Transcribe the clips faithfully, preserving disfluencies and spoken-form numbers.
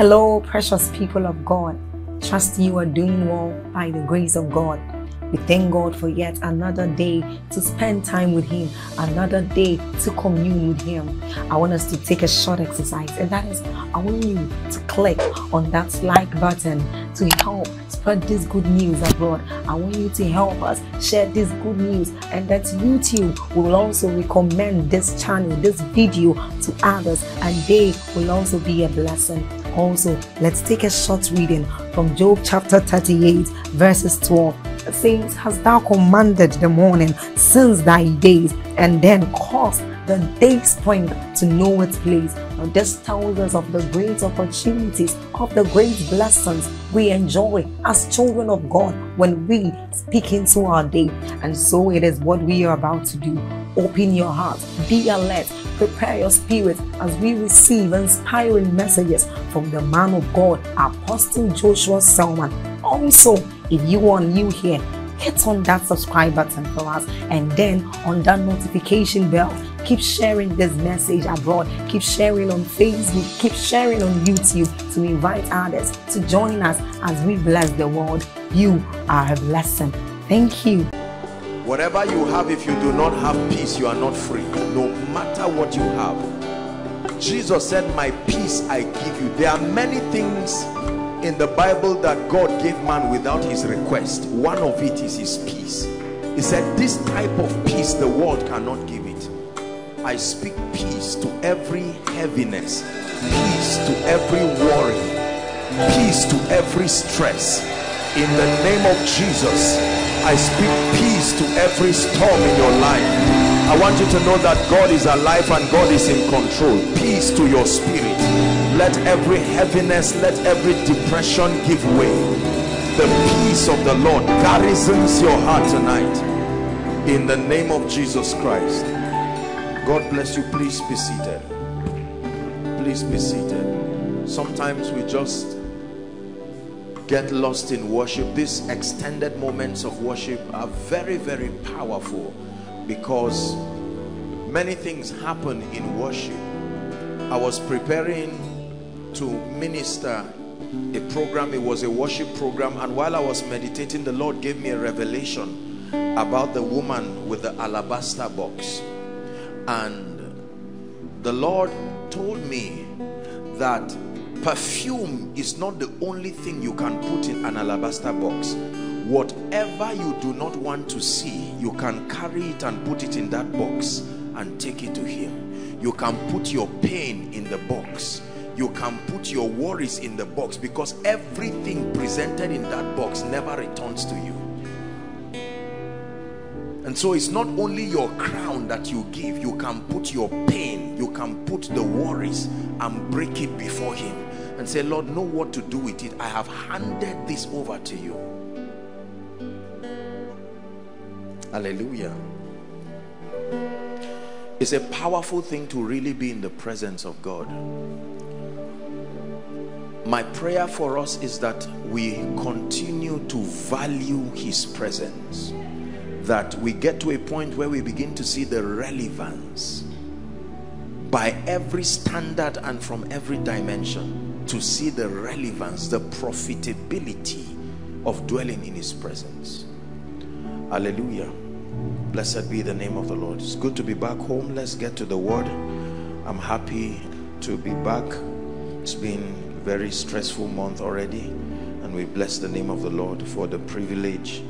Hello, precious people of God. Trust you are doing well by the grace of God. We thank God for yet another day to spend time with Him, another day to commune with Him. I want us to take a short exercise, and that is, I want you to click on that like button to help spread this good news abroad. I want you to help us share this good news, and that YouTube will also recommend this channel, this video to others, and they will also be a blessing. Also, let's take a short reading from Job chapter thirty-eight, verses twelve. It says, "Has thou commanded the morning since thy days, and then caused the day spring to know its place?" Now, this tells us of the great opportunities, of the great blessings we enjoy as children of God when we speak into our day. And so it is what we are about to do. Open your heart, be alert, prepare your spirit as we receive inspiring messages from the man of God, Apostle Joshua Selman. Also, if you are new here, hit on that subscribe button for us, and then on that notification bell. Keep sharing this message abroad. Keep sharing on Facebook. Keep sharing on YouTube to invite others to join us as we bless the world. You are a blessing. Thank you. Whatever you have, if you do not have peace, you are not free. No matter what you have. Jesus said, "My peace I give you." There are many things in the Bible that God gave man without his request. One of it is his peace. He said this type of peace the world cannot give it. I speak peace to every heaviness, peace to every worry, peace to every stress. In the name of Jesus, I speak peace to every storm in your life. I want you to know that God is alive and God is in control. Peace to your spirit. Let every heaviness, let every depression give way. The peace of the Lord garrisons your heart tonight. In the name of Jesus Christ. God bless you. Please be seated. Please be seated. Sometimes we just get lost in worship. These extended moments of worship are very, very powerful because many things happen in worship. I was preparing to minister a program. It was a worship program, and while I was meditating, the Lord gave me a revelation about the woman with the alabaster box. And the Lord told me that perfume is not the only thing you can put in an alabaster box. Whatever you do not want to see, you can carry it and put it in that box and take it to Him. You can put your pain in the box. You can put your worries in the box, because everything presented in that box never returns to you. And so it's not only your crown that you give. You can put your pain, you can put the worries and break it before Him and say, "Lord, know what to do with it. I have handed this over to you." Hallelujah. It's a powerful thing to really be in the presence of God. My prayer for us is that we continue to value His presence, that we get to a point where we begin to see the relevance by every standard and from every dimension, to see the relevance, the profitability of dwelling in His presence. Hallelujah. Blessed be the name of the Lord. It's good to be back home. Let's get to the word. I'm happy to be back. It's been a very stressful month already, and we bless the name of the Lord for the privilege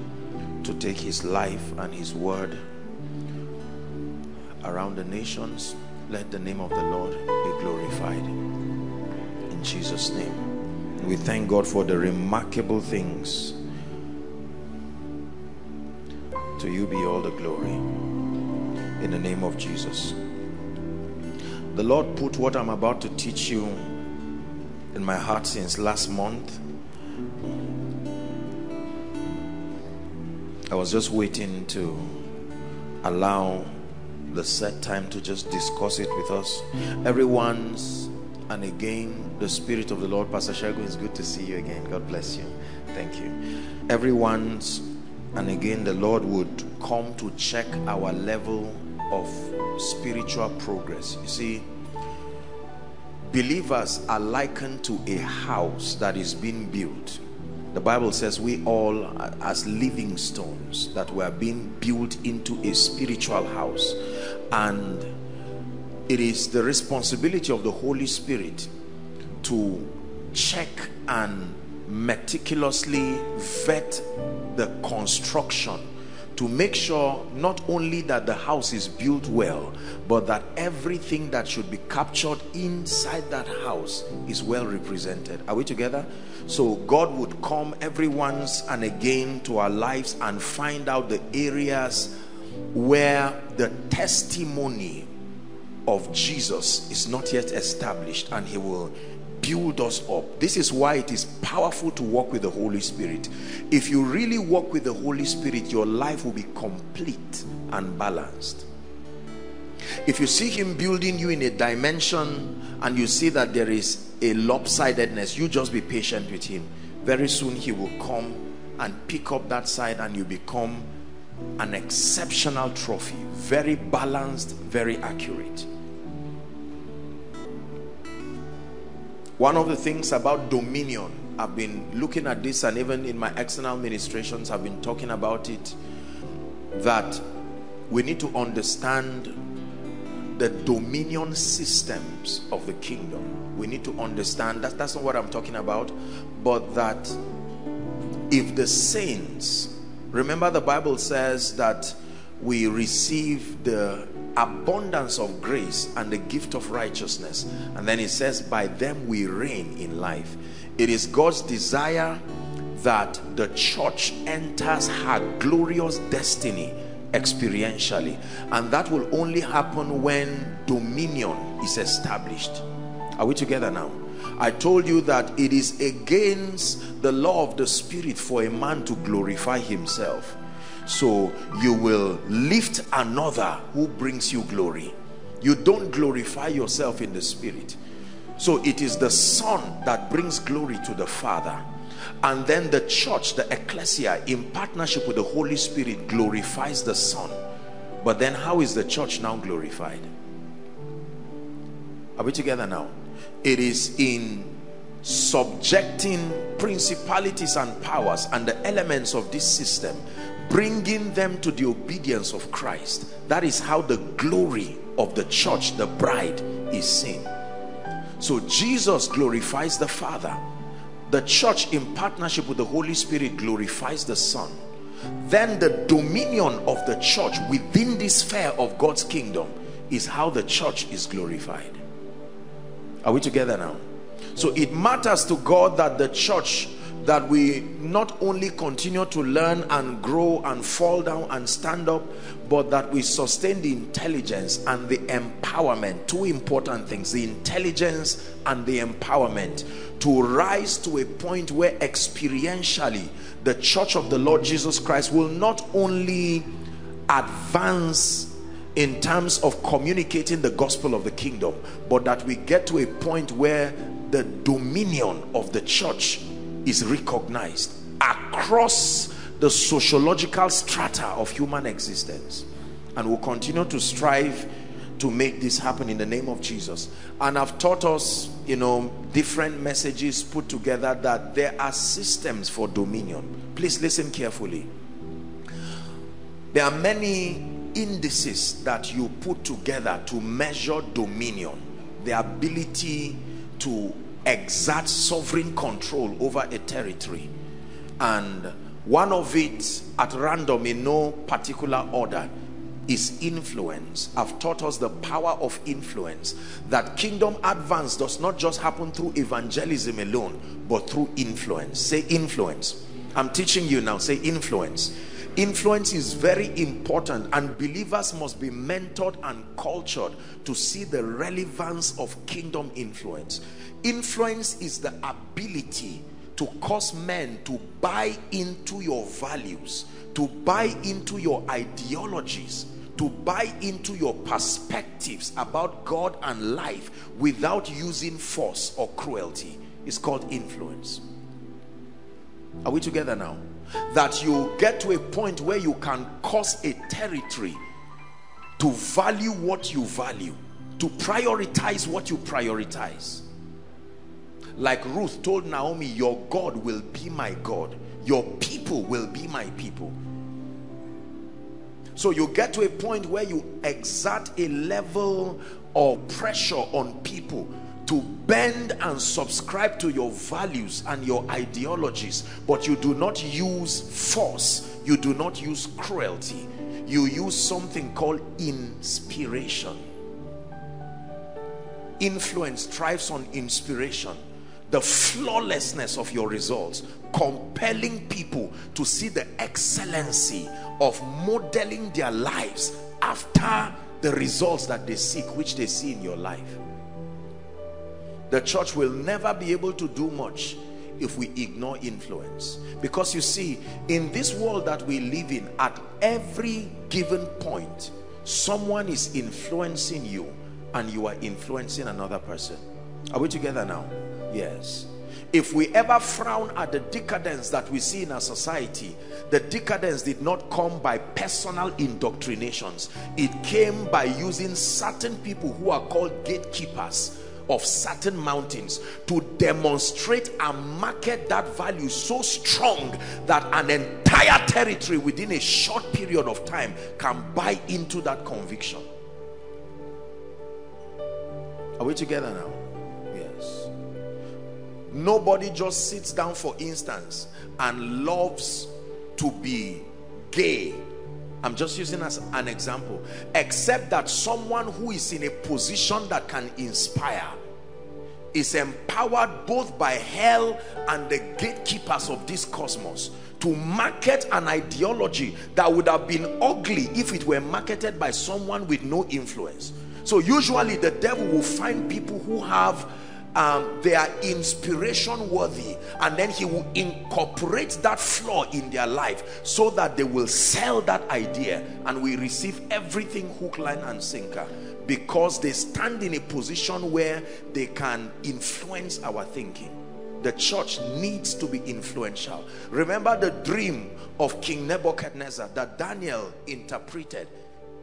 to take His life and His word around the nations. Let the name of the Lord be glorified in Jesus' name. We thank God for the remarkable things. To You be all the glory. In the name of Jesus. The Lord put what I'm about to teach you in my heart since last month. I was just waiting to allow the set time to just discuss it with us. Everyone's, and again, the Spirit of the Lord. Pastor Shagun, it's good to see you again. God bless you. Thank you. Everyone's, and again, the Lord would come to check our level of spiritual progress. You see, Believers are likened to a house that is being built. The Bible says we all are as living stones that were being built into a spiritual house. And it is the responsibility of the Holy Spirit to check and meticulously vet the construction to make sure not only that the house is built well, but that everything that should be captured inside that house is well represented. Are we together? So God would come every once and again to our lives and find out the areas where the testimony of Jesus is not yet established, and he will build us up. This is why it is powerful to walk with the Holy Spirit. If you really walk with the Holy Spirit, your life will be complete and balanced. If you see him building you in a dimension and you see that there is a lopsidedness, you just be patient with him. Very soon he will come and pick up that side, and you become an exceptional trophy, very balanced, very accurate. One of the things about dominion, I've been looking at this, and even in my external ministrations, I've been talking about it, that we need to understand the dominion systems of the kingdom. We need to understand that that's not what I'm talking about, but that if the saints, remember the Bible says that we receive the abundance of grace and the gift of righteousness, and then it says by them we reign in life. It is God's desire that the church enters her glorious destiny experientially, and that will only happen when dominion is established. Are we together now? I told you that it is against the law of the Spirit for a man to glorify himself. So you will lift another who brings you glory. You don't glorify yourself in the Spirit. So it is the Son that brings glory to the Father. And then the church, the ecclesia, in partnership with the Holy Spirit, glorifies the Son. But then how is the church now glorified? Are we together now? It is in subjecting principalities and powers and the elements of this system, bringing them to the obedience of Christ. That is how the glory of the church, the bride, is seen. So Jesus glorifies the Father. The church, in partnership with the Holy Spirit, glorifies the Son. Then the dominion of the church within this sphere of God's kingdom is how the church is glorified. Are we together now? So it matters to God that the church, that we not only continue to learn and grow and fall down and stand up, but that we sustain the intelligence and the empowerment. Two important things: the intelligence and the empowerment to rise to a point where experientially the church of the Lord Jesus Christ will not only advance in terms of communicating the gospel of the kingdom, but that we get to a point where the dominion of the church is recognized across the sociological strata of human existence. And we'll continue to strive to make this happen in the name of Jesus. And I've taught us, you know, different messages put together, that there are systems for dominion. Please listen carefully. There are many indices that you put together to measure dominion, the ability to exert sovereign control over a territory. And one of it, at random, in no particular order, is influence. I've taught us the power of influence, that kingdom advance does not just happen through evangelism alone, but through influence. Say influence. I'm teaching you now. Say influence. Influence is very important, and believers must be mentored and cultured to see the relevance of kingdom influence. Influence is the ability to cause men to buy into your values, to buy into your ideologies, to buy into your perspectives about God and life without using force or cruelty. It's called influence. Are we together now? That you get to a point where you can cause a territory to value what you value, to prioritize what you prioritize. Like Ruth told Naomi, your God will be my God, your people will be my people. So you get to a point where you exert a level of pressure on people to bend and subscribe to your values and your ideologies, but you do not use force, you do not use cruelty, you use something called inspiration. Influence thrives on inspiration. The flawlessness of your results, compelling people to see the excellency of modeling their lives after the results that they seek, which they see in your life. The church will never be able to do much if we ignore influence. Because you see, in this world that we live in, at every given point, someone is influencing you and you are influencing another person. Are we together now? Yes. If we ever frown at the decadence that we see in our society, the decadence did not come by personal indoctrinations. It came by using certain people who are called gatekeepers of certain mountains to demonstrate and market that value so strong that an entire territory within a short period of time can buy into that conviction. Are we together now? Nobody just sits down, for instance, and loves to be gay. I'm just using as an example. Except that someone who is in a position that can inspire is empowered both by hell and the gatekeepers of this cosmos to market an ideology that would have been ugly if it were marketed by someone with no influence. So usually the devil will find people who have Um, they are inspiration worthy, and then he will incorporate that flaw in their life so that they will sell that idea, and we receive everything hook, line and sinker, because they stand in a position where they can influence our thinking. The church needs to be influential. Remember the dream of King Nebuchadnezzar that Daniel interpreted.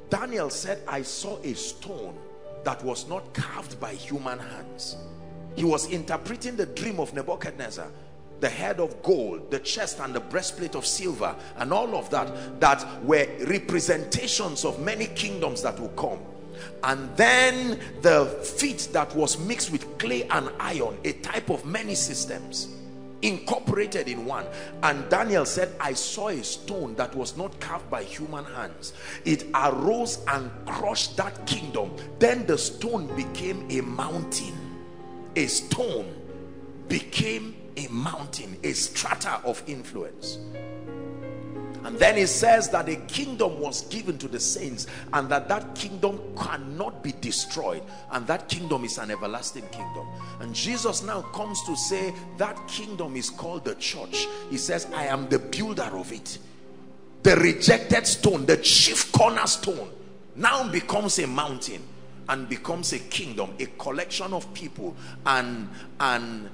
Daniel said, I saw a stone that was not carved by human hands. He was interpreting the dream of Nebuchadnezzar, the head of gold, the chest and the breastplate of silver, and all of that, that were representations of many kingdoms that will come. And then the feet that was mixed with clay and iron, a type of many systems, incorporated in one. And Daniel said, I saw a stone that was not carved by human hands. It arose and crushed that kingdom. Then the stone became a mountain. A stone became a mountain, a strata of influence. And then it says that a kingdom was given to the saints, and that that kingdom cannot be destroyed, and that kingdom is an everlasting kingdom. And Jesus now comes to say that kingdom is called the church. He says, I am the builder of it. The rejected stone, the chief cornerstone, now becomes a mountain and becomes a kingdom, a collection of people, and an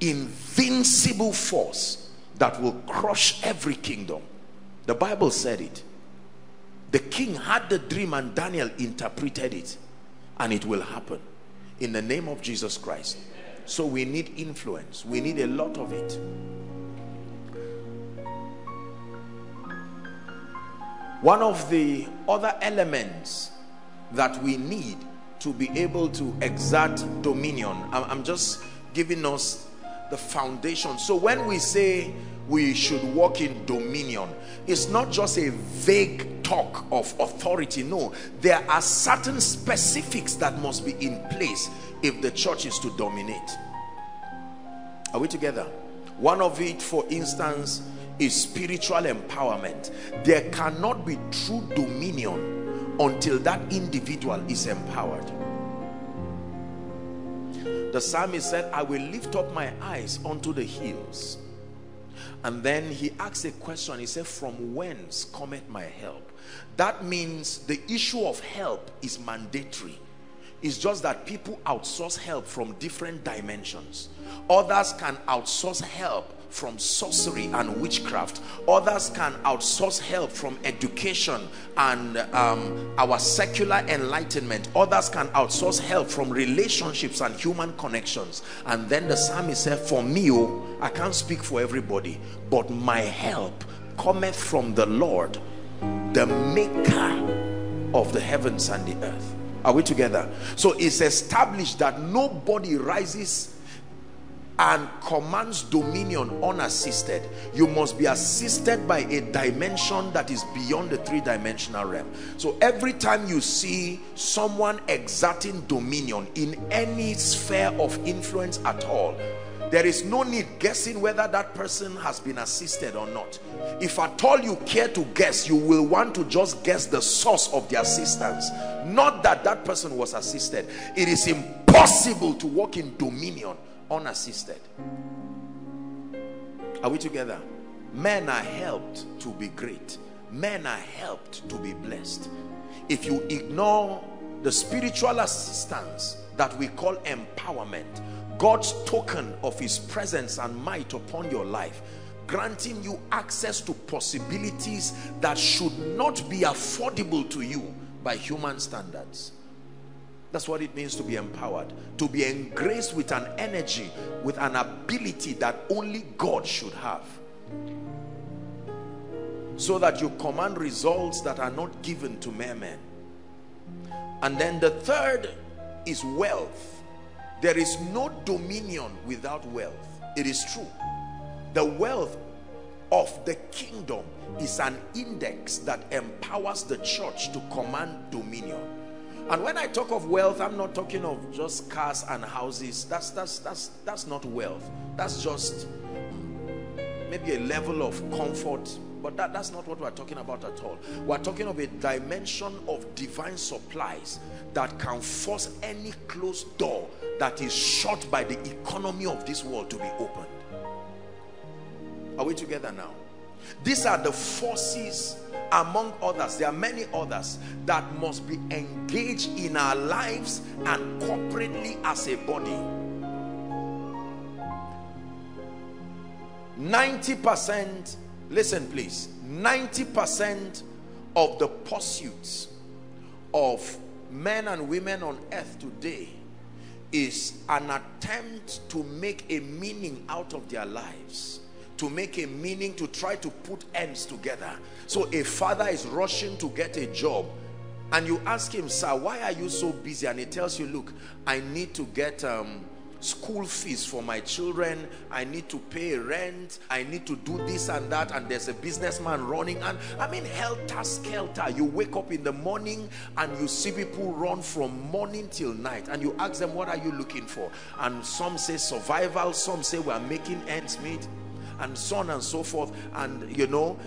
invincible force that will crush every kingdom. The Bible said it. The king had the dream and Daniel interpreted it, and it will happen in the name of Jesus Christ. So we need influence. We need a lot of it. One of the other elements that we need to be able to exert dominion. I'm just giving us the foundation. So when we say we should walk in dominion, it's not just a vague talk of authority. No, there are certain specifics that must be in place if the church is to dominate. Are we together? One of it, for instance, is spiritual empowerment. There cannot be true dominion until that individual is empowered. The psalmist said, I will lift up my eyes unto the hills. And then he asked a question. He said, from whence cometh my help? That means the issue of help is mandatory. It's just that people outsource help from different dimensions. Others can outsource help from sorcery and witchcraft. Others can outsource help from education and um, our secular enlightenment. Others can outsource help from relationships and human connections. And then the psalmist said, for me, oh, I can't speak for everybody, but my help cometh from the Lord, the maker of the heavens and the earth. Are we together? So it's established that nobody rises and commands dominion unassisted. You must be assisted by a dimension that is beyond the three-dimensional realm. So every time you see someone exerting dominion in any sphere of influence at all, there is no need guessing whether that person has been assisted or not. If at all you care to guess, you will want to just guess the source of the assistance, not that that person was assisted. It is impossible to walk in dominion unassisted. Are we together? Men are helped to be great. Men are helped to be blessed. If you ignore the spiritual assistance that we call empowerment, God's token of his presence and might upon your life, granting you access to possibilities that should not be affordable to you by human standards. That's what it means to be empowered, to be engraced with an energy, with an ability that only God should have, so that you command results that are not given to mere men. And then the third is wealth. There is no dominion without wealth. It is true. The wealth of the kingdom is an index that empowers the church to command dominion. And when I talk of wealth, I'm not talking of just cars and houses. That's, that's, that's, that's not wealth. That's just maybe a level of comfort. But that, that's not what we're talking about at all. We're talking of a dimension of divine supplies that can force any closed door that is shut by the economy of this world to be opened. Are we together now? These are the forces, among others, there are many others, that must be engaged in our lives and corporately as a body. ninety percent Listen, please. ninety percent of the pursuits of men and women on earth today is an attempt to make a meaning out of their lives, to make a meaning, to try to put ends together. So a father is rushing to get a job, and you ask him, sir, why are you so busy? And he tells you, look, I need to get um school fees for my children, I need to pay rent, I need to do this and that, and there's a businessman running, and I mean helter-skelter. You wake up in the morning and you see people run from morning till night, and you ask them, what are you looking for? And some say survival, some say we're making ends meet, and so on and so forth. And you know,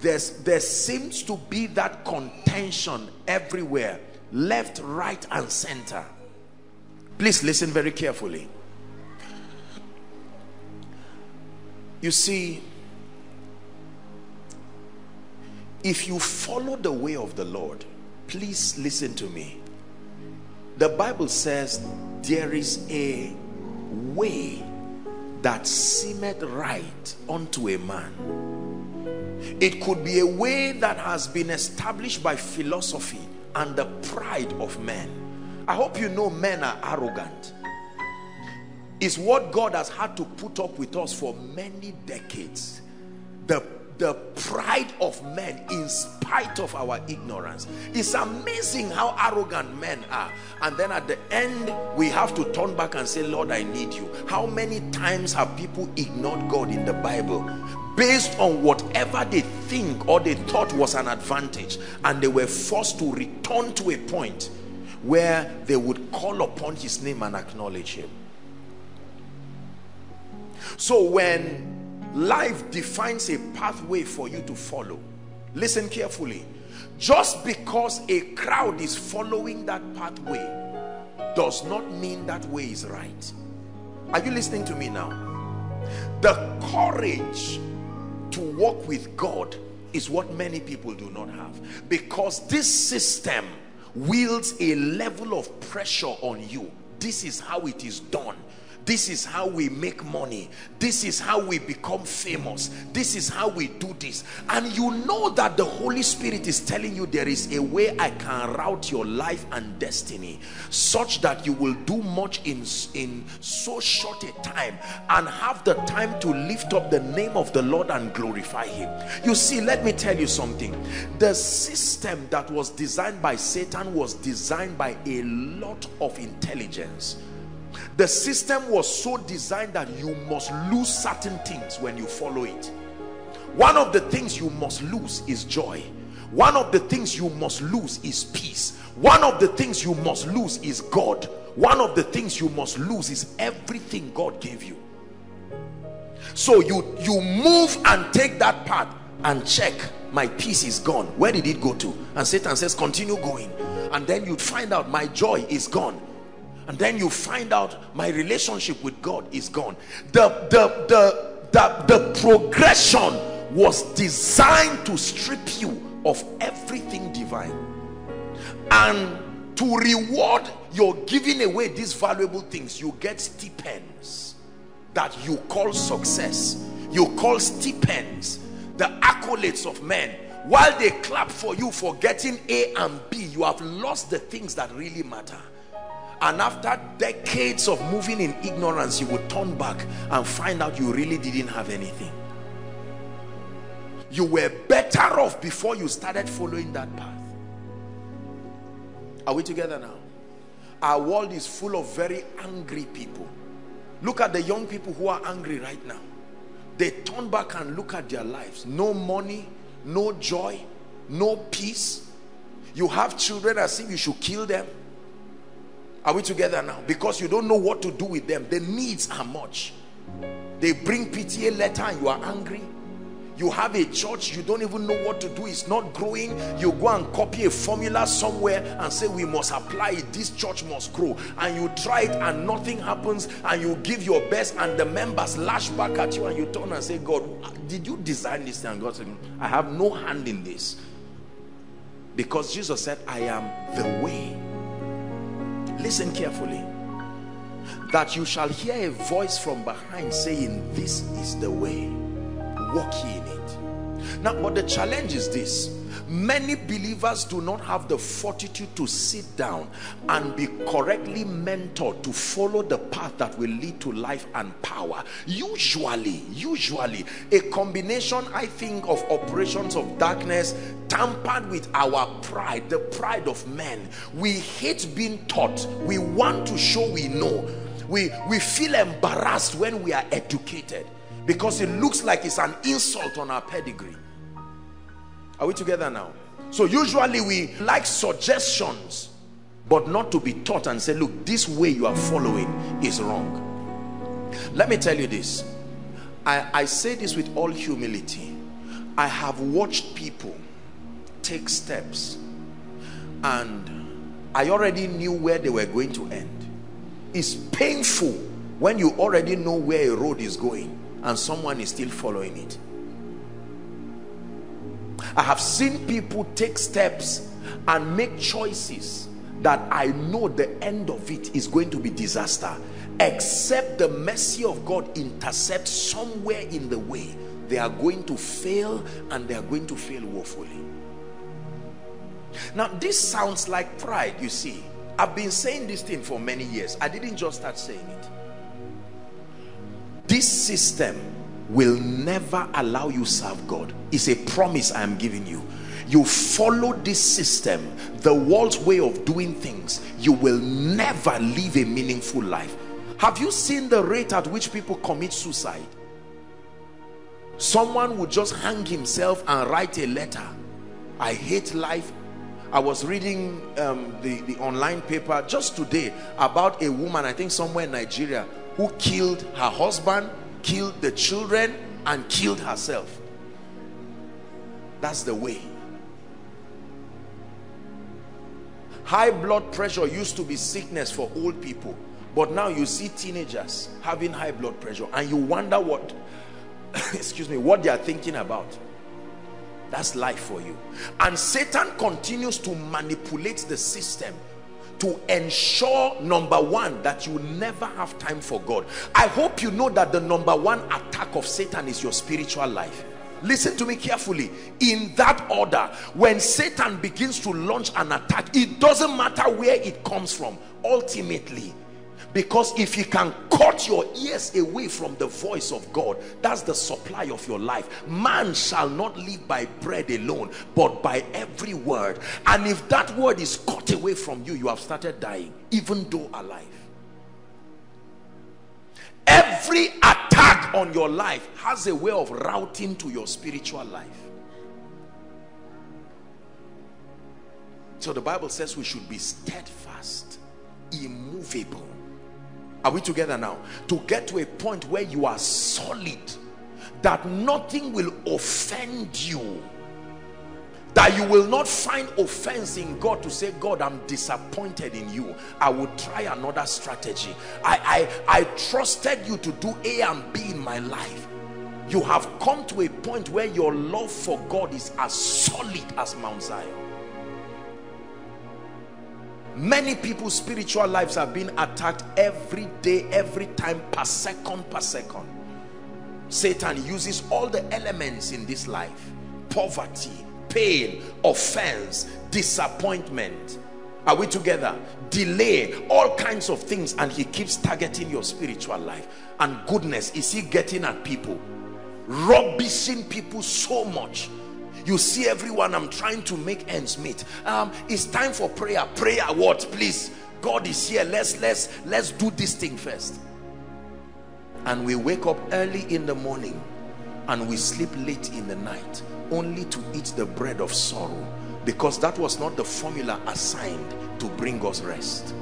there's there seems to be that contention everywhere, left, right, and center. Please listen very carefully. You see, if you follow the way of the Lord, please listen to me. The Bible says there is a way that seemeth right unto a man. It could be a way that has been established by philosophy and the pride of men. I hope you know men are arrogant. It's what God has had to put up with us for many decades. The, the pride of men in spite of our ignorance. It's amazing how arrogant men are. And then at the end, we have to turn back and say, Lord, I need you. How many times have people ignored God in the Bible? Based on whatever they think or they thought was an advantage. And they were forced to return to a point where they would call upon his name and acknowledge him. So when life defines a pathway for you to follow, listen carefully, just because a crowd is following that pathway does not mean that way is right. Are you listening to me now? The courage to walk with God is what many people do not have, because this system wields a level of pressure on you. This is how it is done. This is how we make money. This is how we become famous. This is how we do this. And you know that the Holy Spirit is telling you there is a way I can route your life and destiny such that you will do much in, in so short a time and have the time to lift up the name of the Lord and glorify him. You see, let me tell you something. The system that was designed by Satan was designed by a lot of intelligence. The system was so designed that you must lose certain things when you follow it. One of the things you must lose is joy. One of the things you must lose is peace. One of the things you must lose is God. One of the things you must lose is everything God gave you. So you, you move and take that path and check, my peace is gone. Where did it go to? And Satan says, continue going. And then you find out, my joy is gone. And then you find out, my relationship with God is gone. The, the, the, the, the progression was designed to strip you of everything divine and to reward your giving away these valuable things. You get stipends that you call success, you call stipends, the accolades of men. While they clap for you for getting A and B, you have lost the things that really matter. And after decades of moving in ignorance, you will turn back and find out you really didn't have anything. You were better off before you started following that path. Are we together now? Our world is full of very angry people. Look at the young people who are angry right now. They turn back and look at their lives. No money, no joy, no peace. You have children as if you should kill them. Are we together now? Because you don't know what to do with them. The needs are much. They bring P T A letter and you are angry. You have a church, you don't even know what to do. It's not growing. You go and copy a formula somewhere and say we must apply it. This church must grow. And you try it and nothing happens. And you give your best and the members lash back at you and you turn and say, God, did you design this thing? And God said, I have no hand in this. Because Jesus said, I am the way. Listen carefully, that you shall hear a voice from behind saying, this is the way, walk ye in it. Now, but the challenge is this: many believers do not have the fortitude to sit down and be correctly mentored to follow the path that will lead to life and power. Usually, usually a combination, I think, of operations of darkness tampered with our pride, the pride of men. We hate being taught. We want to show we know. We, we feel embarrassed when we are educated because it looks like it's an insult on our pedigree. Are we together now? So usually we like suggestions, but not to be taught and say, look, this way you are following is wrong. Let me tell you this. I, I say this with all humility. I have watched people take steps and I already knew where they were going to end. It's painful when you already know where a road is going and someone is still following it. I have seen people take steps and make choices that I know the end of it is going to be disaster, except the mercy of God intercepts somewhere in the way. They are going to fail, and they are going to fail woefully. Now, this sounds like pride, you see. I've been saying this thing for many years. I didn't just start saying it. This system will never allow you to serve God. It's a promise I am giving you. You follow this system, the world's way of doing things, you will never live a meaningful life. Have you seen the rate at which people commit suicide? Someone would just hang himself and write a letter. I hate life. I was reading um, the, the online paper just today about a woman, I think somewhere in Nigeria, who killed her husband, killed the children, and killed herself. That's the way. High blood pressure used to be sickness for old people, but now you see teenagers having high blood pressure and you wonder what excuse me what they are thinking about. That's life for you. And Satan continues to manipulate the system to ensure, number one, that you never have time for God. I hope you know that the number one attack of Satan is your spiritual life. Listen to me carefully. In that order, when Satan begins to launch an attack, it doesn't matter where it comes from, ultimately. Because if you can cut your ears away from the voice of God, that's the supply of your life. Man shall not live by bread alone, but by every word. And if that word is cut away from you, you have started dying, even though alive. Every attack on your life has a way of routing to your spiritual life. So the Bible says we should be steadfast, immovable. Are we together now? To get to a point where you are solid, that nothing will offend you, that you will not find offense in God to say, God, I'm disappointed in you. I will try another strategy. I, I, I trusted you to do A and B in my life. You have come to a point where your love for God is as solid as Mount Zion. Many people's spiritual lives have been attacked every day, every time, per second, per second. Satan uses all the elements in this life. Poverty, pain, offense, disappointment. Are we together? Delay, all kinds of things, and he keeps targeting your spiritual life. And goodness, is he getting at people? Rubbishing people so much. You see everyone, I'm trying to make ends meet. Um, it's time for prayer. Prayer what? Please, God is here. Let's, let's, let's do this thing first. And we wake up early in the morning and we sleep late in the night, only to eat the bread of sorrow, because that was not the formula assigned to bring us rest.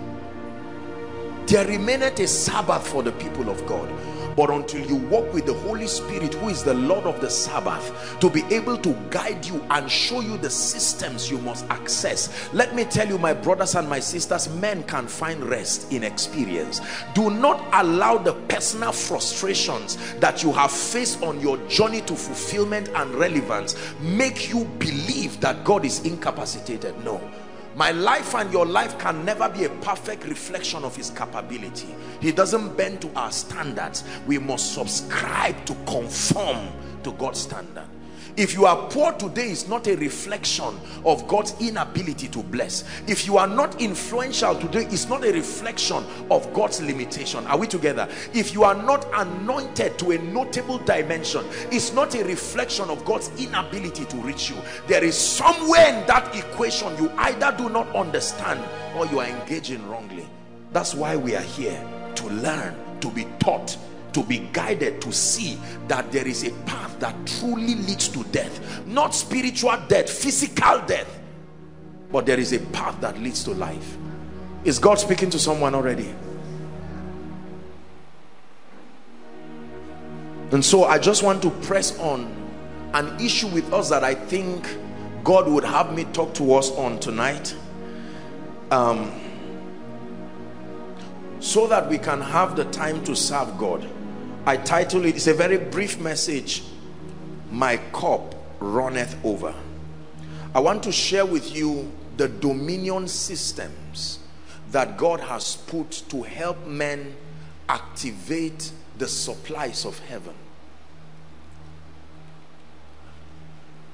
There remaineth a Sabbath for the people of God. But until you walk with the Holy Spirit, who is the Lord of the Sabbath, to be able to guide you and show you the systems you must access. Let me tell you, my brothers and my sisters, men can find rest in experience. Do not allow the personal frustrations that you have faced on your journey to fulfillment and relevance make you believe that God is incapacitated. No. My life and your life can never be a perfect reflection of his capability. He doesn't bend to our standards. We must subscribe to conform to God's standard. If you are poor today, it's not a reflection of God's inability to bless. If you are not influential today, it's not a reflection of God's limitation. Are we together? If you are not anointed to a notable dimension, it's not a reflection of God's inability to reach you. There is somewhere in that equation you either do not understand or you are engaging wrongly. That's why we are here, to learn, to be taught, to be guided, to see that there is a path that truly leads to death. Not spiritual death, physical death, but there is a path that leads to life. Is God speaking to someone already? And so I just want to press on an issue with us that I think God would have me talk to us on tonight, um, so that we can have the time to serve God. I title it, it's a very brief message, My Cup Runneth Over. I want to share with you the dominion systems that God has put to help men activate the supplies of heaven.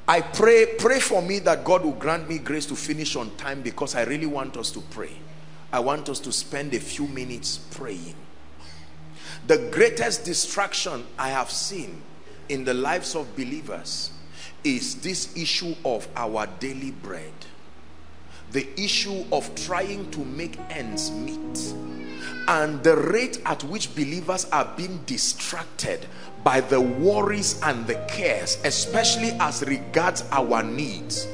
I pray, pray for me that God will grant me grace to finish on time, because I really want us to pray. I want us to spend a few minutes praying. The greatest distraction I have seen in the lives of believers is this issue of our daily bread, the issue of trying to make ends meet, and the rate at which believers are being distracted by the worries and the cares, especially as regards our needs.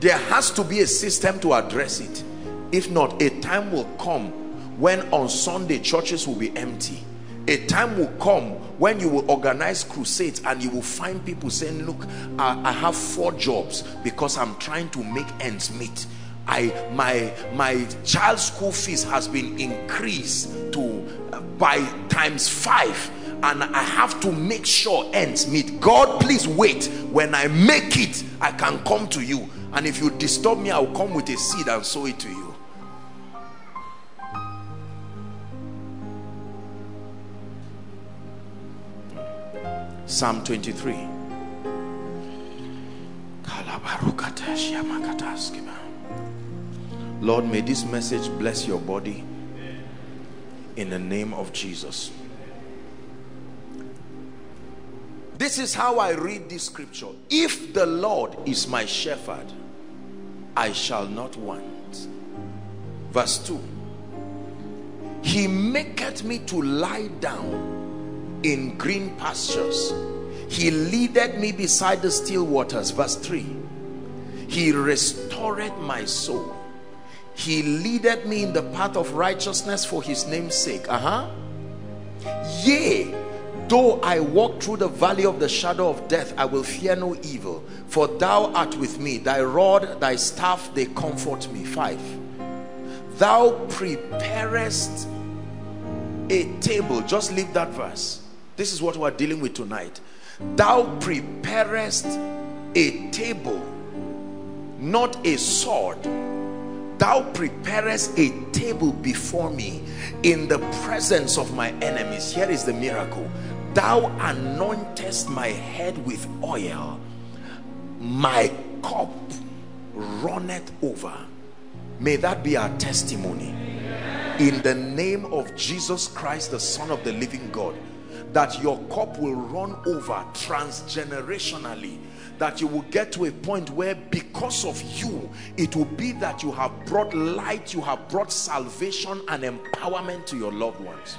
There has to be a system to address it. If not, a time will come when on Sunday churches will be empty. A time will come when you will organize crusades and you will find people saying, look, I, I have four jobs because I'm trying to make ends meet. I, my, my child's school fees has been increased to uh, by times five, and I have to make sure ends meet. God, please wait. When I make it, I can come to you and if you disturb me, I will come with a seed and sow it to you. Psalm twenty-three. Lord, may this message bless your body in the name of Jesus. This is how I read this scripture. If the Lord is my shepherd, I shall not want. Verse two. He maketh me to lie down in green pastures. He leadeth me beside the still waters. Verse three. He restoreth my soul. He leadeth me in the path of righteousness for his name's sake. Uh-huh. Yea, though I walk through the valley of the shadow of death, I will fear no evil, for thou art with me. Thy rod, thy staff, they comfort me. Five. Thou preparest a table. Just leave that verse. This is what we're dealing with tonight. Thou preparest a table, not a sword. Thou preparest a table before me in the presence of my enemies. Here is the miracle. Thou anointest my head with oil, my cup runneth over. May that be our testimony. Amen. In the name of Jesus Christ, the Son of the living God, that your cup will run over transgenerationally, that you will get to a point where because of you, it will be that you have brought light, you have brought salvation and empowerment to your loved ones.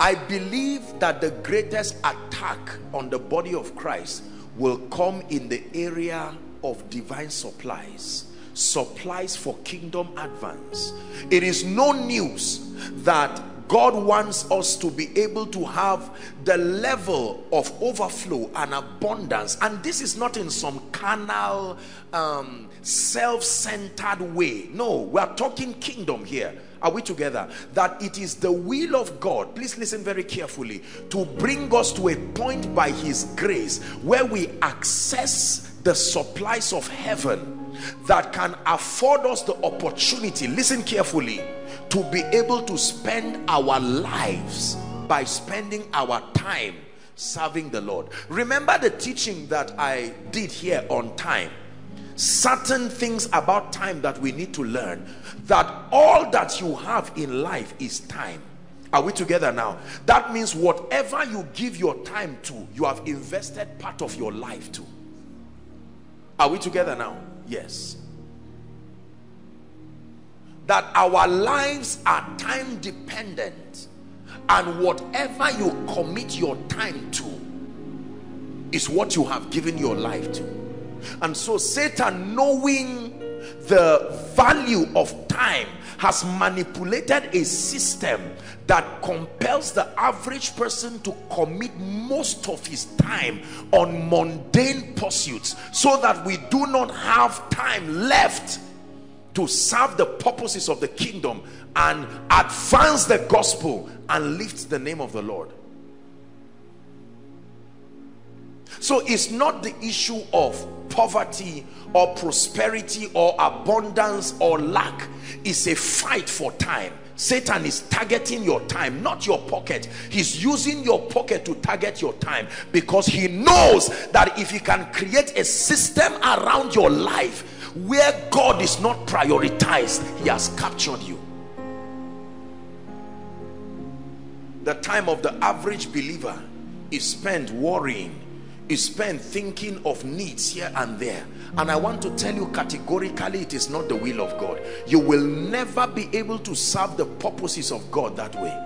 I believe that the greatest attack on the body of Christ will come in the area of divine supplies, supplies for kingdom advance. It is no news that God wants us to be able to have the level of overflow and abundance. And this is not in some carnal, um, self-centered way. No, we are talking kingdom here. Are we together? That it is the will of God, please listen very carefully, to bring us to a point by his grace where we access the supplies of heaven that can afford us the opportunity, listen carefully, to be able to spend our lives by spending our time serving the Lord. Remember the teaching that I did here on time. Certain things about time that we need to learn. That all that you have in life is time. Are we together now? That means whatever you give your time to, you have invested part of your life to. Are we together now? Yes. That our lives are time dependent, and whatever you commit your time to is what you have given your life to. And so Satan, knowing the value of time, has manipulated a system that compels the average person to commit most of his time on mundane pursuits, so that we do not have time left to serve the purposes of the kingdom and advance the gospel and lift the name of the Lord. So it's not the issue of poverty or prosperity or abundance or lack. It's a fight for time. Satan is targeting your time, not your pocket. He's using your pocket to target your time, because he knows that if he can create a system around your life where God is not prioritized, he has captured you. The time of the average believer is spent worrying, is spent thinking of needs here and there. And I want to tell you categorically, it is not the will of God. You will never be able to serve the purposes of God that way.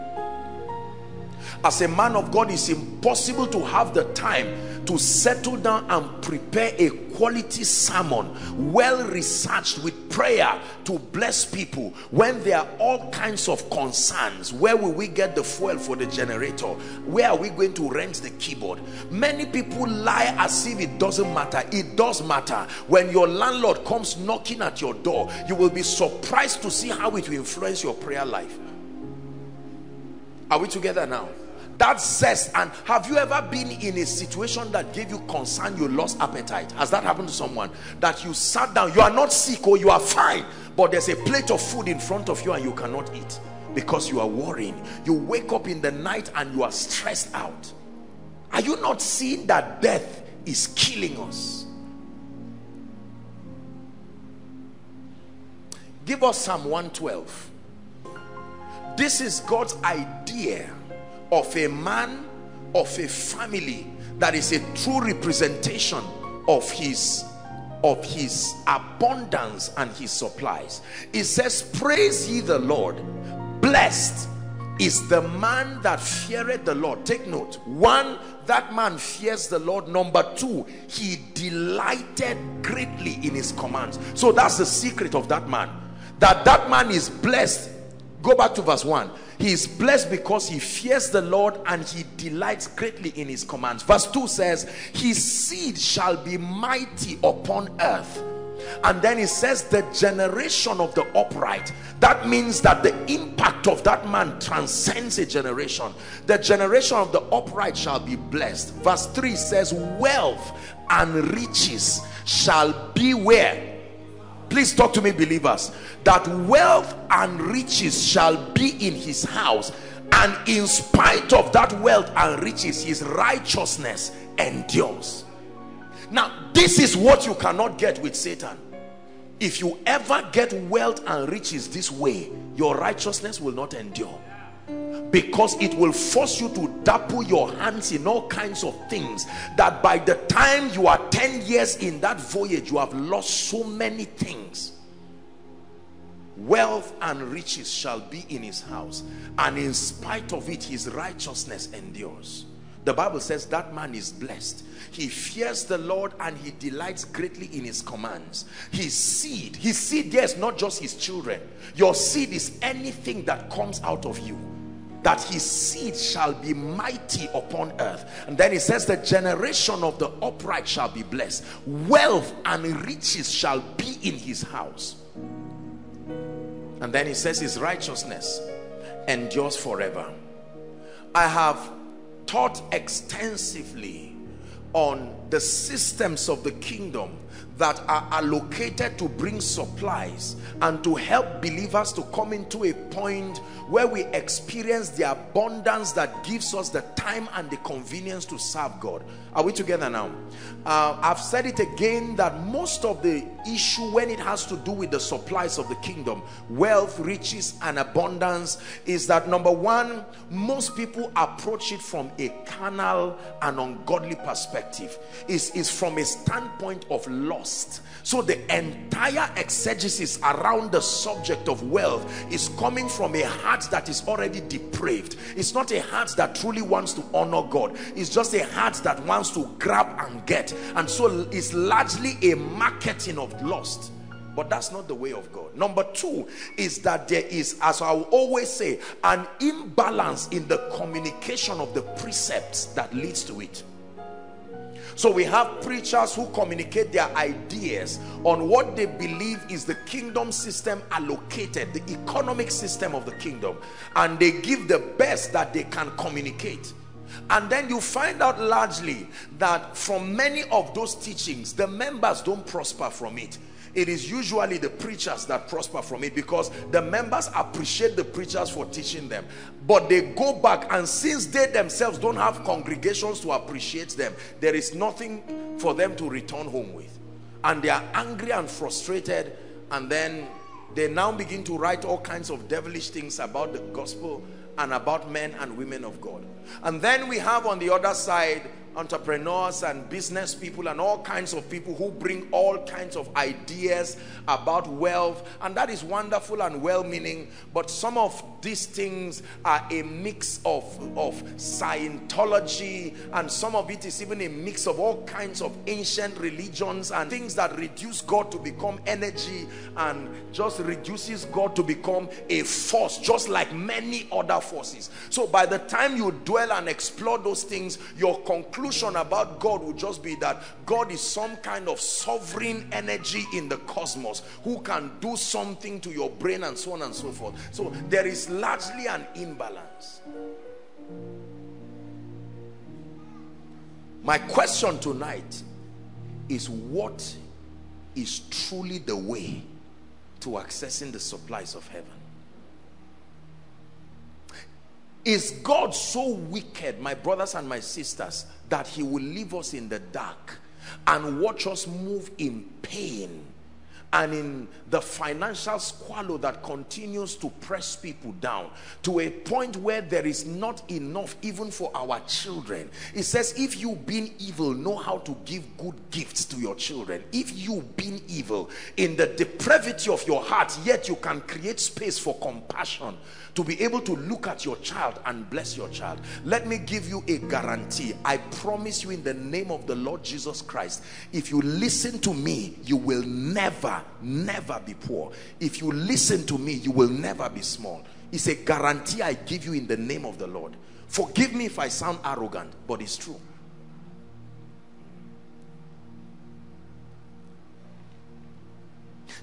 As a man of God, it's impossible to have the time to settle down and prepare a quality sermon, well researched, with prayer to bless people, when there are all kinds of concerns. Where will we get the fuel for the generator? Where are we going to rent the keyboard? Many people lie as if it doesn't matter. It does matter. When your landlord comes knocking at your door, you will be surprised to see how it will influence your prayer life. Are we together now? that zest. And have you ever been in a situation that gave you concern, you lost appetite? Has that happened to someone? That you sat down, you are not sick or you are fine, but there's a plate of food in front of you and you cannot eat because you are worrying. You wake up in the night and you are stressed out. Are you not seeing that death is killing us? Give us Psalm one twelve. This is God's idea of a man, of a family, that is a true representation of his, of his abundance and his supplies. It says, praise ye the Lord. Blessed is the man that feareth the Lord. Take note. One, that man fears the Lord. Number two, he delighted greatly in his commands. So that's the secret of that man. That that man is blessed. Go back to verse one. He is blessed because he fears the Lord and he delights greatly in his commands. Verse two says, his seed shall be mighty upon earth. And then it says, the generation of the upright. That means that the impact of that man transcends a generation. The generation of the upright shall be blessed. Verse three says, wealth and riches shall be where? Please talk to me, believers. That wealth and riches shall be in his house, and in spite of that wealth and riches, his righteousness endures. Now, this is what you cannot get with Satan. If you ever get wealth and riches this way, your righteousness will not endure, because it will force you to dapple your hands in all kinds of things, that by the time you are ten years in that voyage, you have lost so many things. Wealth and riches shall be in his house, and in spite of it, his righteousness endures. The Bible says that man is blessed. He fears the Lord and he delights greatly in his commands. His seed, his seed, yes, not just his children. Your seed is anything that comes out of you. That his seed shall be mighty upon earth. And then it says the generation of the upright shall be blessed. Wealth and riches shall be in his house. And then it says his righteousness endures forever. I have taught extensively on the systems of the kingdom that are allocated to bring supplies and to help believers to come into a point where we experience the abundance that gives us the time and the convenience to serve God. Are we together now? Uh, I've said it again that most of the issue when it has to do with the supplies of the kingdom, wealth, riches, and abundance, is that number one, most people approach it from a carnal and ungodly perspective. It's, it's from a standpoint of lost. So the entire exegesis around the subject of wealth is coming from a heart that is already depraved. It's not a heart that truly wants to honor God. It's just a heart that wants to grab and get. And so it's largely a marketing of lost, but that's not the way of God. Number two is that there is, as I will always say, an imbalance in the communication of the precepts that leads to it. So we have preachers who communicate their ideas on what they believe is the kingdom system allocated, the economic system of the kingdom, and they give the best that they can communicate. And then you find out largely that from many of those teachings, the members don't prosper from it. It is usually the preachers that prosper from it, because the members appreciate the preachers for teaching them, but they go back, and since they themselves don't have congregations to appreciate them, there is nothing for them to return home with, and they are angry and frustrated. And then they now begin to write all kinds of devilish things about the gospel and about men and women of God. And then we have on the other side entrepreneurs and business people and all kinds of people who bring all kinds of ideas about wealth, and that is wonderful and well-meaning, but some of these things are a mix of of Scientology, and some of it is even a mix of all kinds of ancient religions and things that reduce God to become energy and just reduces God to become a force, just like many other forces. So by the time you dwell and explore those things, your conclusion Conclusion about God would just be that God is some kind of sovereign energy in the cosmos who can do something to your brain, and so on and so forth. So there is largely an imbalance. My question tonight is, what is truly the way to accessing the supplies of heaven? Is God so wicked, my brothers and my sisters, that he will leave us in the dark and watch us move in pain and in the financial squalor that continues to press people down to a point where there is not enough even for our children? It says, if you being evil know how to give good gifts to your children, if you being evil in the depravity of your heart, yet you can create space for compassion to be able to look at your child and bless your child. Let me give you a guarantee. I promise you in the name of the Lord Jesus Christ, if you listen to me, you will never, never be poor. If you listen to me, you will never be small. It's a guarantee I give you in the name of the Lord. Forgive me if I sound arrogant, but it's true.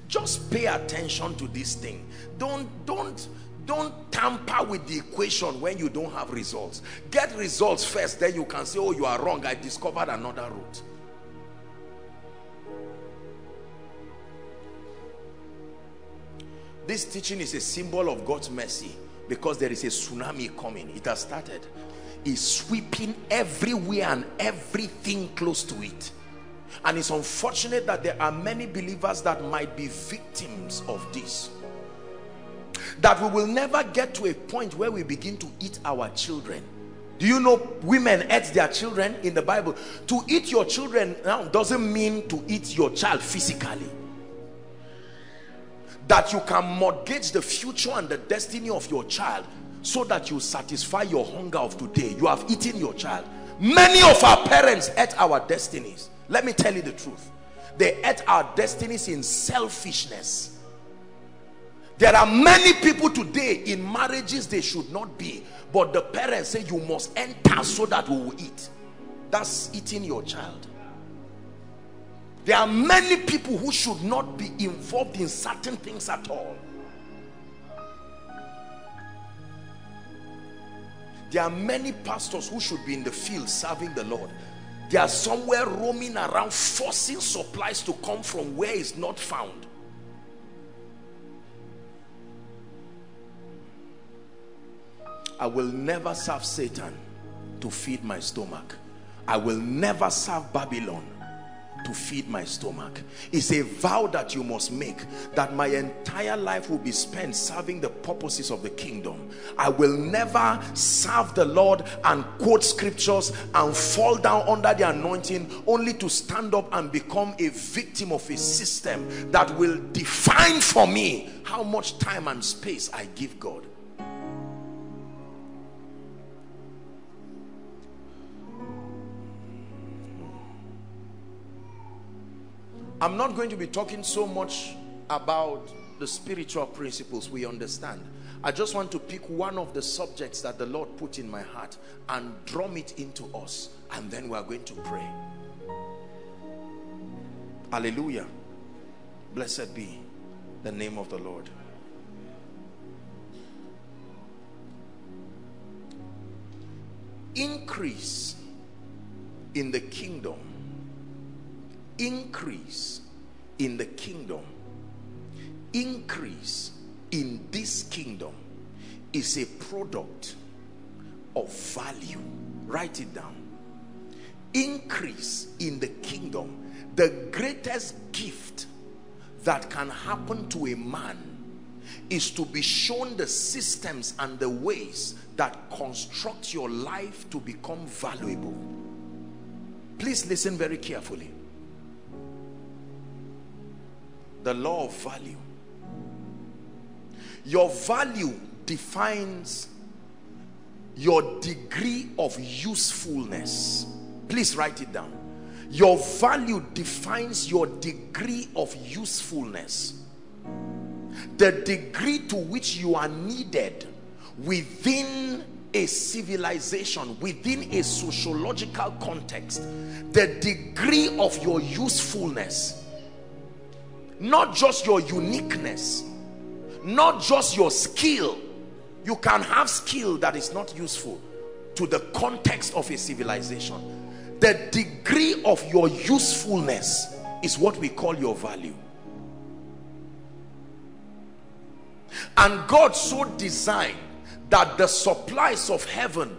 Just pay attention to this thing. Don't, don't, Don't tamper with the equation when you don't have results. Get results first, then you can say, oh, you are wrong, I discovered another route. This teaching is a symbol of God's mercy because there is a tsunami coming. It has started. It's sweeping everywhere and everything close to it. And it's unfortunate that there are many believers that might be victims of this. That we will never get to a point where we begin to eat our children. Do you know women ate their children in the Bible? To eat your children now doesn't mean to eat your child physically. That you can mortgage the future and the destiny of your child so that you satisfy your hunger of today. You have eaten your child. Many of our parents ate our destinies. Let me tell you the truth. They ate our destinies in selfishness. There are many people today in marriages they should not be, but the parents say you must enter so that we will eat. That's eating your child. There are many people who should not be involved in certain things at all. There are many pastors who should be in the field serving the Lord. They are somewhere roaming around forcing supplies to come from where it's not found. I will never serve Satan to feed my stomach. I will never serve Babylon to feed my stomach. It's a vow that you must make, that my entire life will be spent serving the purposes of the kingdom. I will never serve the Lord and quote scriptures and fall down under the anointing only to stand up and become a victim of a system that will define for me how much time and space I give God. I'm not going to be talking so much about the spiritual principles we understand. I just want to pick one of the subjects that the Lord put in my heart and drum it into us, and then we are going to pray. Hallelujah. Blessed be the name of the Lord. Increase in the kingdom. Increase in the kingdom. Increase in this kingdom is a product of value. Write it down. Increase in the kingdom. The greatest gift that can happen to a man is to be shown the systems and the ways that construct your life to become valuable. Please listen very carefully. The law of value. Your value defines your degree of usefulness. Please write it down. Your value defines your degree of usefulness. The degree to which you are needed within a civilization, within a sociological context. The degree of your usefulness. Not just your uniqueness, not just your skill. You can have skill that is not useful to the context of a civilization. The degree of your usefulness is what we call your value. And God so designed that the supplies of heaven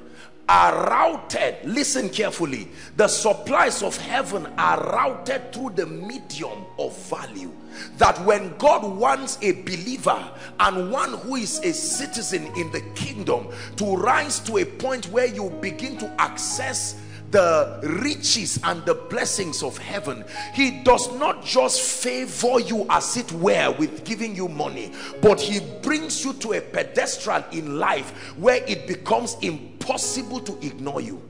are routed, listen carefully, the supplies of heaven are routed through the medium of value. That when God wants a believer and one who is a citizen in the kingdom to rise to a point where you begin to access the riches and the blessings of heaven, he does not just favor you as it were with giving you money, but he brings you to a pedestal in life where it becomes impossible to ignore you.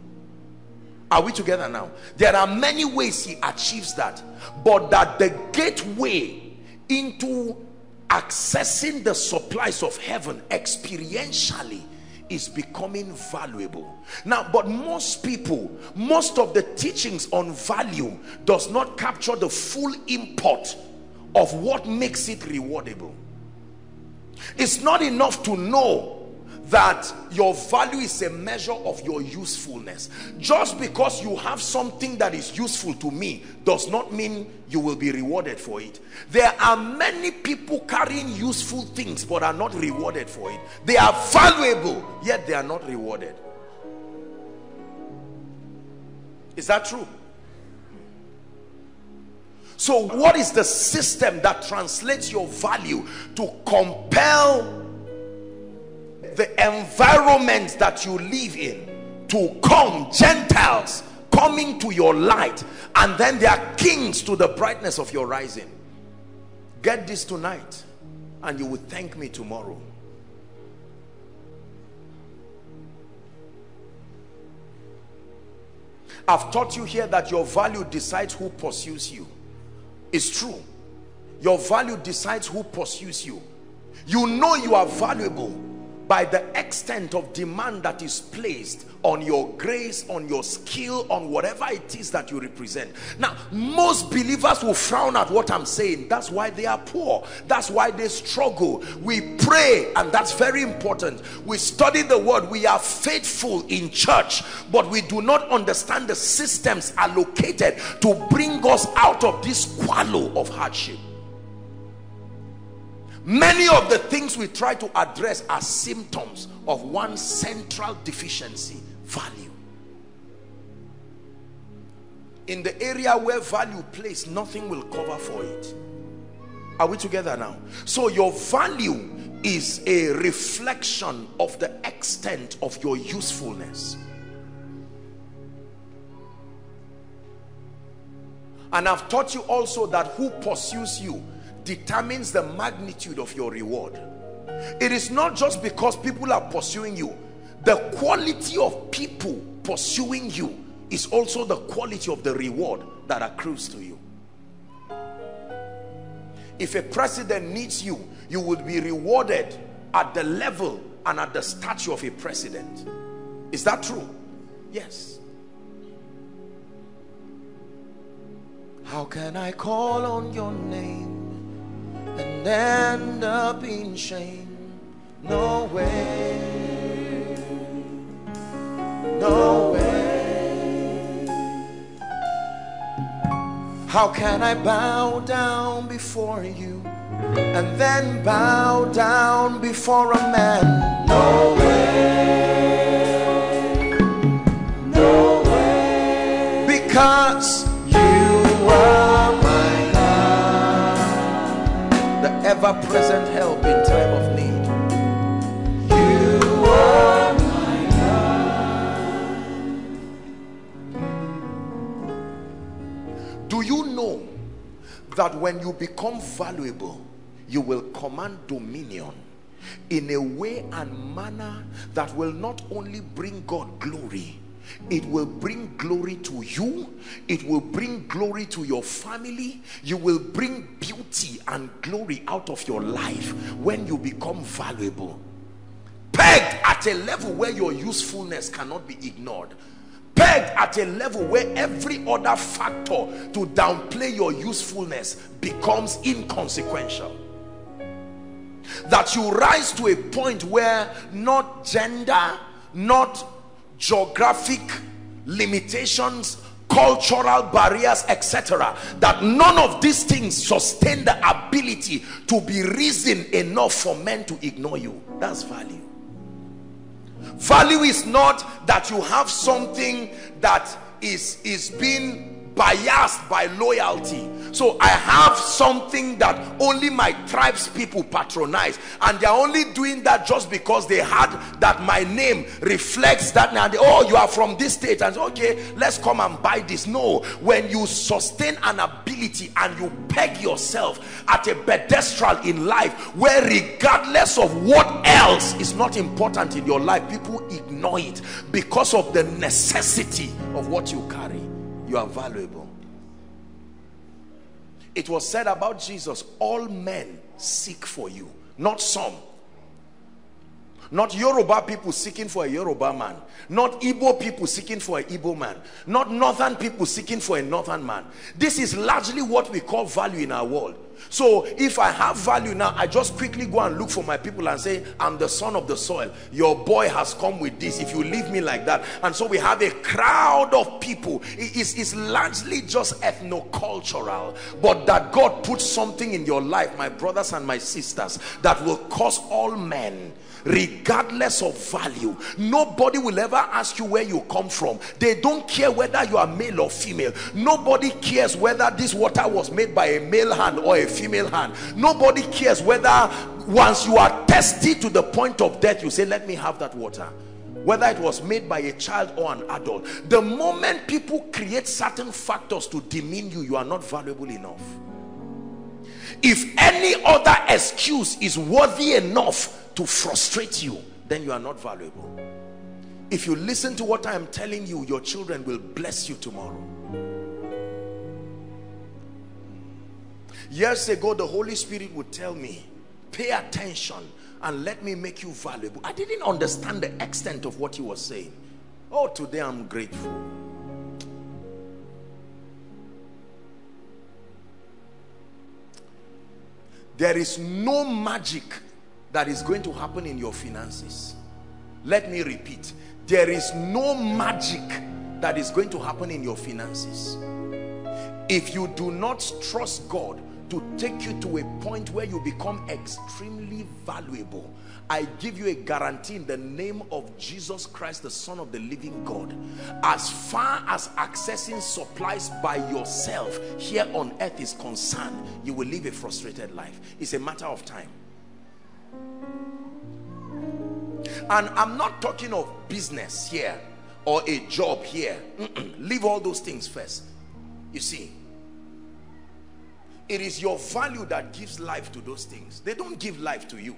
Are we together now? There are many ways he achieves that, but that the gateway into accessing the supplies of heaven experientially is becoming valuable now. But most people, most of the teachings on value does not capture the full import of what makes it rewardable. It's not enough to know that your value is a measure of your usefulness. Just because you have something that is useful to me does not mean you will be rewarded for it. There are many people carrying useful things but are not rewarded for it. They are valuable yet they are not rewarded. Is that true? So what is the system that translates your value to compel the environment that you live in to come Gentiles coming to your light, and then they are kings to the brightness of your rising? Get this tonight and you will thank me tomorrow. I've taught you here that your value decides who pursues you. It's true. Your value decides who pursues you. You know you are valuable by the extent of demand that is placed on your grace, on your skill, on whatever it is that you represent. Now, most believers will frown at what I'm saying. That's why they are poor. That's why they struggle. We pray, and that's very important. We study the word. We are faithful in church, but we do not understand the systems allocated to bring us out of this squalor of hardship. Many of the things we try to address are symptoms of one central deficiency: value. In the area where value plays, nothing will cover for it. Are we together now? So your value is a reflection of the extent of your usefulness. And I've taught you also that who pursues you determines the magnitude of your reward. It is not just because people are pursuing you. The quality of people pursuing you is also the quality of the reward that accrues to you. If a president needs you, you will be rewarded at the level and at the stature of a president. Is that true? Yes. How can I call on your name and end up in shame? No way, no way. How can I bow down before you and then bow down before a man? No way, no way. Because you are ever-present help in time of need. You are my God. Do you know that when you become valuable, you will command dominion in a way and manner that will not only bring God glory, it will bring glory to you, it will bring glory to your family, you will bring beauty and glory out of your life when you become valuable. Pegged at a level where your usefulness cannot be ignored. Pegged at a level where every other factor to downplay your usefulness becomes inconsequential. That you rise to a point where not gender, not geographic limitations, cultural barriers, et cetera, that none of these things sustain the ability to be reason enough for men to ignore you. That's value. Value is not that you have something that is, is being biased by loyalty. So I have something that only my tribe's people patronize, and they're only doing that just because they had that my name reflects that. Now they, oh, you are from this state, and okay, let's come and buy this. No, when you sustain an ability and you peg yourself at a pedestal in life where regardless of what else is not important in your life, people ignore it because of the necessity of what you carry. You are valuable. It was said about Jesus, all men seek for you, not some. Not Yoruba people seeking for a Yoruba man, not Igbo people seeking for an Igbo man, not northern people seeking for a northern man. This is largely what we call value in our world. So if I have value now, I just quickly go and look for my people and say, I'm the son of the soil. Your boy has come with this. If you leave me like that. And so we have a crowd of people. It is, it's largely just ethnocultural. But that God puts something in your life, my brothers and my sisters, that will cause all men, regardless of value. Nobody will ever ask you where you come from. They don't care whether you are male or female. Nobody cares whether this water was made by a male hand or a female hand. Nobody cares whether, once you are thirsty to the point of death, you say, let me have that water, whether it was made by a child or an adult. The moment people create certain factors to demean you, you are not valuable enough. If any other excuse is worthy enough to frustrate you, then you are not valuable. If you listen to what I am telling you, your children will bless you tomorrow. Years ago, the Holy Spirit would tell me, pay attention and let me make you valuable. I didn't understand the extent of what he was saying. Oh, today I'm grateful. There is no magic that is going to happen in your finances. Let me repeat. There is no magic that is going to happen in your finances. If you do not trust God to take you to a point where you become extremely valuable, I give you a guarantee in the name of Jesus Christ, the Son of the living God. As far as accessing supplies by yourself here on earth is concerned, you will live a frustrated life. It's a matter of time. And I'm not talking of business here or a job here. Leave all those things first. You see, it is your value that gives life to those things. They don't give life to you.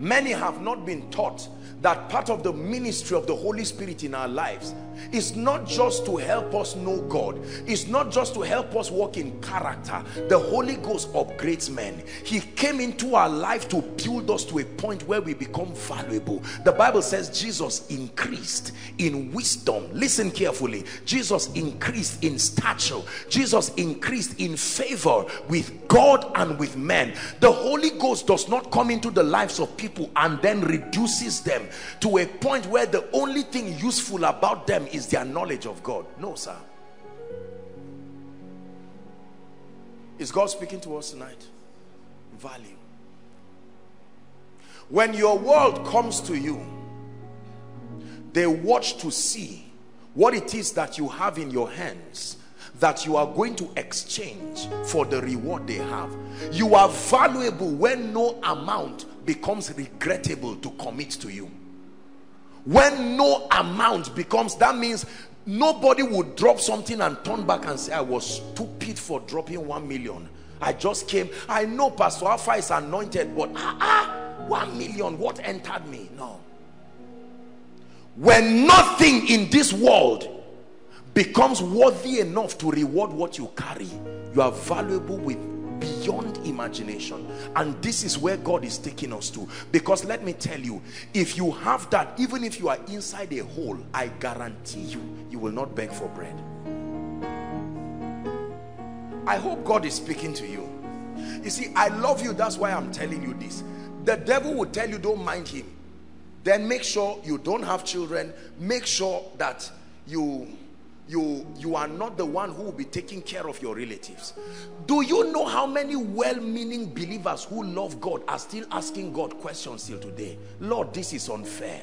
Many have not been taught that part of the ministry of the Holy Spirit in our lives is not just to help us know God. It's not just to help us walk in character. The Holy Ghost upgrades men. He came into our life to build us to a point where we become valuable. The Bible says Jesus increased in wisdom. Listen carefully. Jesus increased in stature. Jesus increased in favor with God and with men. The Holy Ghost does not come into the lives of people and then reduces them to a point where the only thing useful about them is their knowledge of God. No, sir. Is God speaking to us tonight? Value. When your world comes to you, they watch to see what it is that you have in your hands that you are going to exchange for the reward they have. You are valuable when no amount becomes regrettable to commit to you. When no amount becomes, that means nobody would drop something and turn back and say, I was stupid for dropping one million. I just came. I know Pastor Alpha is anointed, but ah, ah, one million, what entered me? No. When nothing in this world becomes worthy enough to reward what you carry, you are valuable with beyond imagination. And this is where God is taking us to, because let me tell you, if you have that, even if you are inside a hole, I guarantee you, you will not beg for bread. I hope God is speaking to you. You see, I love you. That's why I'm telling you this. The devil will tell you, don't mind him. Then make sure you don't have children. Make sure that you you you are not the one who will be taking care of your relatives. Do you know how many well-meaning believers who love God are still asking God questions till today? Lord, this is unfair.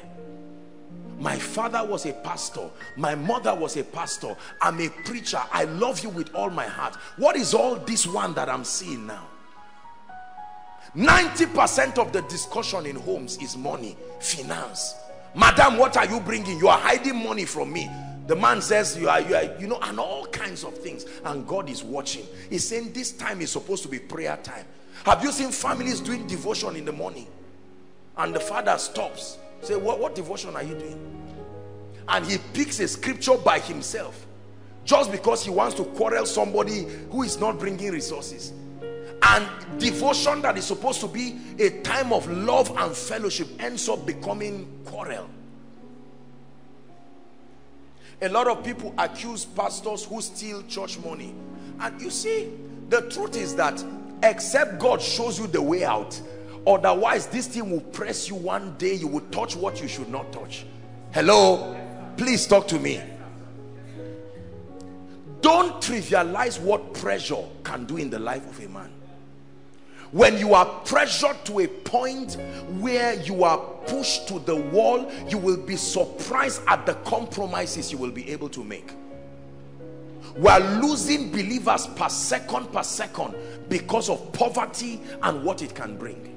My father was a pastor. My mother was a pastor. I'm a preacher. I love you with all my heart. What is all this one that I'm seeing now? ninety percent of the discussion in homes is money, finance. Madam, what are you bringing? You are hiding money from me. The man says, you are, you are, you know, and all kinds of things. And God is watching. He's saying this time is supposed to be prayer time. Have you seen families doing devotion in the morning? And the father stops. Say, what, what devotion are you doing? And he picks a scripture by himself just because he wants to quarrel somebody who is not bringing resources. And devotion that is supposed to be a time of love and fellowship ends up becoming quarrel. A lot of people accuse pastors who steal church money. And you see, the truth is that except God shows you the way out, otherwise this thing will press you one day. You will touch what you should not touch. Hello? Please talk to me. Don't trivialize what pressure can do in the life of a man. When you are pressured to a point where you are pushed to the wall, you will be surprised at the compromises you will be able to make. We are losing believers per second per second because of poverty and what it can bring.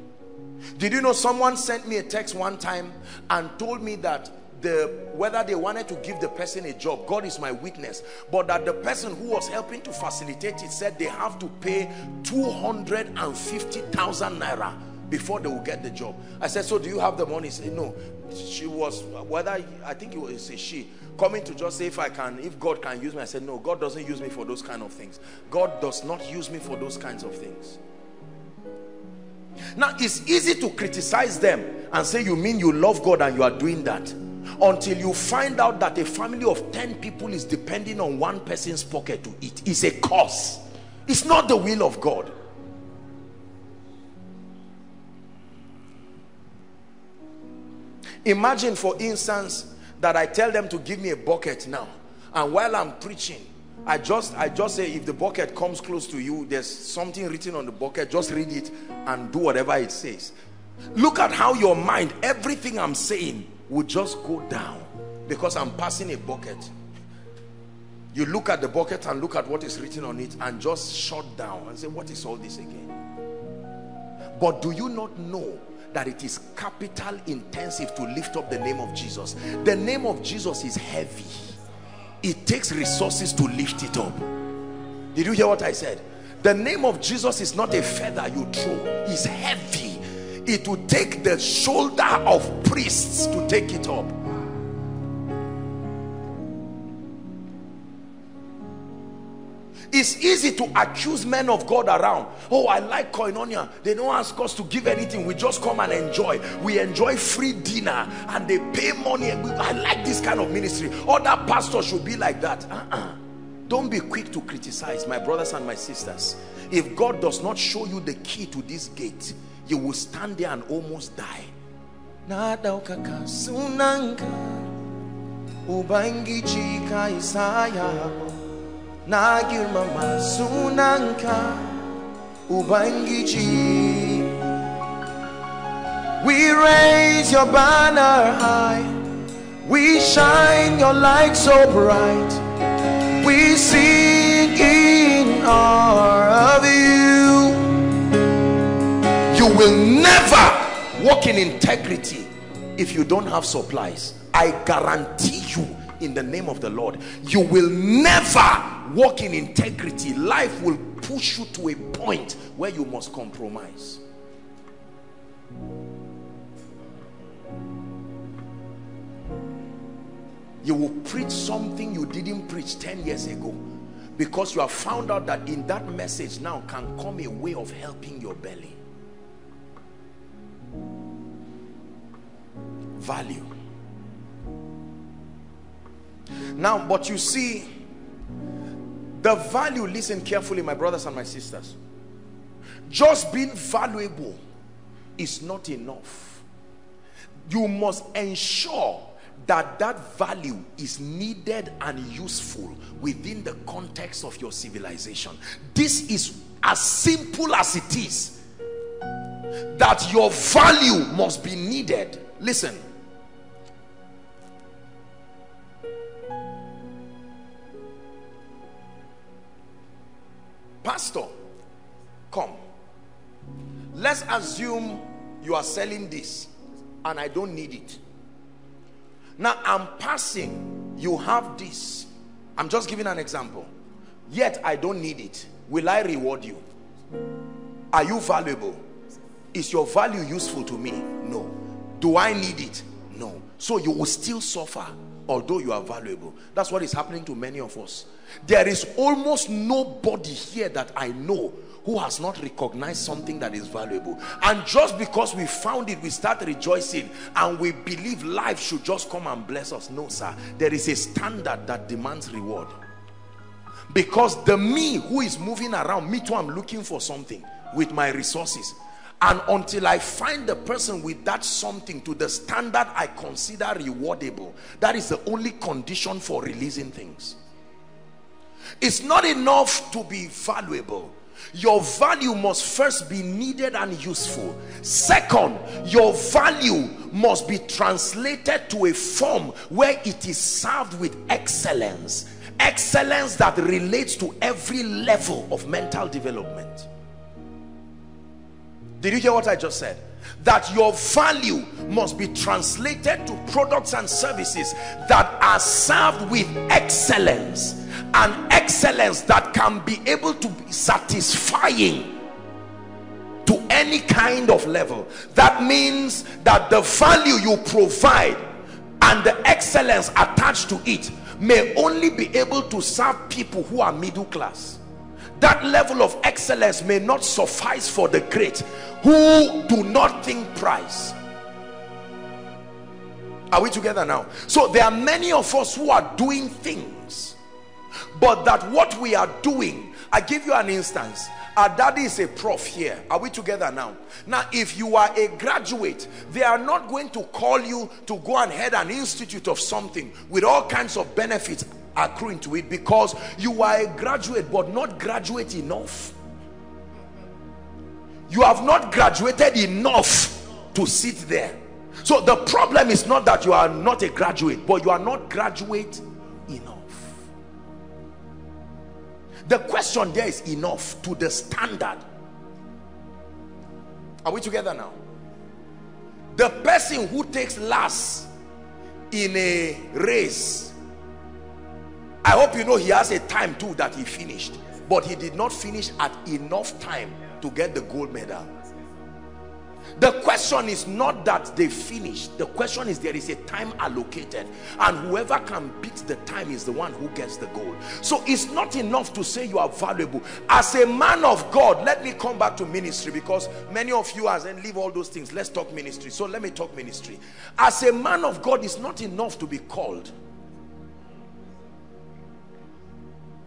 Did you know someone sent me a text one time and told me that the, whether they wanted to give the person a job, God is my witness, but that the person who was helping to facilitate it said they have to pay two hundred fifty thousand naira before they will get the job. I said, so do you have the money? He said, no. She was, whether, I think it was a she, coming to just say, if I can, if God can use me. I said, no, God doesn't use me for those kind of things. God does not use me for those kinds of things. Now, it's easy to criticize them and say, you mean you love God and you are doing that? Until you find out that a family of ten people is depending on one person's pocket to eat. It's a curse. It's not the will of God. Imagine, for instance, that I tell them to give me a bucket now, and while I'm preaching, I just I just say, if the bucket comes close to you, there's something written on the bucket, just read it and do whatever it says. Look at how your mind, everything I'm saying would just go down because I'm passing a bucket. You look at the bucket and look at what is written on it and just shut down and say, what is all this again? But do you not know that it is capital intensive to lift up the name of Jesus? The name of Jesus is heavy. It takes resources to lift it up. Did you hear what I said? The name of Jesus is not a feather you throw. It's heavy. It will take the shoulder of priests to take it up. It's easy to accuse men of God around. Oh, I like Koinonia. They don't ask us to give anything. We just come and enjoy. We enjoy free dinner and they pay money. I like this kind of ministry. Other pastors should be like that. Uh-uh. Don't be quick to criticize, my brothers and my sisters. If God does not show you the key to this gate, you will stand there and almost die. We raise your banner high, we shine your light so bright, we sing in awe of you. You will never walk in integrity if you don't have supplies. I guarantee you, in the name of the Lord, you will never walk in integrity. Life will push you to a point where you must compromise. You will preach something you didn't preach ten years ago because you have found out that in that message now can come a way of helping your belly. Value. Now, but you see, the value, listen carefully, my brothers and my sisters, just being valuable is not enough. you must ensure that that value is needed and useful within the context of your civilization. This is as simple as it is, that your value must be needed. Listen, pastor, come, let's assume you are selling this and I don't need it. Now I'm passing, you have this. I'm just giving an example. Yet I don't need it. Will I reward you? Are you valuable? Is your value useful to me? No. Do I need it? No. So you will still suffer, although you are valuable. That's what is happening to many of us. There is almost nobody here that I know who has not recognized something that is valuable. And just because we found it, we start rejoicing and we believe life should just come and bless us. No, sir. There is a standard that demands reward. Because the me who is moving around, me too, I'm looking for something with my resources. And until I find the person with that something to the standard I consider rewardable, that is the only condition for releasing things. It's not enough to be valuable. Your value must first be needed and useful. Second, your value must be translated to a form where it is served with excellence. Excellence that relates to every level of mental development. Did you hear what I just said? That your value must be translated to products and services that are served with excellence, an excellence that can be able to be satisfying to any kind of level. That means that the value you provide and the excellence attached to it may only be able to serve people who are middle class. That level of excellence may not suffice for the great, who do not think price. Are we together now? So there are many of us who are doing things, but that what we are doing, I give you an instance. Our daddy is a prof here. Are we together now? Now, if you are a graduate, they are not going to call you to go and head an institute of something with all kinds of benefits accruing to it, because you are a graduate, but not graduate enough. You have not graduated enough to sit there. So the problem is not that you are not a graduate, but you are not graduate enough. The question there is enough to the standard. Are we together now? The person who takes last in a race, I hope you know he has a time too that he finished, but he did not finish at enough time to get the gold medal. The question is not that they finished. The question is there is a time allocated, and whoever can beat the time is the one who gets the gold. So it's not enough to say you are valuable. As a man of God, let me come back to ministry, because many of you are saying leave all those things, let's talk ministry. So let me talk ministry. As a man of God, it's not enough to be called.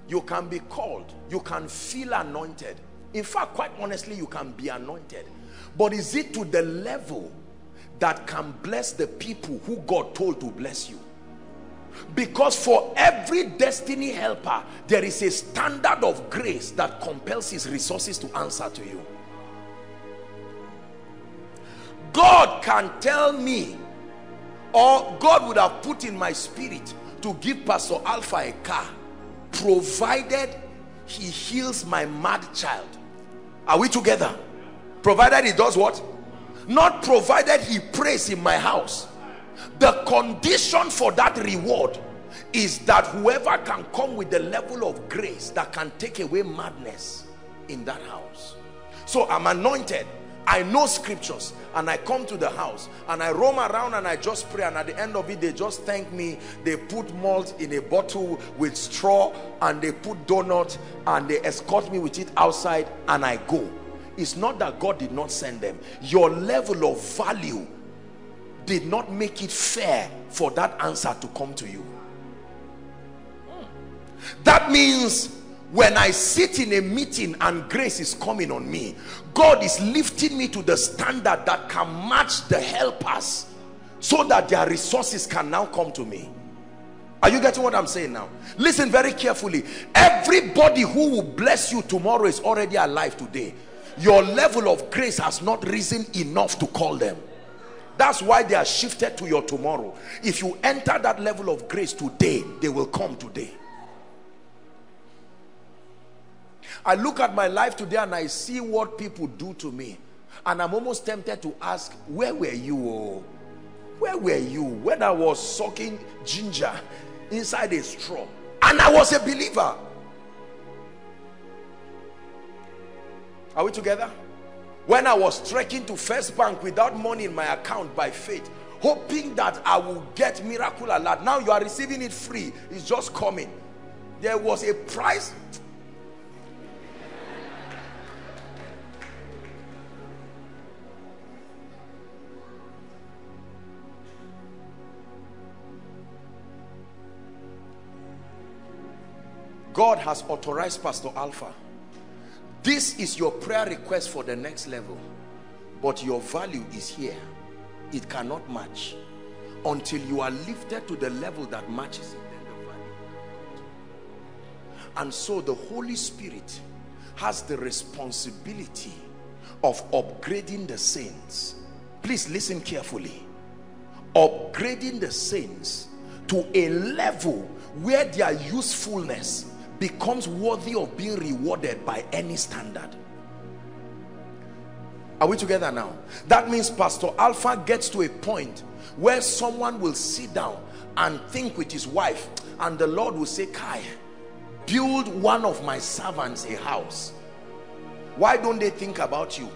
You can be called, you can feel anointed. In fact, quite honestly, you can be anointed. But is it to the level that can bless the people who God told to bless you? Because for every destiny helper, there is a standard of grace that compels his resources to answer to you. God can tell me, or God would have put in my spirit to give Pastor Alpha a car, provided he heals my mad child. Are we together? Provided he does what? Not provided he prays in my house. The condition for that reward is that whoever can come with the level of grace that can take away madness in that house. So I'm anointed, I know scriptures, and I come to the house and I roam around and I just pray, and at the end of it they just thank me. They put malt in a bottle with straw and they put donut and they escort me with it outside and I go. It's not that God did not send them. Your level of value did not make it fair for that answer to come to you. That means when I sit in a meeting and grace is coming on me, God is lifting me to the standard that can match the helpers so that their resources can now come to me. Are you getting what I'm saying now? Listen very carefully. Everybody who will bless you tomorrow is already alive today. Your level of grace has not risen enough to call them. That's why they are shifted to your tomorrow. If you enter that level of grace today, they will come today. I look at my life today and I see what people do to me. And I'm almost tempted to ask, where were you? Where were you? When I was sucking ginger inside a straw. And I was a believer. Are we together? When I was trekking to First Bank without money in my account by faith, hoping that I will get miracle alert. Now you are receiving it free. It's just coming. There was a price. God has authorized Pastor Alpha. This is your prayer request for the next level. But your value is here. It cannot match. Until you are lifted to the level that matches it. And so the Holy Spirit has the responsibility of upgrading the saints. Please listen carefully. Upgrading the saints to a level where their usefulness becomes worthy of being rewarded by any standard. Are we together now? That means Pastor Alpha gets to a point where someone will sit down and think with his wife, and the Lord will say, Kai, build one of my servants a house. Why don't they think about you?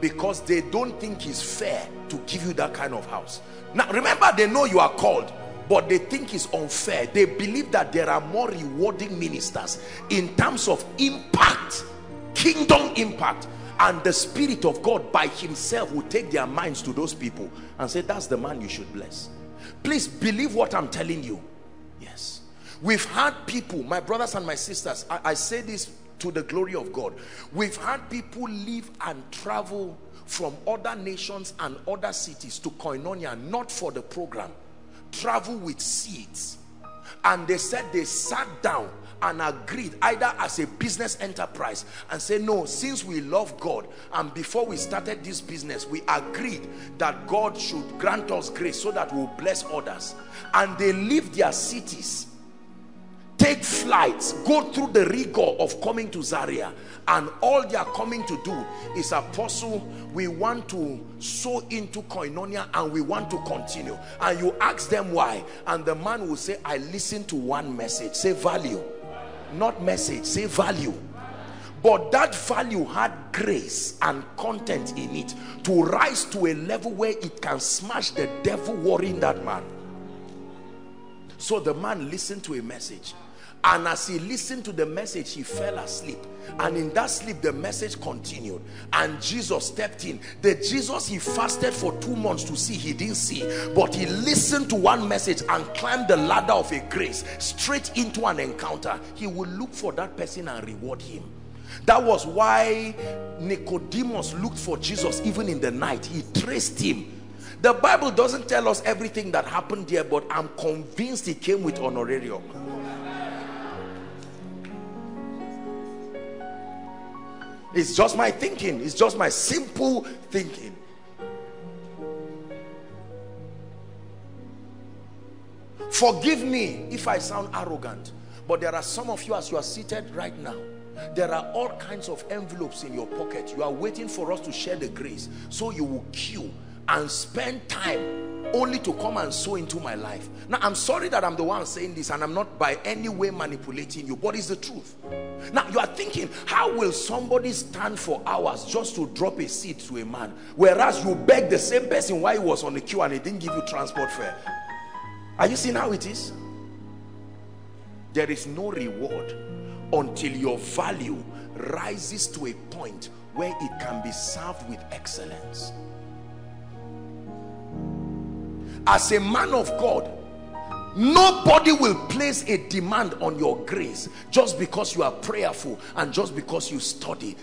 Because they don't think it's fair to give you that kind of house. Now remember, they know you are called, but they think it's unfair. They believe that there are more rewarding ministers in terms of impact, kingdom impact, and the Spirit of God by himself will take their minds to those people and say, that's the man you should bless. Please believe what I'm telling you. Yes, we've had people, my brothers and my sisters, I, I say this to the glory of God, we've had people live and travel from other nations and other cities to Koinonia, not for the program, travel with seeds, and they said they sat down and agreed either as a business enterprise and say, no, since we love God and before we started this business we agreed that God should grant us grace so that we'll bless others, and they leave their cities, take flights, go through the rigor of coming to Zaria, and all they are coming to do is, Apostle, we want to sow into Koinonia and we want to continue. And you ask them why, and the man will say, I listened to one message. Say value, not message. Say value. But that value had grace and content in it to rise to a level where it can smash the devil worrying that man. So the man listened to a message, and as he listened to the message, he fell asleep. And in that sleep, the message continued. And Jesus stepped in. The Jesus he fasted for two months to see, he didn't see. But he listened to one message and climbed the ladder of a grace straight into an encounter. He will look for that person and reward him. That was why Nicodemus looked for Jesus even in the night. He traced him. The Bible doesn't tell us everything that happened there, but I'm convinced he came with honorarium. It's just my thinking. It's just my simple thinking. Forgive me if I sound arrogant, but there are some of you, as you are seated right now, there are all kinds of envelopes in your pocket. You are waiting for us to share the grace, so you will queue and spend time only to come and sow into my life. Now, I'm sorry that I'm the one saying this, and I'm not by any way manipulating you, but it's the truth. Now, you are thinking, how will somebody stand for hours just to drop a seed to a man, whereas you begged the same person while he was on the queue and he didn't give you transport fare? Are you seeing how it is? There is no reward until your value rises to a point where it can be served with excellence. As a man of God, nobody will place a demand on your grace just because you are prayerful and just because you study.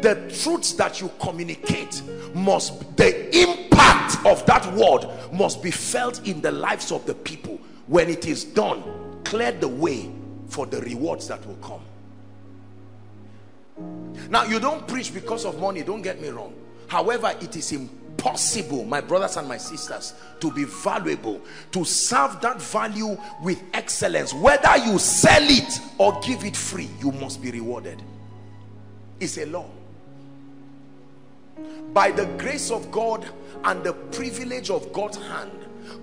The truths that you communicate must, the impact of that word must be felt in the lives of the people. When it is done, clear the way for the rewards that will come. Now, you don't preach because of money, don't get me wrong. However, it is impossible, my brothers and my sisters, to be valuable, to serve that value with excellence. Whether you sell it or give it free, you must be rewarded. It's a law. By the grace of God and the privilege of God's hand,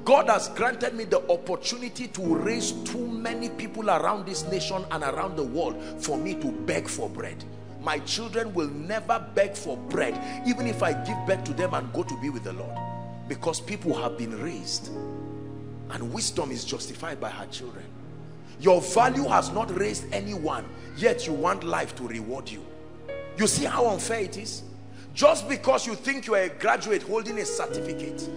God has granted me the opportunity to raise too many people around this nation and around the world for me to beg for bread. My children will never beg for bread, even if I give back to them and go to be with the Lord, because people have been raised and wisdom is justified by her children. Your value has not raised anyone, yet you want life to reward you. You see how unfair it is? Just because you think you are a graduate holding a certificate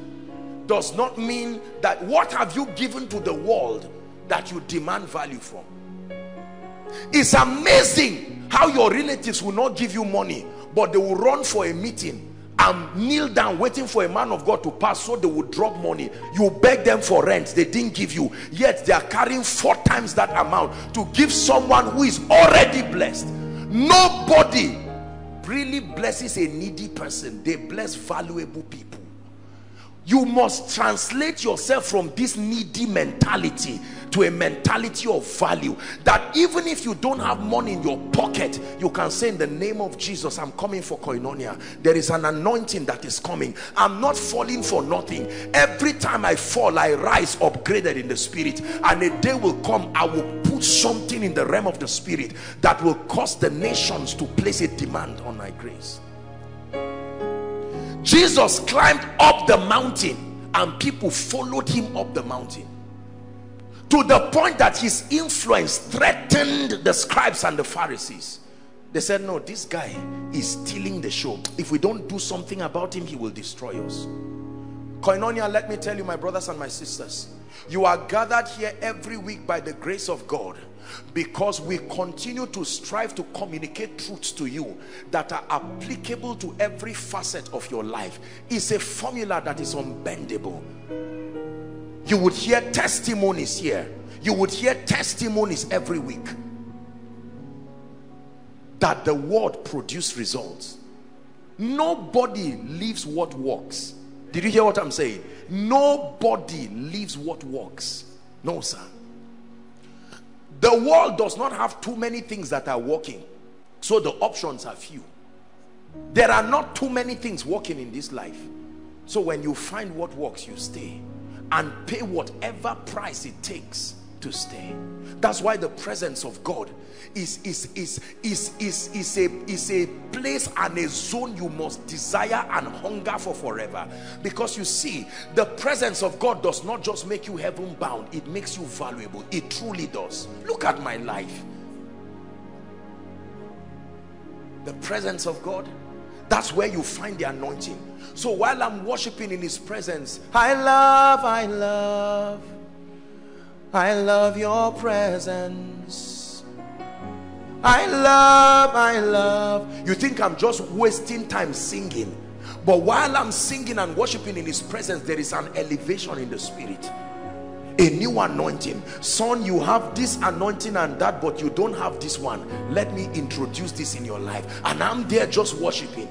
does not mean that what have you given to the world that you demand value from. It's amazing how your relatives will not give you money, but they will run for a meeting and kneel down waiting for a man of God to pass so they will drop money. You beg them for rent, they didn't give you, yet they are carrying four times that amount to give someone who is already blessed. Nobody really blesses a needy person. They bless valuable people. You must translate yourself from this needy mentality to a mentality of value, that even if you don't have money in your pocket, you can say, in the name of Jesus, I'm coming for Koinonia. There is an anointing that is coming. I'm not falling for nothing. Every time I fall, I rise upgraded in the spirit, and a day will come I will put something in the realm of the spirit that will cause the nations to place a demand on my grace. Jesus climbed up the mountain and people followed him up the mountain, to the point that his influence threatened the scribes and the Pharisees. They said, no, this guy is stealing the show. If we don't do something about him, he will destroy us. Koinonia, let me tell you, my brothers and my sisters, you are gathered here every week by the grace of God because we continue to strive to communicate truths to you that are applicable to every facet of your life. It's a formula that is unbendable. You would hear testimonies here. You would hear testimonies every week that the word produced results. Nobody leaves what works. Did you hear what I'm saying? Nobody leaves what works. No, sir. The world does not have too many things that are working, so the options are few. There are not too many things working in this life. So when you find what works, you stay and pay whatever price it takes to stay. That's why the presence of God is is is is is is a is a place and a zone you must desire and hunger for forever. Because you see, the presence of God does not just make you heaven bound, it makes you valuable. It truly does. Look at my life. The presence of God, that's where you find the anointing. So while I'm worshiping in his presence, I love, I love, I love your presence. I love, I love. You think I'm just wasting time singing, but while I'm singing and worshiping in his presence, there is an elevation in the spirit. A new anointing. Son, you have this anointing and that, but you don't have this one. Let me introduce this in your life. And I'm there just worshiping.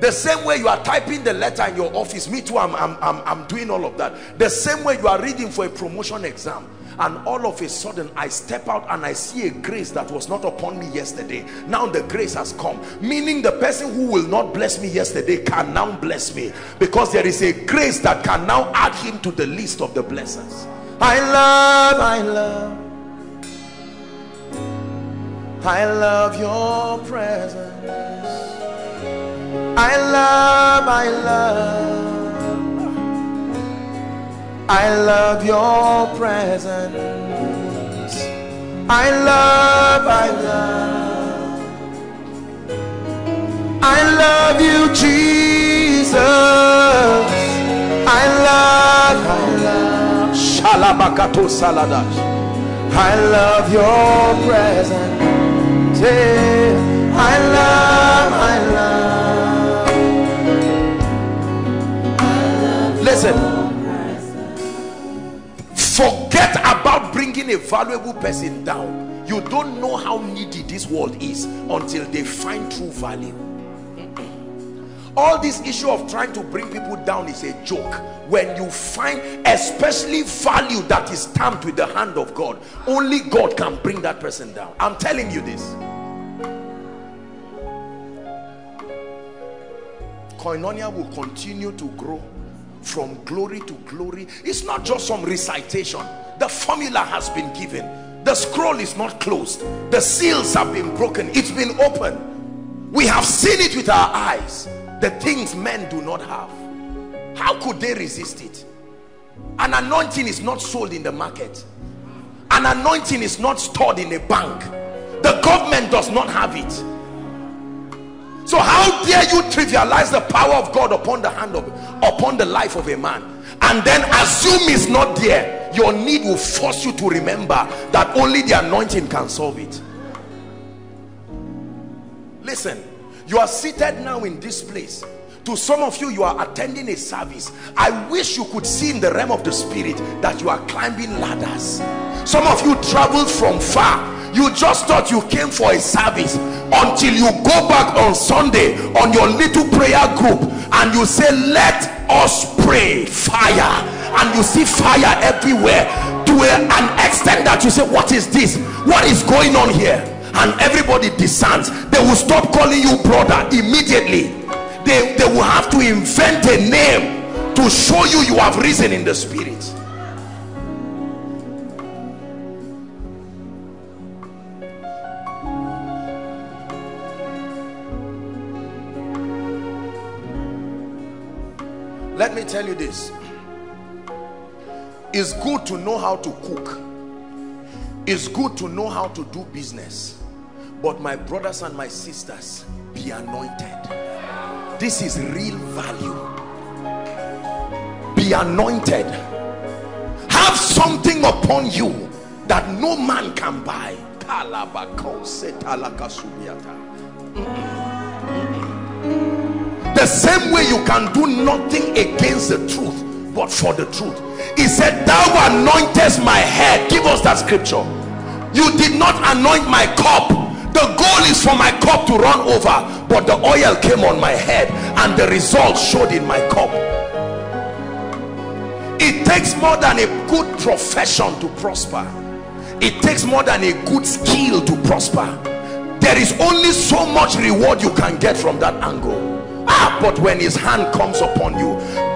The same way you are typing the letter in your office, me too, I'm, I'm, I'm, I'm doing all of that. The same way you are reading for a promotion exam, and all of a sudden I step out and I see a grace that was not upon me yesterday. Now the grace has come, meaning the person who will not bless me yesterday can now bless me, because there is a grace that can now add him to the list of the blessings. I love, I love, I love your presence. I love, I love, I love your presence. I love, I love, I love you, Jesus. I love, I love, Shalabakato Saladash. I love your presence. I love, I love. I person. Forget about bringing a valuable person down. You don't know how needy this world is until they find true value. All this issue of trying to bring people down is a joke. When you find especially value that is stamped with the hand of God, only God can bring that person down. I'm telling you this. Koinonia will continue to grow from glory to glory. It's not just some recitation. The formula has been given. The scroll is not closed. The seals have been broken. It's been opened. We have seen it with our eyes. The things men do not have. How could they resist it? An anointing is not sold in the market. An anointing is not stored in a bank. The government does not have it. So how dare you trivialize the power of God upon the hand of, upon the life of a man, and then assume it's not there? Your need will force you to remember that only the anointing can solve it. Listen. You are seated now in this place. To some of you, you are attending a service. I wish you could see in the realm of the spirit that you are climbing ladders. Some of you traveled from far. You just thought you came for a service until you go back on Sunday on your little prayer group and you say, let us pray, fire. And you see fire everywhere to an extent that you say, what is this? What is going on here? And everybody discerns. They will stop calling you brother immediately. They, they will have to invent a name to show you you have risen in the spirit. Let me tell you this. It's good to know how to cook. It's good to know how to do business. But my brothers and my sisters, be anointed. This is real value. Be anointed. Have something upon you that no man can buy. The same way you can do nothing against the truth, but for the truth. He said, thou anointest my head. Give us that scripture. You did not anoint my cup. The goal is for my cup to run over, but the oil came on my head and the result showed in my cup. It takes more than a good profession to prosper. It takes more than a good skill to prosper. There is only so much reward you can get from that angle. Ah, but when his hand comes upon you,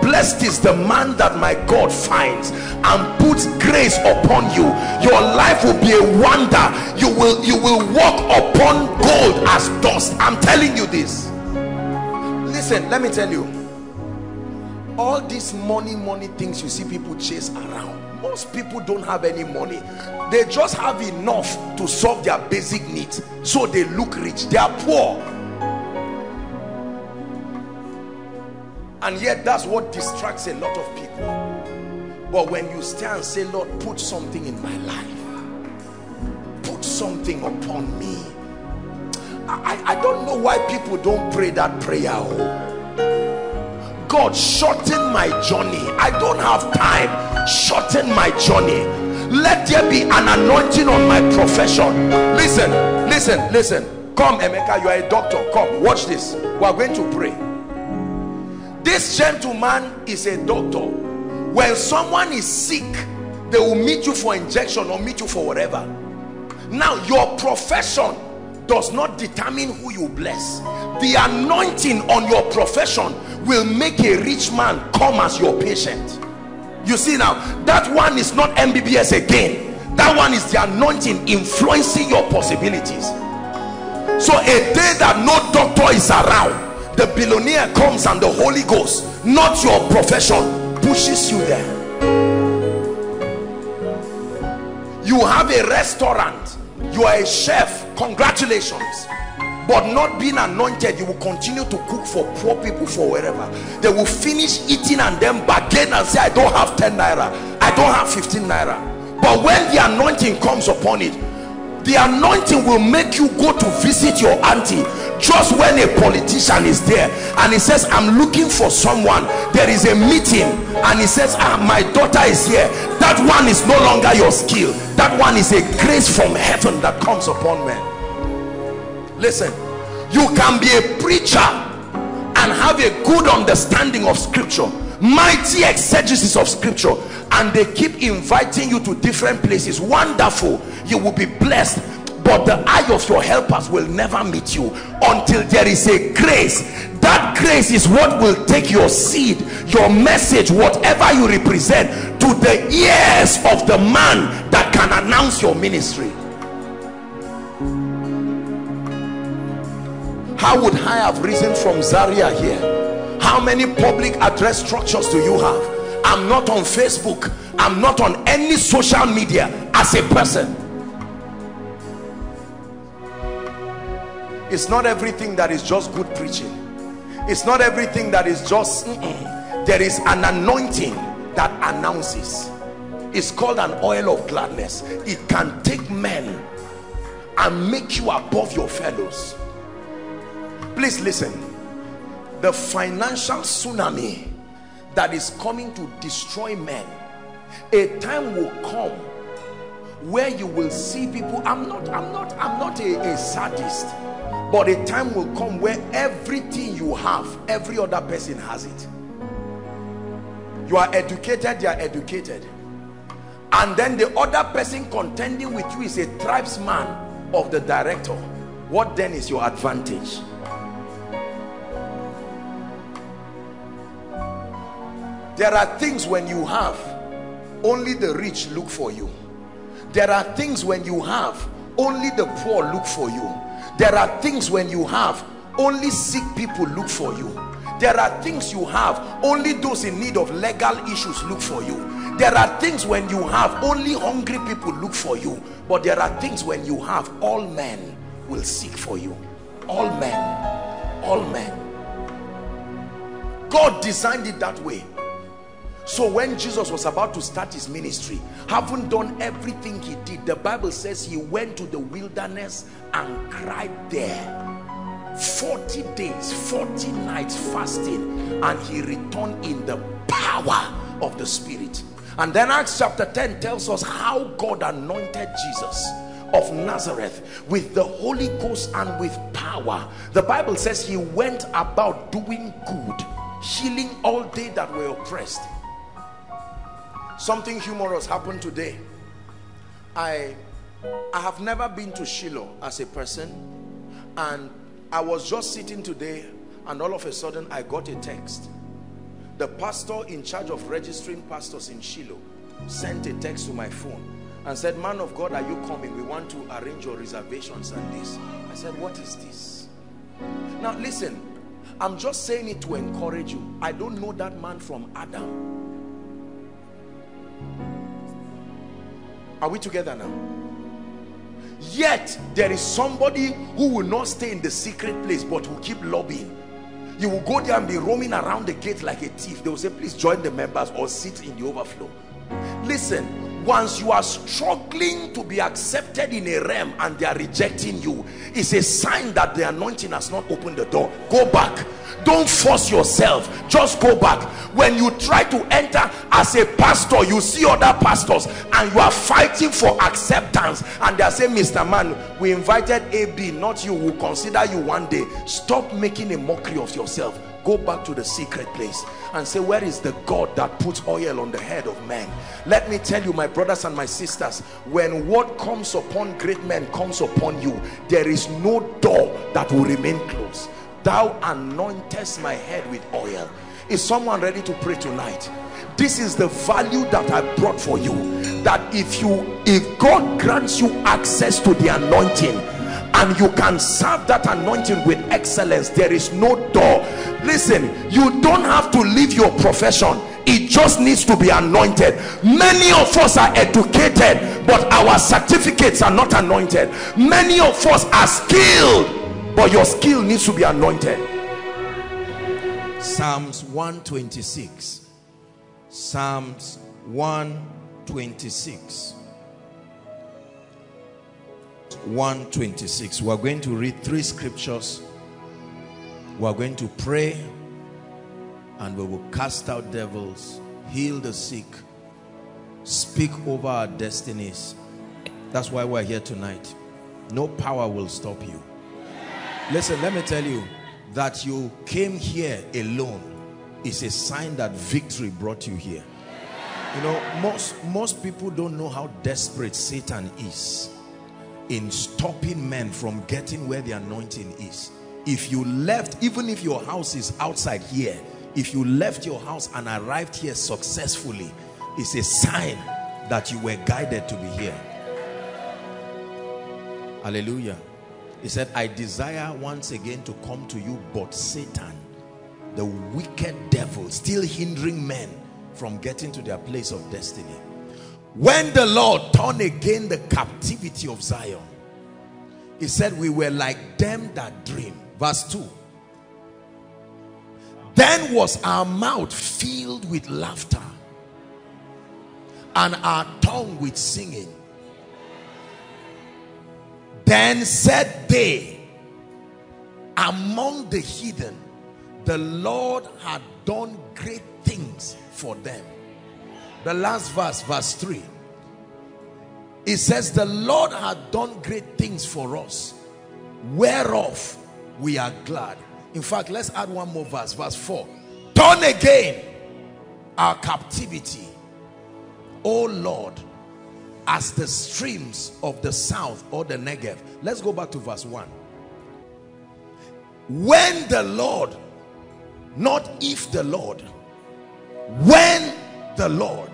blessed is the man that my God finds and puts grace upon you. Your life will be a wonder. You will, you will walk upon gold as dust. I'm telling you this. Listen, let me tell you. All these money, money things you see people chase around. Most people don't have any money. They just have enough to solve their basic needs. So they look rich. They are poor. And yet that's what distracts a lot of people. But when you stand and say, Lord, put something in my life. Put something upon me. I, I, I don't know why people don't pray that prayer. God, shorten my journey. I don't have time. Shorten my journey. Let there be an anointing on my profession. Listen, listen, listen. Come, Emeka, you are a doctor. Come, watch this. We are going to pray. This gentleman is a doctor. When someone is sick, they will meet you for injection or meet you for whatever. Now, your profession does not determine who you bless. The anointing on your profession will make a rich man come as your patient. You see now, that one is not M B B S again. That one is the anointing influencing your possibilities. So a day that no doctor is around, the billionaire comes and the Holy Ghost, not your profession, pushes you there. You have a restaurant, you are a chef, congratulations. But not being anointed, you will continue to cook for poor people for wherever. They will finish eating and then bargain and say, I don't have ten naira, I don't have fifteen naira. But when the anointing comes upon it, the anointing will make you go to visit your auntie. just when a politician is there and he says, I'm looking for someone, there is a meeting and he says, ah, my daughter is here, that one is no longer your skill, that one is a grace from heaven that comes upon men. Listen, you can be a preacher and have a good understanding of scripture, mighty exegesis of scripture, and they keep inviting you to different places. Wonderful, you will be blessed, but the eye of your helpers will never meet you until there is a grace. That grace is what will take your seed, your message, whatever you represent, to the ears of the man that can announce your ministry. How would I have risen from Zaria here? How many public address structures do you have? I'm not on Facebook. I'm not on any social media as a person. It's not everything that is just good preaching. It's not everything that is just... Mm-mm. There is an anointing that announces. It's called an oil of gladness. It can take men and make you above your fellows. Please listen. The financial tsunami that is coming to destroy men, a time will come where you will see people. I'm not I'm not I'm not a, a sadist, but a time will come where everything you have, every other person has it. You are educated, they are educated, and then the other person contending with you is a tribesman of the director. What then is your advantage? There are things when you have, only the rich look for you. There are things when you have, only the poor look for you. There are things when you have, only sick people look for you. There are things you have, only those in need of legal issues look for you. There are things when you have, only hungry people look for you. But there are things when you have, all men will seek for you. All men, all men. God designed it that way. So when Jesus was about to start his ministry, having done everything he did, the Bible says he went to the wilderness and cried there. forty days, forty nights fasting, and he returned in the power of the Spirit. And then Acts chapter ten tells us how God anointed Jesus of Nazareth with the Holy Ghost and with power. The Bible says he went about doing good, healing all they that were oppressed. Something humorous happened today. I, I have never been to Shiloh as a person, and I was just sitting today and all of a sudden I got a text. The pastor in charge of registering pastors in Shiloh sent a text to my phone and said, man of God, are you coming? We want to arrange your reservations and this. I said, what is this? Now listen, I'm just saying it to encourage you. I don't know that man from Adam. Are we together now? Yet there is somebody who will not stay in the secret place but will keep lobbying. You will go there and be roaming around the gate like a thief. They will say, please join the members or sit in the overflow. Listen, once you are struggling to be accepted in a realm and they are rejecting you, it's a sign that the anointing has not opened the door. Go back. Don't force yourself, just go back. When you try to enter as a pastor, you see other pastors and you are fighting for acceptance and they are saying, Mister Man, we invited A B, not you. We'll consider you one day. Stop making a mockery of yourself. Go back to the secret place and say, where is the God that puts oil on the head of man? Let me tell you, my brothers and my sisters, when what comes upon great men comes upon you, there is no door that will remain closed. Thou anointest my head with oil. Is someone ready to pray tonight? This is the value that I brought for you, that if you if God grants you access to the anointing and you can serve that anointing with excellence, there is no door. Listen, you don't have to leave your profession. It just needs to be anointed. Many of us are educated, but our certificates are not anointed. Many of us are skilled, but your skill needs to be anointed. Psalms one twenty-six. Psalms one twenty-six. one twenty-six. We're going to read three scriptures We are going to pray and we will cast out devils, heal the sick, speak over our destinies. That's why we're here tonight. No power will stop you. Listen, let me tell you, that you came here alone is a sign that victory brought you here. You know, most, most people don't know how desperate Satan is in stopping men from getting where the anointing is. If you left, even if your house is outside here, if you left your house and arrived here successfully, it's a sign that you were guided to be here. Hallelujah. He said, I desire once again to come to you, but Satan, the wicked devil, still hindering men from getting to their place of destiny. When the Lord turned again the captivity of Zion, he said, we were like them that dream. Verse two. Then was our mouth filled with laughter and our tongue with singing. Then said they among the heathen, the Lord had done great things for them. The last verse, verse three. It says, the Lord had done great things for us, whereof we are glad. In fact, let's add one more verse, verse four. Turn again our captivity, O Lord, as the streams of the south or the Negev. Let's go back to verse one. When the Lord, not if the Lord, when the Lord.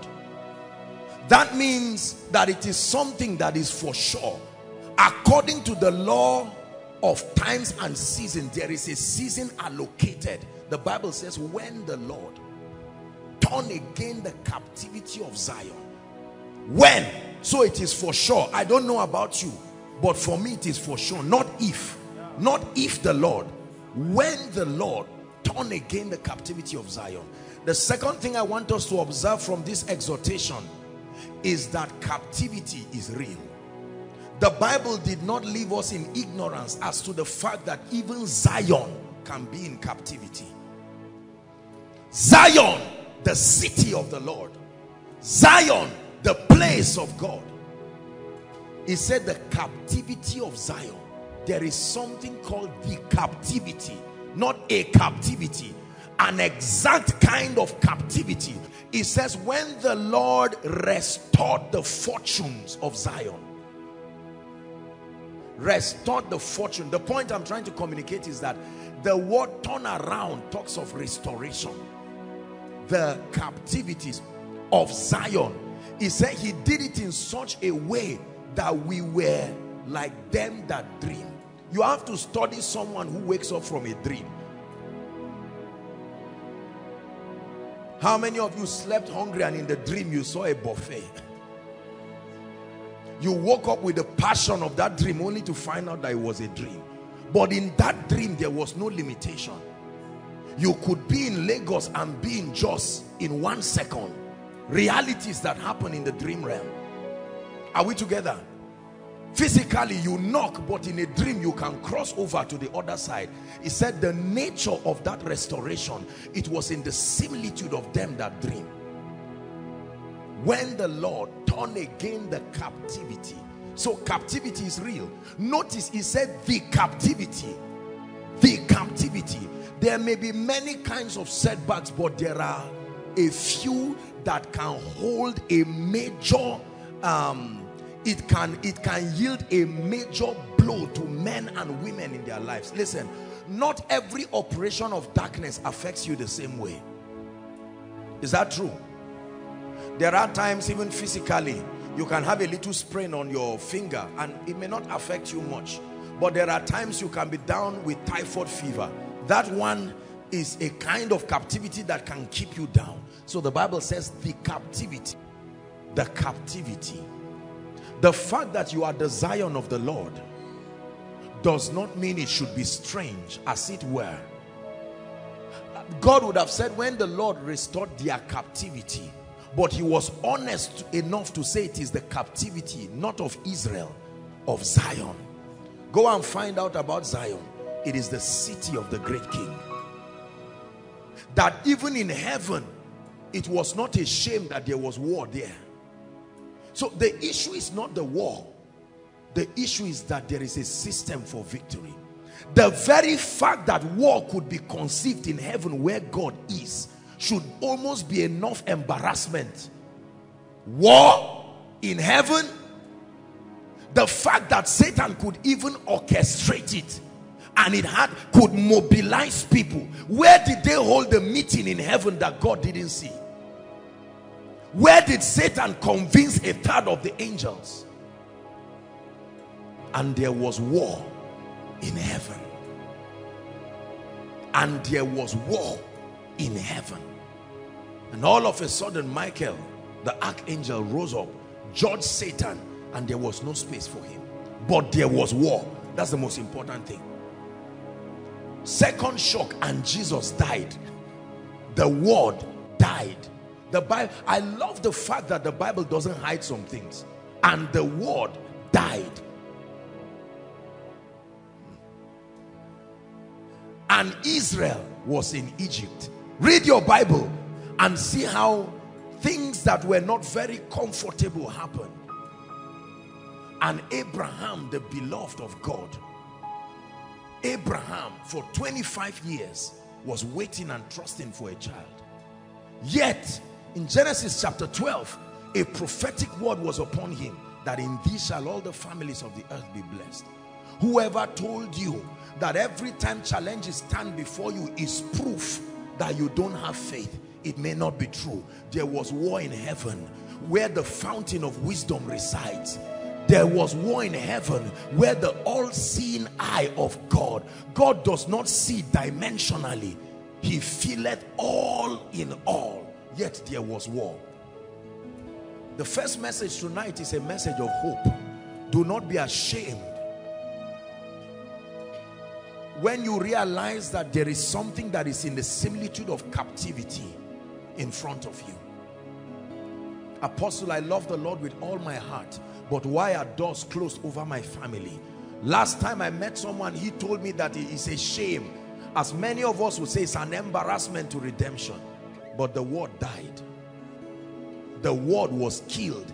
That means that it is something that is for sure. According to the law of times and seasons, there is a season allocated. The Bible says, when the Lord turned again the captivity of Zion. When? So it is for sure. I don't know about you, but for me it is for sure. Not if. Not if the Lord. When the Lord turned again the captivity of Zion. The second thing I want us to observe from this exhortation is that captivity is real. The Bible did not leave us in ignorance as to the fact that even Zion can be in captivity. Zion, the city of the Lord. Zion, the place of God. He said the captivity of Zion. There is something called the captivity, not a captivity, an exact kind of captivity. It says when the Lord restored the fortunes of Zion. Restored the fortune. The point I'm trying to communicate is that the word turn around talks of restoration. The captivities of Zion. He said he did it in such a way that we were like them that dream. You have to study someone who wakes up from a dream. How many of you slept hungry and in the dream you saw a buffet? You woke up with the passion of that dream only to find out that it was a dream. But in that dream there was no limitation. You could be in Lagos and be in Jos in one second. Realities that happen in the dream realm. Are we together? Physically you knock, but in a dream you can cross over to the other side. He said the nature of that restoration, it was in the similitude of them that dream. When the Lord turned again the captivity. So captivity is real. Notice he said the captivity. The captivity. There may be many kinds of setbacks, but there are a few that can hold a major um it can it can yield a major blow to men and women in their lives. Listen, not every operation of darkness affects you the same way. Is that true? There are times even physically you can have a little sprain on your finger and it may not affect you much, but there are times you can be down with typhoid fever. That one is a kind of captivity that can keep you down. So the Bible says the captivity, the captivity. The fact that you are the Zion of the Lord does not mean it should be strange, as it were. God would have said when the Lord restored their captivity, but he was honest enough to say it is the captivity, not of Israel, of Zion. Go and find out about Zion. it is the city of the great king. That even in heaven, it was not a shame that there was war there. So the issue is not the war. The issue is that there is a system for victory. The very fact that war could be conceived in heaven where God is should almost be enough embarrassment. War in heaven? The fact that Satan could even orchestrate it and it had could mobilize people. Where did they hold the meeting in heaven that God didn't see? Where did Satan convince a third of the angels? And there was war in heaven. And there was war in heaven. And all of a sudden, Michael, the archangel, rose up, judged Satan, and there was no space for him. But there was war. That's the most important thing. Second shock, and Jesus died. The word died. The Bible, I love the fact that the Bible doesn't hide some things. And the word died. And Israel was in Egypt. Read your Bible and see how things that were not very comfortable happened. And Abraham, the beloved of God, Abraham for twenty-five years was waiting and trusting for a child. Yet, in Genesis chapter twelve, a prophetic word was upon him that in thee shall all the families of the earth be blessed. Whoever told you that every time challenges stand before you is proof that you don't have faith, it may not be true. There was war in heaven where the fountain of wisdom resides. There was war in heaven where the all-seeing eye of God, God does not see dimensionally. He filleth all in all. Yet there was war. The first message tonight is a message of hope. Do not be ashamed. When you realize that there is something that is in the similitude of captivity in front of you. Apostle, I love the Lord with all my heart, but why are doors closed over my family? Last time I met someone, he told me that it is a shame. As many of us would say, it's an embarrassment to redemption. But the word died. The word was killed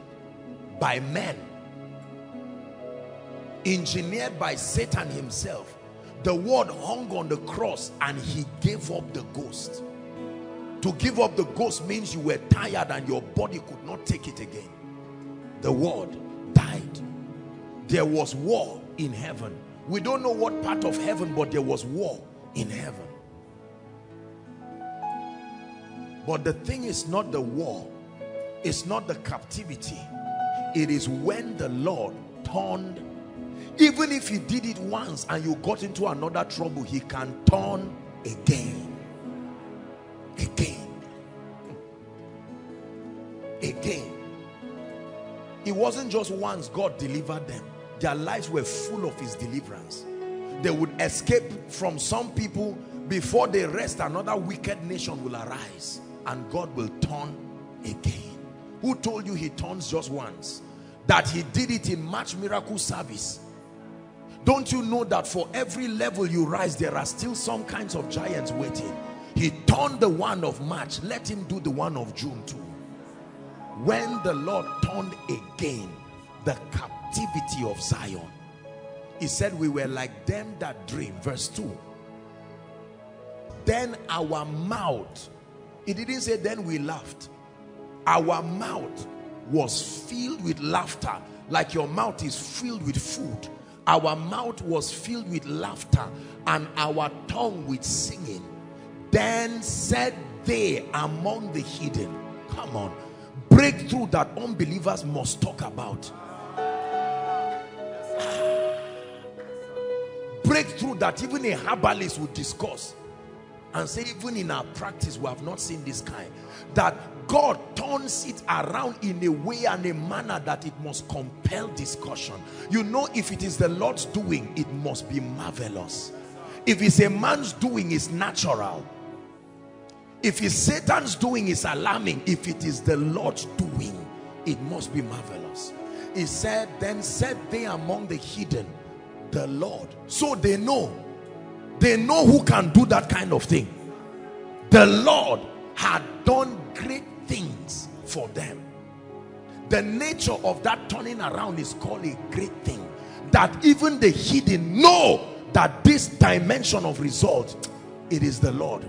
by men, engineered by Satan himself. The word hung on the cross and he gave up the ghost. To give up the ghost means you were tired and your body could not take it again. The word died. There was war in heaven. We don't know what part of heaven, but there was war in heaven. But the thing is not the war, it's not the captivity. It is when the Lord turned, even if he did it once and you got into another trouble, he can turn again. Again. Again. It wasn't just once God delivered them. Their lives were full of his deliverance. They would escape from some people. Before they rest, another wicked nation will arise. And God will turn again. Who told you he turns just once? That he did it in March Miracle Service. Don't you know that for every level you rise, there are still some kinds of giants waiting? He turned the one of March. Let him do the one of June too. When the Lord turned again the captivity of Zion, he said we were like them that dream. Verse two. Then our mouth, it didn't say then we laughed. Our mouth was filled with laughter, like your mouth is filled with food. Our mouth was filled with laughter and our tongue with singing. Then said they among the hidden, come on, breakthrough that unbelievers must talk about. Ah. Breakthrough that even a herbalist would discuss and say, even in our practice, we have not seen this kind. That God turns it around in a way and a manner that it must compel discussion. You know, if it is the Lord's doing, it must be marvelous. If it's a man's doing, it's natural. If it's Satan's doing, it's alarming. If it is the Lord's doing, it must be marvelous. He said, then said they among the hidden, the Lord. So they know They know who can do that kind of thing. The Lord had done great things for them. The nature of that turning around is called a great thing. That even the hidden know that this dimension of result, it is the Lord.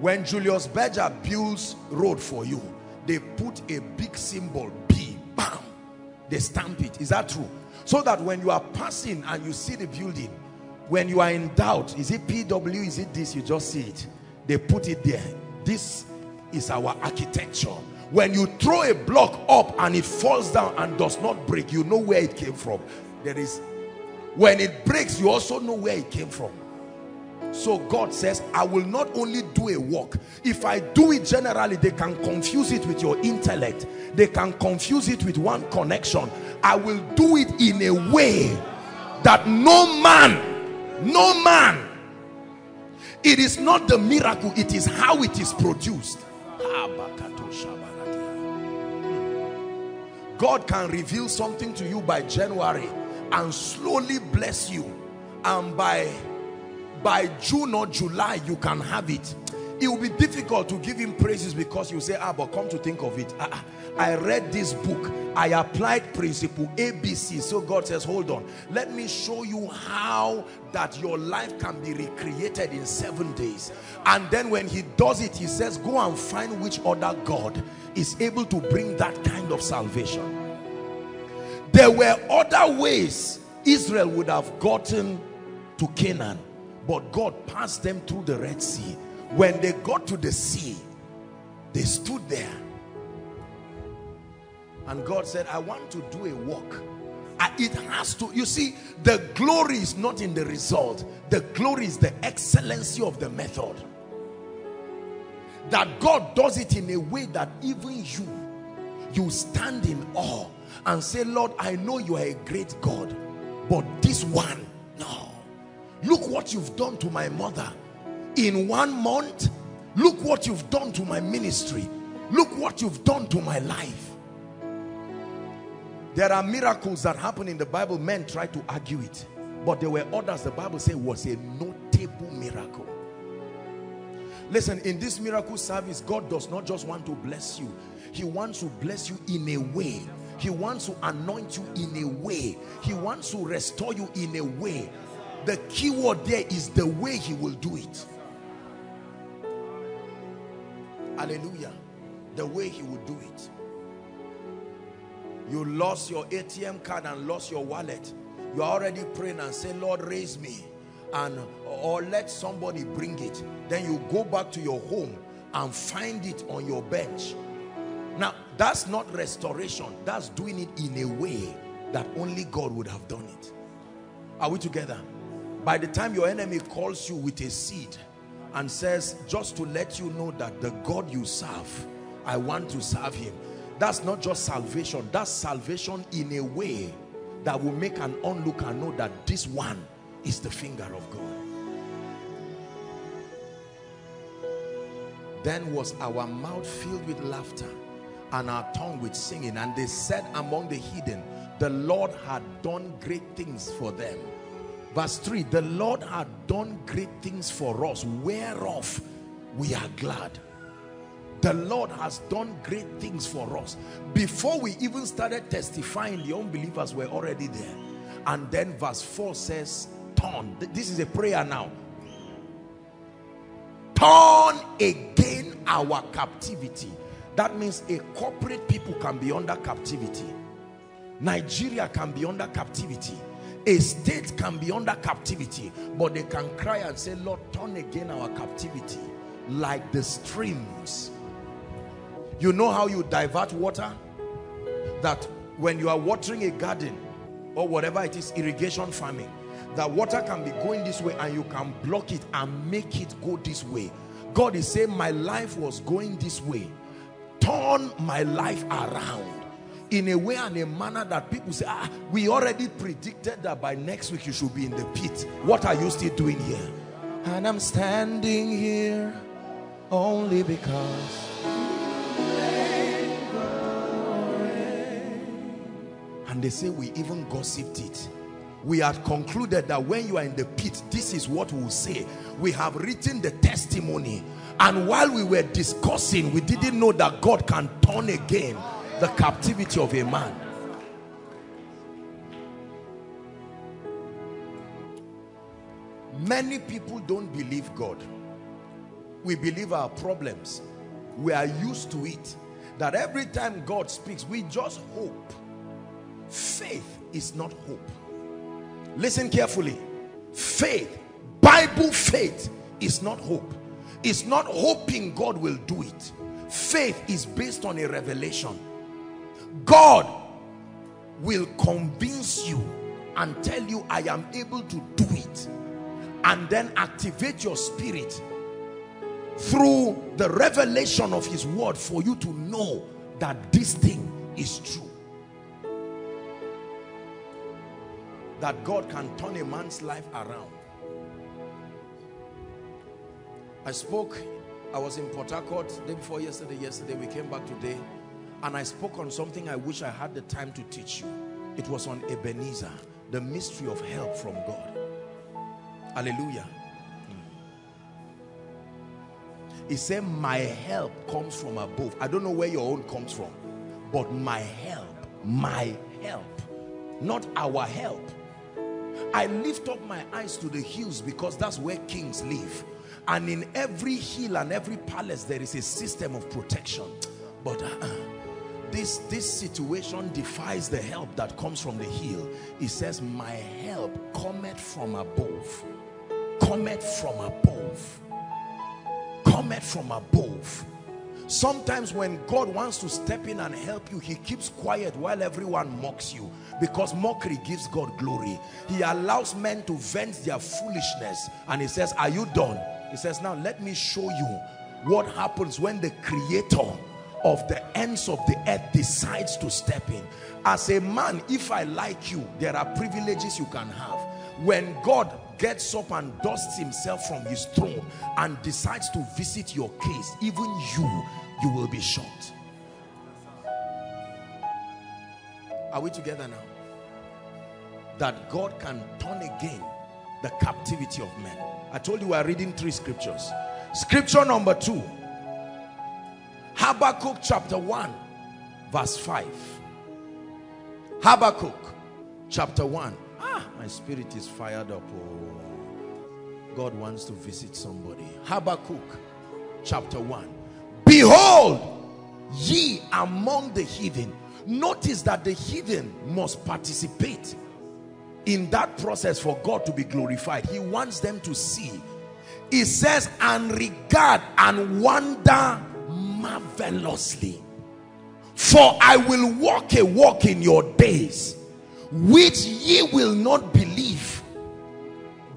When Julius Berger builds road for you, they put a big symbol, B, bam. They stamp it. Is that true? So that when you are passing and you see the building, when you are in doubt, is it P W, is it this, you just see it. They put it there. This is our architecture. When you throw a block up and it falls down and does not break, you know where it came from. There is, when it breaks, you also know where it came from. So God says, I will not only do a work. If I do it generally, they can confuse it with your intellect. They can confuse it with one connection. I will do it in a way that no man, no man. It is not the miracle, it is how it is produced. God can reveal something to you by January and slowly bless you. And by... by June or July, you can have it. It will be difficult to give him praises because you say, ah, but come to think of it. Ah, I read this book. I applied principle A B C. So God says, hold on. Let me show you how that your life can be recreated in seven days. And then when he does it, he says, go and find which other God is able to bring that kind of salvation. There were other ways Israel would have gotten to Canaan. But God passed them through the Red Sea. When they got to the sea, they stood there. And God said, I want to do a work. It has to, you see, the glory is not in the result. The glory is the excellency of the method. That God does it in a way that even you, you stand in awe and say, Lord, I know you are a great God, but this one, no. Look what you've done to my mother in one month. Look what you've done to my ministry. Look what you've done to my life. There are miracles that happen in the Bible. Men try to argue it, but there were others the Bible said was a notable miracle. Listen, in this miracle service, God does not just want to bless you. He wants to bless you in a way. He wants to anoint you in a way. He wants to restore you in a way. The key word there is the way he will do it. Hallelujah. The way he will do it. You lost your A T M card and lost your wallet. You are already praying and say, Lord, raise me. And, or let somebody bring it. Then you go back to your home and find it on your bench. Now, that's not restoration. That's doing it in a way that only God would have done it. Are we together? By the time your enemy calls you with a seed and says, just to let you know that the God you serve, I want to serve him. That's not just salvation. That's salvation in a way that will make an onlooker know that this one is the finger of God. Then was our mouth filled with laughter and our tongue with singing. And they said among the heathen, the Lord had done great things for them. Verse three, the Lord had done great things for us, whereof we are glad. The Lord has done great things for us. Before we even started testifying, the unbelievers were already there. And then verse four says, turn. This is a prayer now. Turn again our captivity. That means a corporate people can be under captivity. Nigeria can be under captivity. A state can be under captivity, but they can cry and say, Lord, turn again our captivity like the streams. You know how you divert water? That when you are watering a garden or whatever it is, irrigation farming, that water can be going this way and you can block it and make it go this way. God is saying, my life was going this way. Turn my life around. In a way and a manner that people say, ah, we already predicted that by next week you should be in the pit. What are you still doing here? And I'm standing here only because and they say we even gossiped it. we had concluded that when you are in the pit, this is what we will say. We have written the testimony. And while we were discussing, we didn't know that God can turn again the captivity of a man. Many people don't believe God. We believe our problems. We are used to it. That every time God speaks, we just hope. Faith is not hope. Listen carefully. Faith, Bible faith, is not hope. It's not hoping God will do it. Faith is based on a revelation. God will convince you and tell you, I am able to do it. And then activate your spirit through the revelation of his word for you to know that this thing is true. That God can turn a man's life around. I spoke, I was in Port Harcourt the day before yesterday, yesterday we came back today, and I spoke on something I wish I had the time to teach you. It was on Ebenezer, the mystery of help from God. Hallelujah. He said, my help comes from above. I don't know where your own comes from, but my help, my help, not our help. I lift up my eyes to the hills because that's where kings live. And in every hill and every palace, there is a system of protection. But uh-uh, this, this situation defies the help that comes from the hill. He says, my help cometh from above. Cometh from above. Cometh from above. Sometimes when God wants to step in and help you, he keeps quiet while everyone mocks you, because mockery gives God glory. He allows men to vent their foolishness, and he says, are you done? He says, now let me show you what happens when the creator of the ends of the earth decides to step in. As a man, if I like you, there are privileges you can have. When God gets up and dusts himself from his throne and decides to visit your case, even you, you will be shocked. Are we together now? That God can turn again the captivity of men. I told you we are reading three scriptures. Scripture number two, Habakkuk chapter one, verse five. Habakkuk chapter one. Ah, my spirit is fired up. Oh, God wants to visit somebody. Habakkuk chapter one. Behold, ye among the heathen. Notice that the heathen must participate in that process for God to be glorified. He wants them to see. He says, and regard and wonder marvelously. For I will walk a walk in your days, which ye will not believe,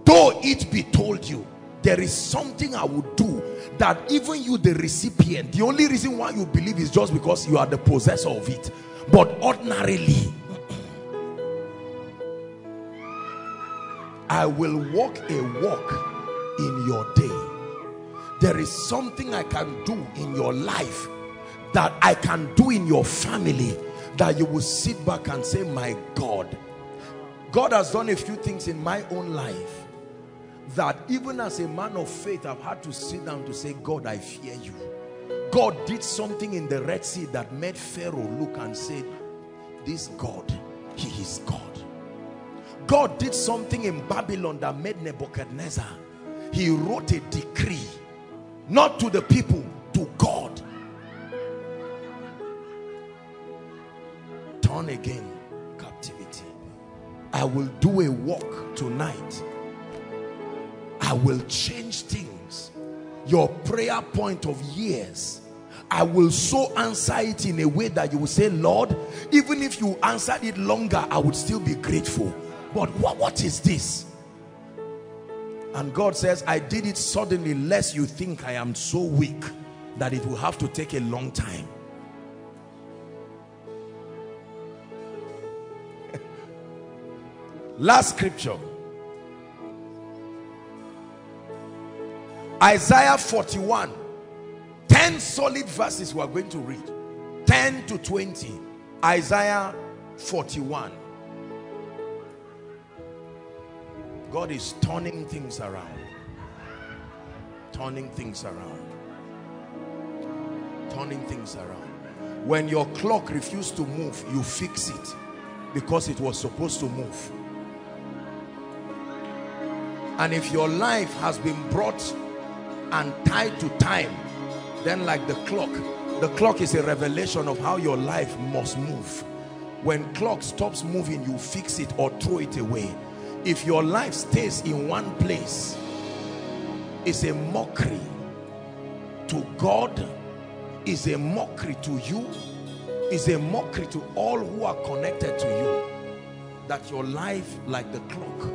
though it be told you. There is something I would do that even you, the recipient, the only reason why you believe is just because you are the possessor of it. But ordinarily, I will walk a walk in your day. There is something I can do in your life, that I can do in your family, that you will sit back and say, my God. God has done a few things in my own life that even as a man of faith, I've had to sit down to say, God, I fear you. God did something in the Red Sea that made Pharaoh look and say, this God, he is God. God did something in Babylon that made Nebuchadnezzar. He wrote a decree, not to the people, to God. Turn again captivity. I will do a walk tonight. I will change things. Your prayer point of years, I will so answer it in a way that you will say, Lord, even if you answered it longer, I would still be grateful. But what, what is this? And God says, I did it suddenly, lest you think I am so weak that it will have to take a long time. Last scripture, Isaiah forty-one, ten solid verses we are going to read, ten to twenty, Isaiah forty-one. God is turning things around. Turning things around. Turning things around. When your clock refused to move, you fix it because it was supposed to move. And if your life has been brought and tied to time, then like the clock, the clock is a revelation of how your life must move. When clock stops moving, you fix it or throw it away. If your life stays in one place, it's a mockery to God, is a mockery to you, is a mockery to all who are connected to you, that your life, like the clock,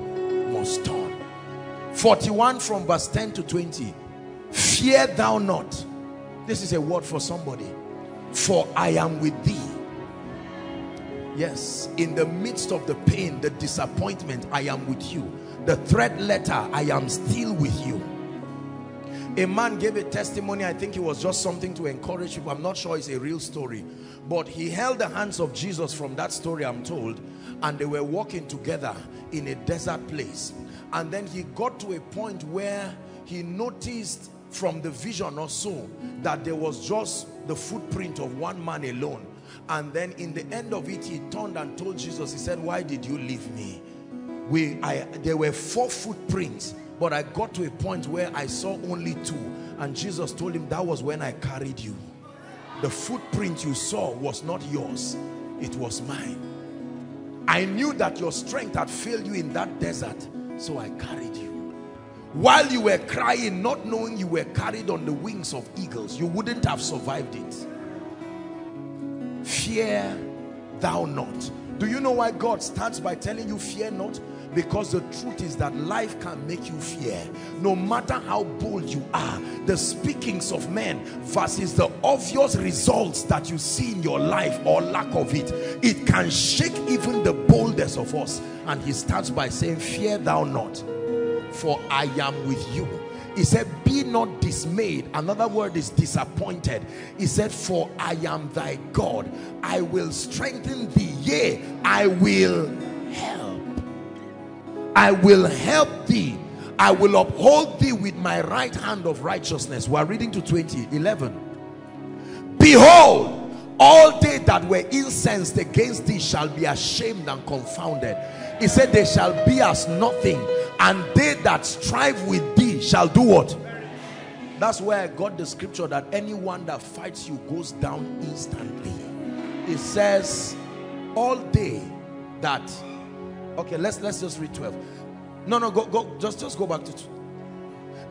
must turn. forty-one from verse ten to twenty. Fear thou not. This is a word for somebody. For I am with thee. Yes, in the midst of the pain, the disappointment, I am with you. The threat letter, I am still with you. A man gave a testimony, I think it was just something to encourage people. I'm not sure it's a real story. But he held the hands of Jesus from that story, I'm told. And they were walking together in a desert place. And then he got to a point where he noticed from the vision or so that there was just the footprint of one man alone. And then in the end of it, he turned and told Jesus, he said, why did you leave me? We, I, there were four footprints. But I got to a point where I saw only two. And Jesus told him, that was when I carried you. The footprint you saw was not yours. It was mine. I knew that your strength had failed you in that desert. So I carried you. While you were crying, not knowing you were carried on the wings of eagles, you wouldn't have survived it. Fear thou not. Do you know why God starts by telling you fear not? Because the truth is that life can make you fear. No matter how bold you are, the speakings of men versus the obvious results that you see in your life or lack of it, it can shake even the boldest of us. And he starts by saying, fear thou not, for I am with you. He said, be not dismayed. Another word is disappointed. He said, for I am thy God. I will strengthen thee. Yea, I will help. I will help thee. I will uphold thee with my right hand of righteousness. We are reading to twenty, eleven. Behold, all they that were incensed against thee shall be ashamed and confounded. He said, they shall be as nothing, and they that strive with thee shall do what? That's where I got the scripture that anyone that fights you goes down instantly. It says, all they that... Okay, let's let's just read twelve. No, no, go go just just go back to two.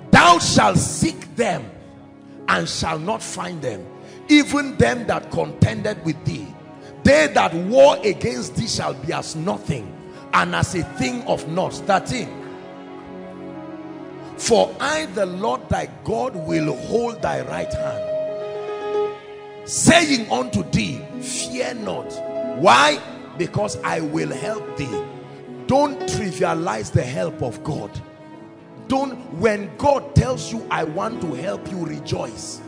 Thou shalt seek them and shall not find them, even them that contended with thee. They that war against thee shall be as nothing and as a thing of naught. thirteen. For I, the Lord thy God, will hold thy right hand, saying unto thee, fear not. Why? Because I will help thee. Don't trivialize the help of God. Don't, when God tells you, I want to help you, rejoice.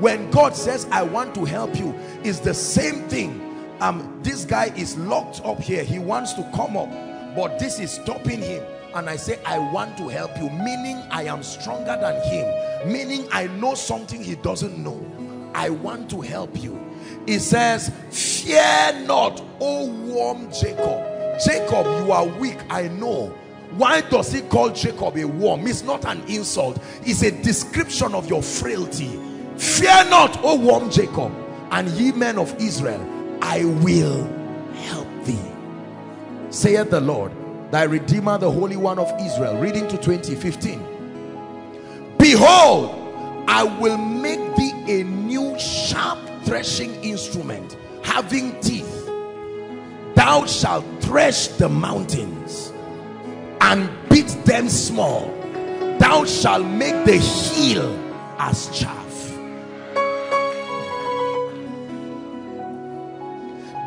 When God says, I want to help you, it's the same thing. Um, this guy is locked up here. He wants to come up, but this is stopping him. And I say, I want to help you, meaning I am stronger than him. Meaning I know something he doesn't know. I want to help you. He says, fear not, O warm Jacob. Jacob, you are weak, I know. Why does he call Jacob a worm? It's not an insult. It's a description of your frailty. Fear not, O worm Jacob, and ye men of Israel, I will help thee. Saith the Lord, thy Redeemer, the Holy One of Israel. Reading to twenty, fifteen. Behold, I will make thee a new sharp threshing instrument, having teeth. Thou shalt thresh the mountains and beat them small. Thou shalt make the heel as chaff.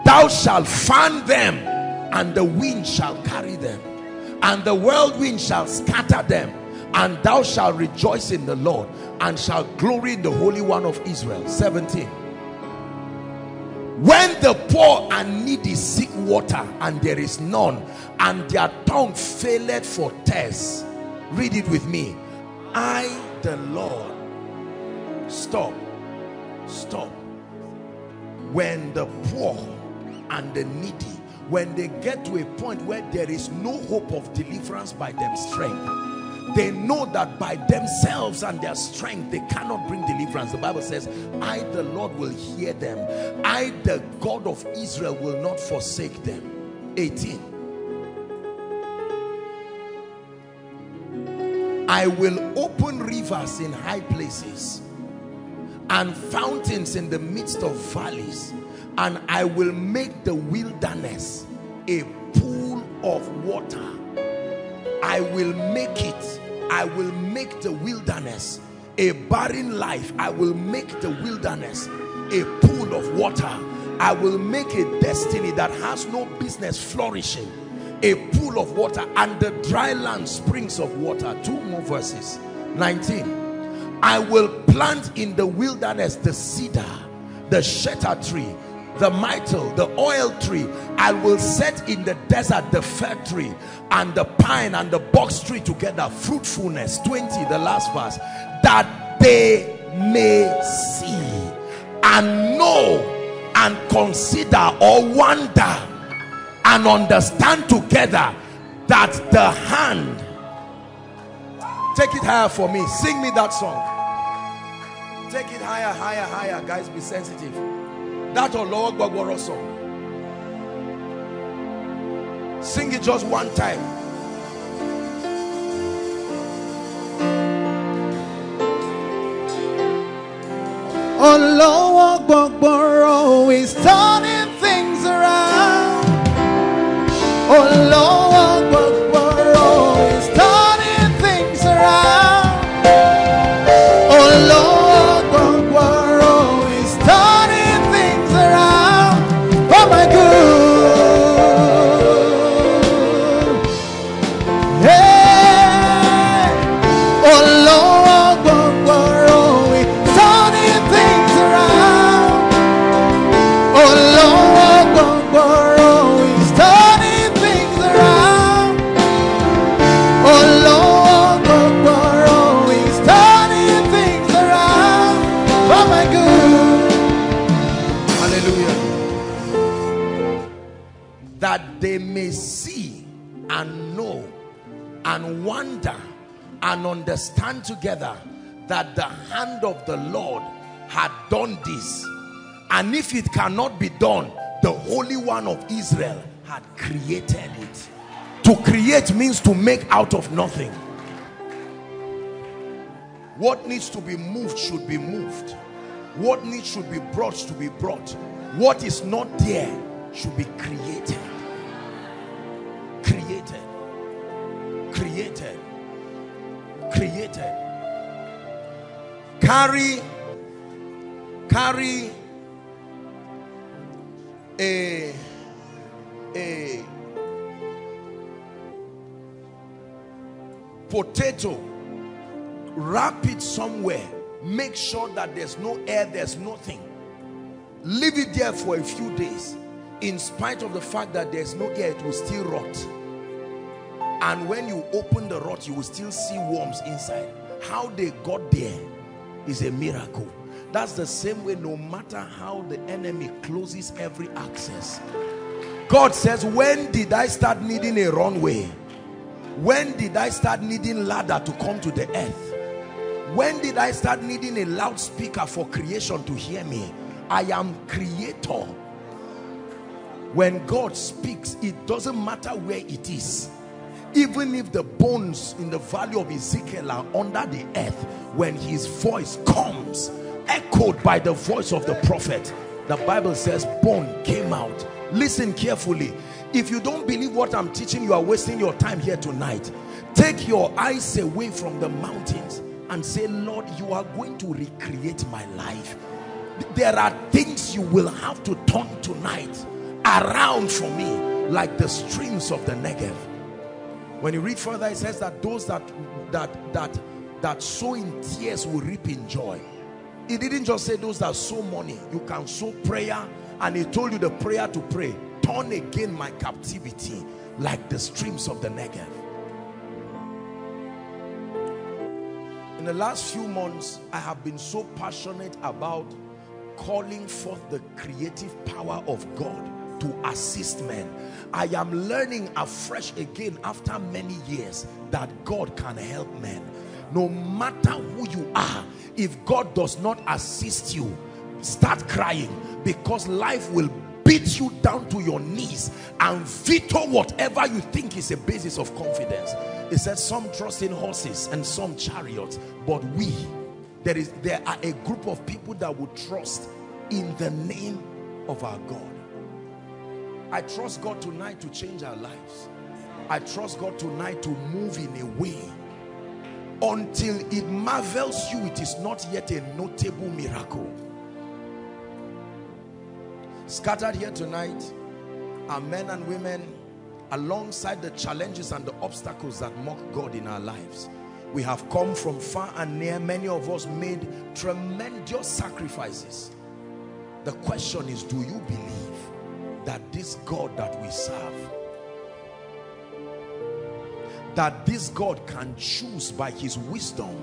Thou shalt fan them, and the wind shall carry them, and the whirlwind shall scatter them. And thou shalt rejoice in the Lord, and shalt glory in the Holy One of Israel. seventeen. When When the poor and needy seek water and there is none, and their tongue faileth for thirst. Read it with me. I, the Lord. Stop. Stop. When the poor and the needy, when they get to a point where there is no hope of deliverance by their strength, they know that by themselves and their strength they cannot bring deliverance. The Bible says, I the Lord will hear them. I the God of Israel will not forsake them. eighteen. I will open rivers in high places and fountains in the midst of valleys, and I will make the wilderness a pool of water. I will make it. I will make the wilderness a barren life. I will make the wilderness a pool of water. I will make a destiny that has no business flourishing a pool of water, and the dry land springs of water. Two more verses. nineteen. I will plant in the wilderness the cedar, the shatter tree, the myrtle, the oil tree. I will set in the desert the fir tree and the pine and the box tree together. Fruitfulness. twenty, the last verse. That they may see and know and consider or wonder and understand together that the hand. Take it higher for me. Sing me that song. Take it higher, higher, higher. Guys, be sensitive. That or Lord Gogoro song. Sing it just one time. Oh, Lord Gogoro is turning things around. Oh, Lord. And understand together that the hand of the Lord had done this, and if it cannot be done, the Holy One of Israel had created it. To create means to make out of nothing. What needs to be moved should be moved. What needs should be brought to be brought. What is not there should be created. Created. Created. Created. Carry, carry a, a potato, wrap it somewhere, make sure that there's no air, there's nothing. Leave it there for a few days. In spite of the fact that there's no air, it will still rot. And when you open the rot, you will still see worms inside. How they got there is a miracle. That's the same way, no matter how the enemy closes every access. God says, when did I start needing a runway? When did I start needing ladder to come to the earth? When did I start needing a loudspeaker for creation to hear me? I am creator. When God speaks, it doesn't matter where it is. Even if the bones in the valley of Ezekiel are under the earth, when his voice comes, echoed by the voice of the prophet, the Bible says, bone came out. Listen carefully. If you don't believe what I'm teaching, you are wasting your time here tonight. Take your eyes away from the mountains and say, Lord, you are going to recreate my life. There are things you will have to turn tonight around for me, like the streams of the Negev. When you read further, it says that those that that that that sow in tears will reap in joy. It didn't just say those that sow money. You can sow prayer and he told you the prayer to pray. Turn again my captivity like the streams of the Negev. In the last few months, I have been so passionate about calling forth the creative power of God to assist men. I am learning afresh again after many years that God can help men. No matter who you are, if God does not assist you, start crying, because life will beat you down to your knees and veto whatever you think is a basis of confidence. It says some trust in horses and some chariots, but we, there is there are a group of people that will trust in the name of our God. I trust God tonight to change our lives. I trust God tonight to move in a way. Until it marvels you, it is not yet a notable miracle. Scattered here tonight are men and women alongside the challenges and the obstacles that mock God in our lives. We have come from far and near. Many of us made tremendous sacrifices. The question is, do you believe that this God that we serve, that this God can choose by his wisdom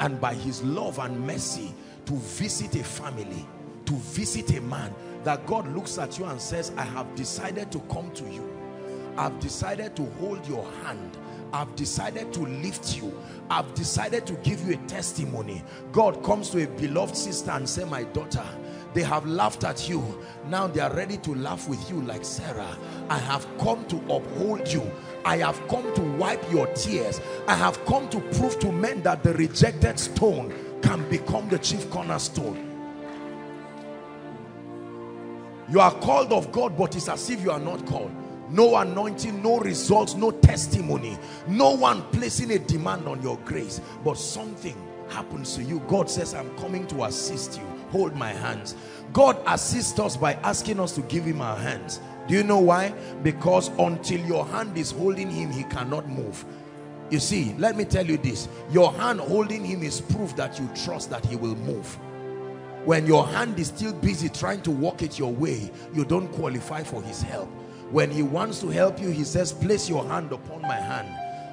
and by his love and mercy to visit a family, to visit a man, that God looks at you and says, I have decided to come to you. I've decided to hold your hand. I've decided to lift you. I've decided to give you a testimony. God comes to a beloved sister and says, my daughter, they have laughed at you. Now they are ready to laugh with you like Sarah. I have come to uphold you. I have come to wipe your tears. I have come to prove to men that the rejected stone can become the chief cornerstone. You are called of God, but it's as if you are not called. No anointing, no results, no testimony. No one placing a demand on your grace. But something happens to you. God says, I'm coming to assist you. Hold my hands. God assists us by asking us to give him our hands. Do you know why? Because until your hand is holding him, he cannot move. You see, let me tell you this. Your hand holding him is proof that you trust that he will move. When your hand is still busy trying to walk it your way, you don't qualify for his help. When he wants to help you, he says, place your hand upon my hand.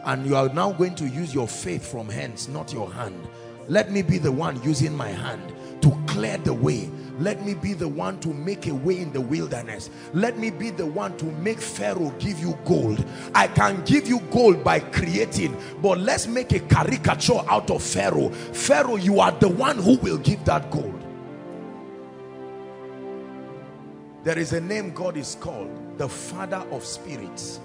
And you are now going to use your faith from hands, not your hand. Let me be the one using my hand to clear the way. Let me be the one to make a way in the wilderness. Let me be the one to make Pharaoh give you gold. I can give you gold by creating, but let's make a caricature out of Pharaoh. Pharaoh, you are the one who will give that gold. There is a name God is called, the Father of Spirits.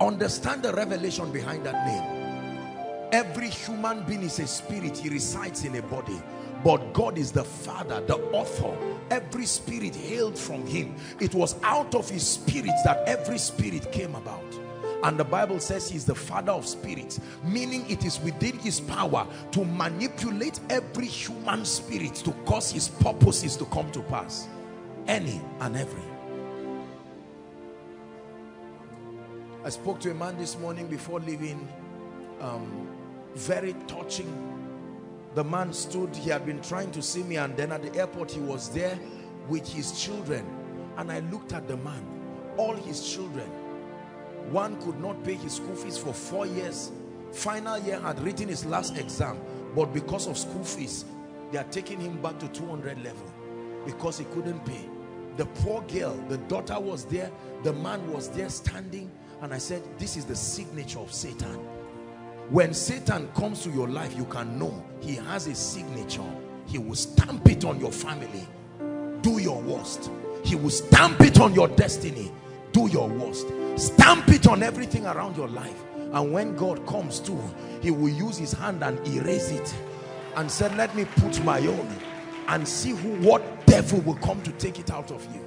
Understand the revelation behind that name. Every human being is a spirit. He resides in a body. But God is the Father, the author. Every spirit hailed from him. It was out of his spirit that every spirit came about. And the Bible says he's the Father of spirits, meaning it is within his power to manipulate every human spirit to cause his purposes to come to pass. Any and every. I spoke to a man this morning before leaving. Um, very touching. The man stood, he had been trying to see me, and then at the airport he was there with his children. And I looked at the man, all his children. One could not pay his school fees for four years. Final year had written his last exam, but because of school fees, they are taking him back to two hundred level because he couldn't pay. The poor girl, the daughter was there, the man was there standing, and I said, this is the signature of Satan. When Satan comes to your life, you can know he has a signature. He will stamp it on your family. Do your worst. He will stamp it on your destiny. Do your worst. Stamp it on everything around your life. And when God comes too, he will use his hand and erase it and said, let me put my own and see who, what devil will come to take it out of you.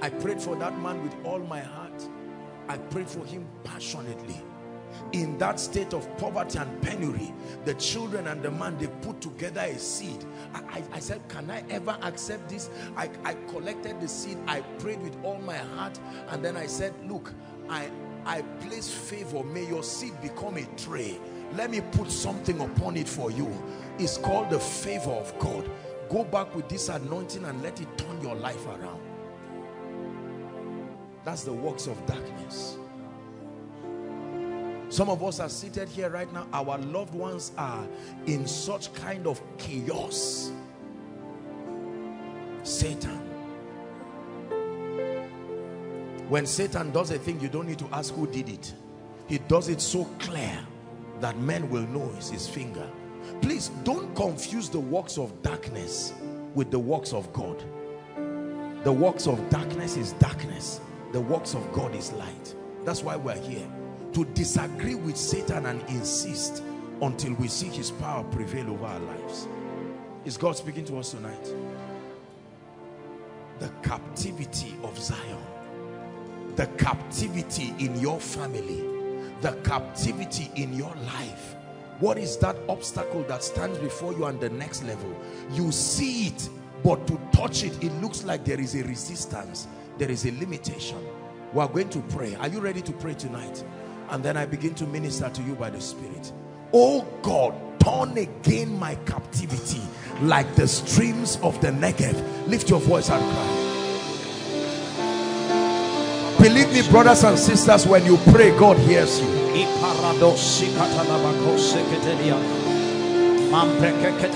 I prayed for that man with all my heart. I prayed for him passionately. In that state of poverty and penury, the children and the man, they put together a seed. I, I, I said, can I ever accept this? I, I collected the seed. I prayed with all my heart. And then I said, look, I, I place favor. May your seed become a tray. Let me put something upon it for you. It's called the favor of God. go back with this anointing and let it turn your life around. That's the works of darkness. Some of us are seated here right now. Our loved ones are in such kind of chaos. Satan. When Satan does a thing, you don't need to ask who did it. He does it so clear that men will know it's his finger. Please don't confuse the works of darkness with the works of God. The works of darkness is darkness. The works of God is light. That's why we're here. To disagree with Satan and insist until we see his power prevail over our lives. Is God speaking to us tonight? The captivity of Zion. The captivity in your family. The captivity in your life. What is that obstacle that stands before you on the next level? You see it, but to touch it, it looks like there is a resistance. There is a limitation. We are going to pray. Are you ready to pray tonight? And then I begin to minister to you by the Spirit. Oh God, turn again my captivity like the streams of the Negev. Lift your voice and cry. Believe me, brothers and sisters, when you pray, God hears you. Turn again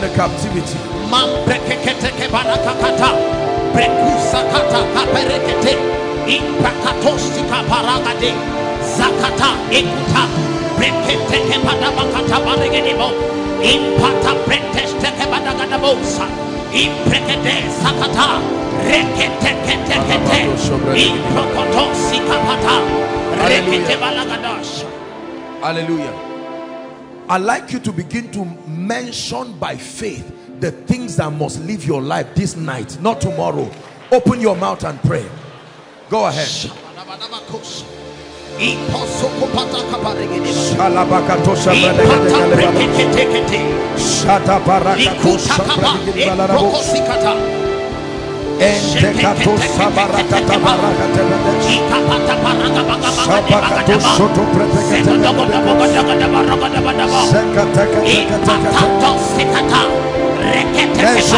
the captivity. Hallelujah. Hallelujah. I'd like you to begin to mention by faith the things that must leave your life this night, not tomorrow. Open your mouth and pray. Go ahead. Mention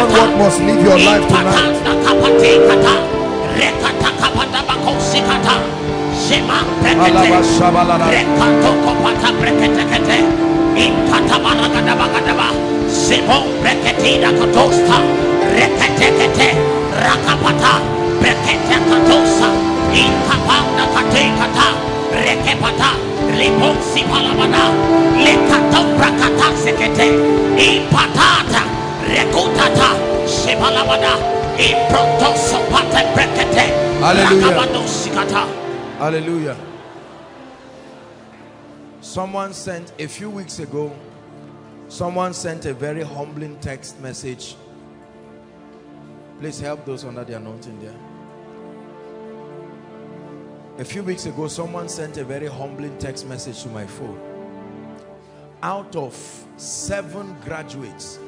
what must leave your life tonight. Rakapata, Brekete Katosa, Inkapanda Katekata, Rekepata, Liponsi Palamana, Lekato Brakata Sekete, Impatata, Rekutata, Shibalamana, Impronto Sopata Brekete, Rakabano Sikata. Hallelujah. Someone sent a few weeks ago, someone sent a very humbling text message. Please help those under the anointing there. A few weeks ago, someone sent a very humbling text message to my phone. Out of seven graduates,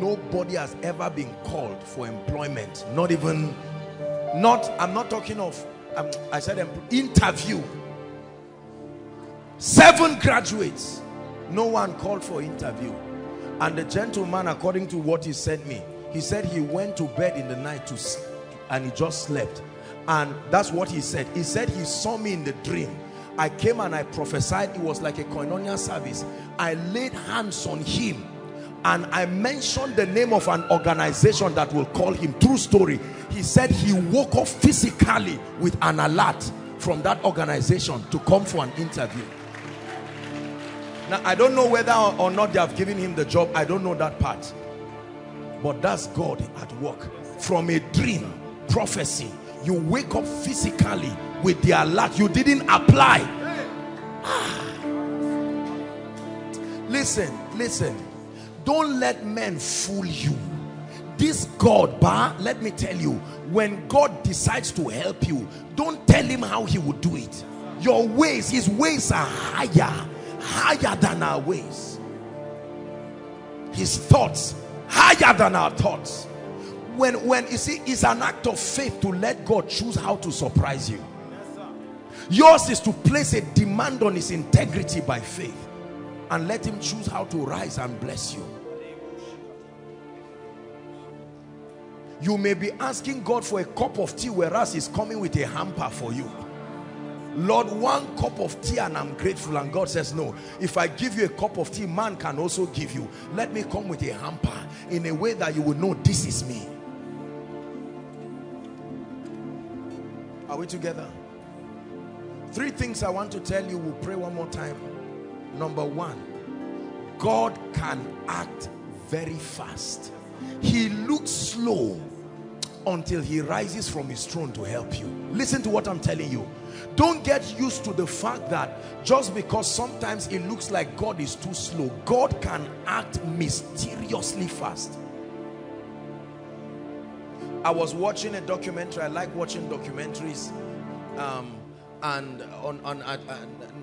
nobody has ever been called for employment. Not even, not, I'm not talking of, I'm, I said interview. Seven graduates, no one called for interview. And the gentleman, according to what he sent me, he said he went to bed in the night to sleep and he just slept. And that's what he said. He said he saw me in the dream. I came and I prophesied. It was like a Koinonia service. I laid hands on him and I mentioned the name of an organization that will call him. True story. He said he woke up physically with an alert from that organization to come for an interview. Now, I don't know whether or not they have given him the job. I don't know that part. But that's God at work. From a dream, prophecy, you wake up physically with the alert. You didn't apply. Ah. Listen, listen. Don't let men fool you. This God, bah, let me tell you, when God decides to help you, don't tell him how he will do it. Your ways, his ways are higher, higher than our ways. His thoughts, higher than our thoughts. when when you see, it's an act of faith to let God choose how to surprise you. Yes, sir. Yours is to place a demand on his integrity by faith and let him choose how to rise and bless you. You may be asking God for a cup of tea, whereas he's coming with a hamper for you. Lord, one cup of tea and I'm grateful. And God says, no, if I give you a cup of tea, man can also give you. Let me come with a hamper in a way that you will know this is me. Are we together? Three things I want to tell you. We'll pray one more time. Number one, God can act very fast. He looks slow until he rises from his throne to help you. Listen to what I'm telling you. Don't get used to the fact that just because sometimes it looks like God is too slow, God can act mysteriously fast. I was watching a documentary. I like watching documentaries, um, and on, on a,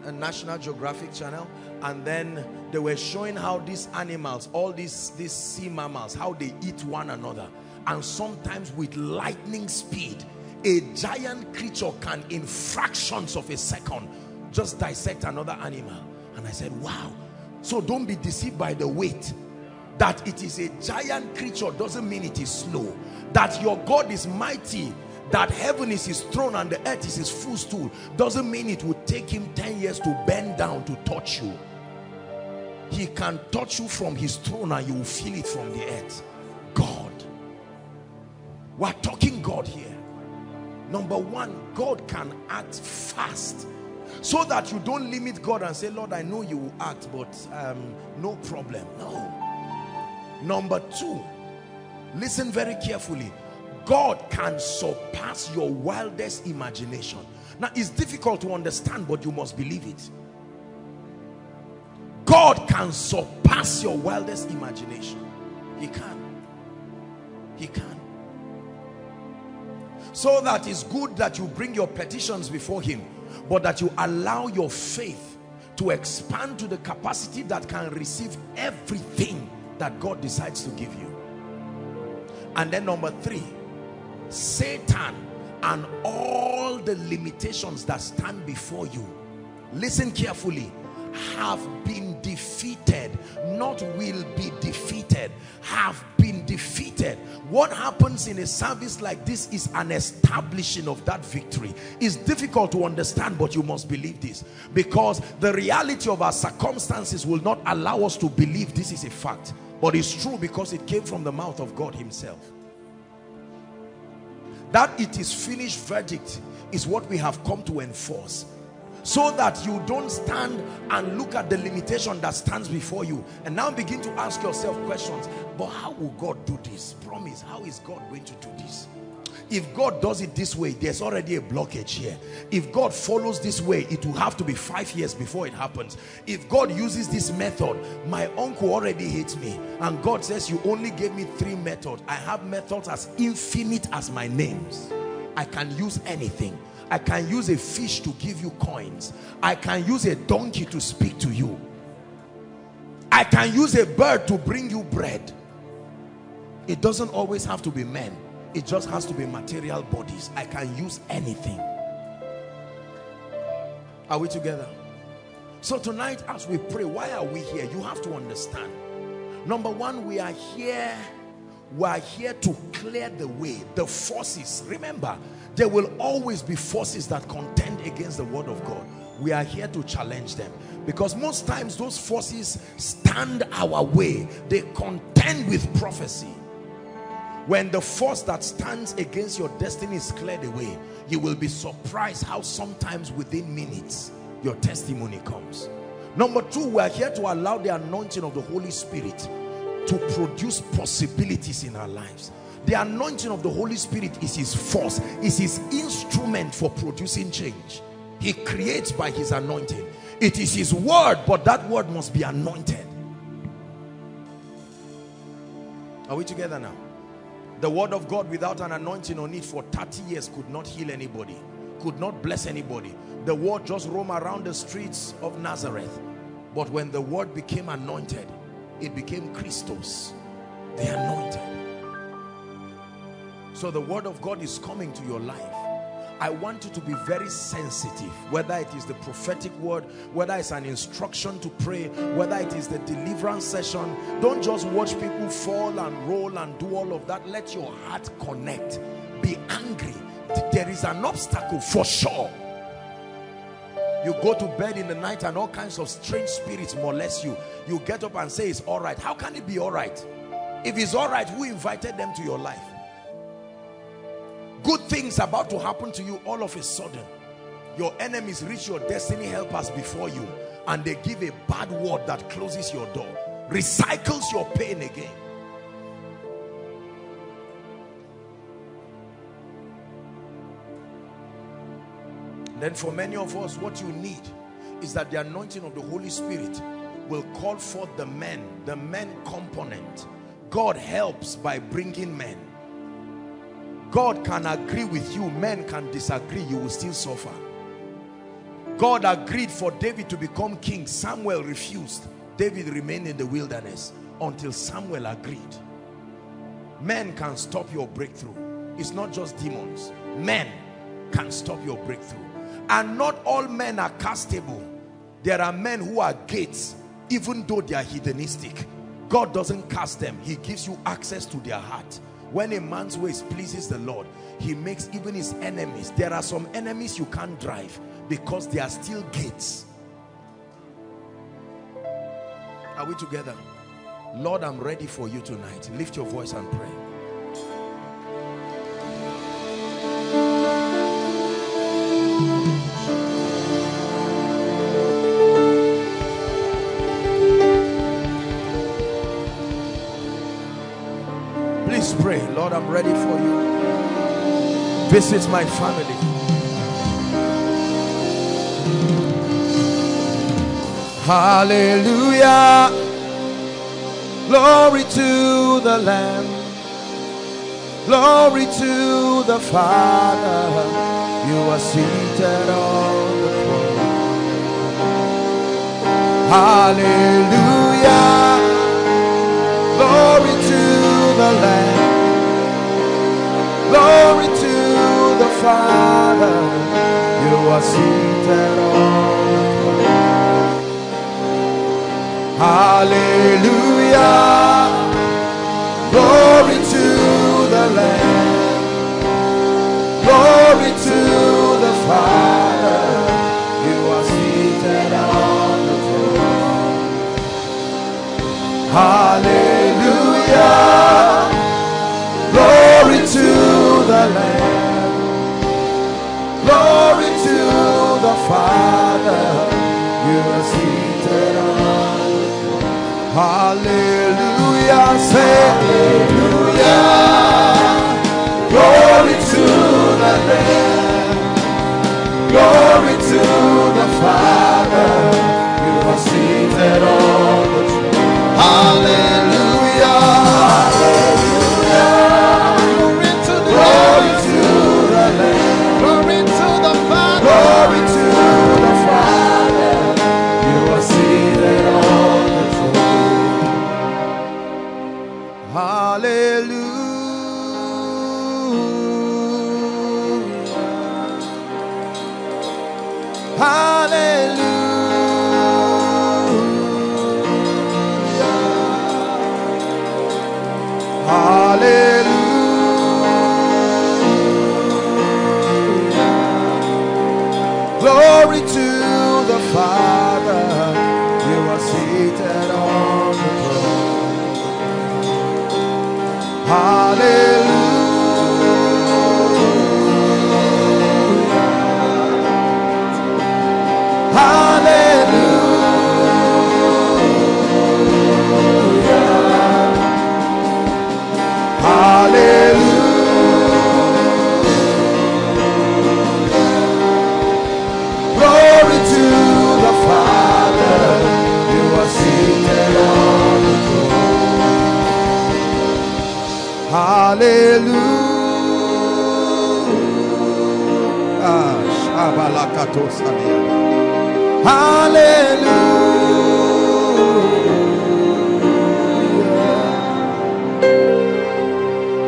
a, a National Geographic channel, and then they were showing how these animals, all these, these sea mammals, how they eat one another. And sometimes with lightning speed, a giant creature can in fractions of a second just dissect another animal. And I said, wow. So don't be deceived by the weight. That it is a giant creature doesn't mean it is slow. That your God is mighty, that heaven is his throne and the earth is his footstool, doesn't mean it would take him ten years to bend down to touch you. He can touch you from his throne and you will feel it from the earth. God. We're talking God here. Number one, God can act fast, so that you don't limit God and say, Lord, I know you will act, but um, no problem. No. Number two, listen very carefully. God can surpass your wildest imagination. Now, it's difficult to understand, but you must believe it. God can surpass your wildest imagination. He can. He can. So that it's good that you bring your petitions before him, but that you allow your faith to expand to the capacity that can receive everything that God decides to give you. And then number three, Satan and all the limitations that stand before you, listen carefully, have been defeated, not will be defeated, have been defeated. What happens in a service like this is an establishing of that victory. It's difficult to understand, but you must believe this, because the reality of our circumstances will not allow us to believe this is a fact, but it's true because it came from the mouth of God himself. That it is finished verdict is what we have come to enforce, so that you don't stand and look at the limitation that stands before you and now begin to ask yourself questions. But how will God do this? Promise, how is God going to do this? If God does it this way, there's already a blockage here. If God follows this way, it will have to be five years before it happens. If God uses this method, my uncle already hates me. And God says, you only gave me three methods. I have methods as infinite as my names. I can use anything. I can use a fish to give you coins. I can use a donkey to speak to you. I can use a bird to bring you bread. It doesn't always have to be men. It just has to be material bodies. I can use anything. Are we together? So tonight as we pray, why are we here? You have to understand. Number one, we are here. We are here to clear the way. The forces, remember, there will always be forces that contend against the word of God. We are here to challenge them, because most times those forces stand our way. They contend with prophecy. When the force that stands against your destiny is cleared away, you will be surprised how sometimes within minutes your testimony comes. Number two, we are here to allow the anointing of the Holy Spirit to produce possibilities in our lives. The anointing of the Holy Spirit is his force, is his instrument for producing change. He creates by his anointing. It is his word, but that word must be anointed. Are we together now? The word of God without an anointing on it for thirty years could not heal anybody, could not bless anybody. The word just roamed around the streets of Nazareth. But when the word became anointed, it became Christos, the anointed. So the word of God is coming to your life. I want you to be very sensitive, whether it is the prophetic word, whether it's an instruction to pray, whether it is the deliverance session. Don't just watch people fall and roll and do all of that. Let your heart connect. Be angry. There is an obstacle for sure. You go to bed in the night and all kinds of strange spirits molest you. You get up and say it's all right. How can it be all right? If it's all right, who invited them to your life? Good things about to happen to you, all of a sudden your enemies reach your destiny helpers before you, and they give a bad word that closes your door, recycles your pain again. Then for many of us, what you need is that the anointing of the Holy Spirit will call forth the men, the men component. God helps by bringing men. God can agree with you, men can disagree, you will still suffer. God agreed for David to become king. Samuel refused. David remained in the wilderness until Samuel agreed. Men can stop your breakthrough. It's not just demons. Men can stop your breakthrough. And not all men are castable. There are men who are gates, even though they are hedonistic. God doesn't cast them. He gives you access to their heart. When a man's ways pleases the Lord, he makes even his enemies. There are some enemies you can't drive because they are still gates. Are we together? Lord, I'm ready for you tonight. Lift your voice and pray. Pray, Lord, I'm ready for you. Visit my family. Hallelujah. Glory to the Lamb. Glory to the Father. You are seated on the throne. Hallelujah. Glory to the Lamb. Glory to the Father, you are seated on the throne. Hallelujah, glory to the Lamb, glory to the Father, you are seated on the throne. Hallelujah, glory to the Lamb, glory to the Father, you are seated on the throne. Hallelujah, say hallelujah, glory to the Lamb, glory to the Father, you are seated on the throne. Hallelujah,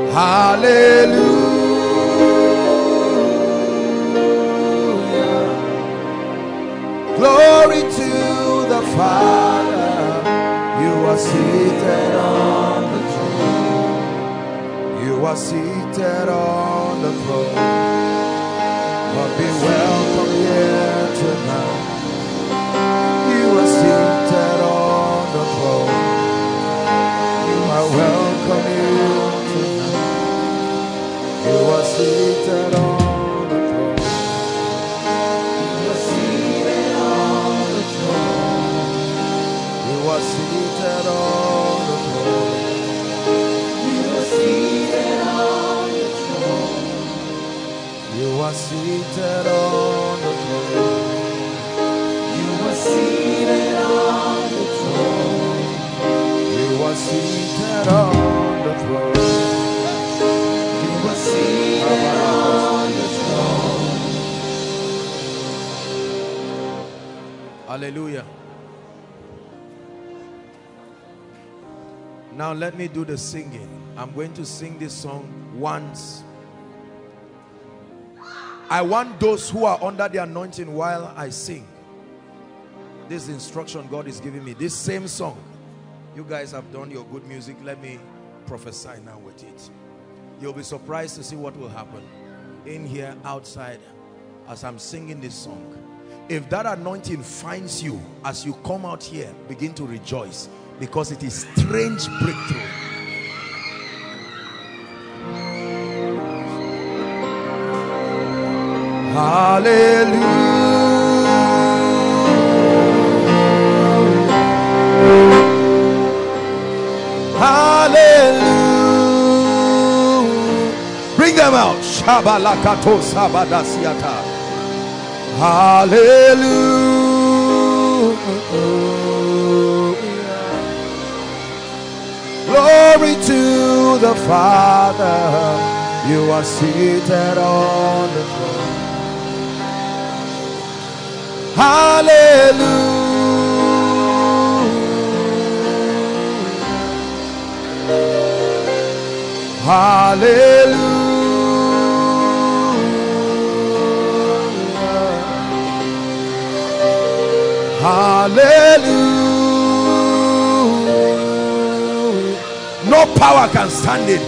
hallelujah, hallelujah, hallelujah. Father, you are seated on the throne. You are seated on the throne. But be welcome here tonight. You are seated on the throne. You are welcome here tonight. You are seated on the throne. Seated on the throne, you are seated on the throne. You are seated on the throne. You are seated on the throne. You are seated on the throne. You are seated on the throne. Hallelujah. Now let me do the singing. I'm going to sing this song once. I want those who are under the anointing while I sing. This instruction God is giving me. This same song. You guys have done your good music. Let me prophesy now with it. You'll be surprised to see what will happen. In here, outside, as I'm singing this song. If that anointing finds you, as you come out here, begin to rejoice. Because it is strange breakthrough. Hallelujah. Hallelujah. Bring them out. Shabalakato sabadasiata. Hallelujah. Glory to the Father, you are seated on the throne. Hallelujah. Hallelujah. Hallelujah. No power can stand it.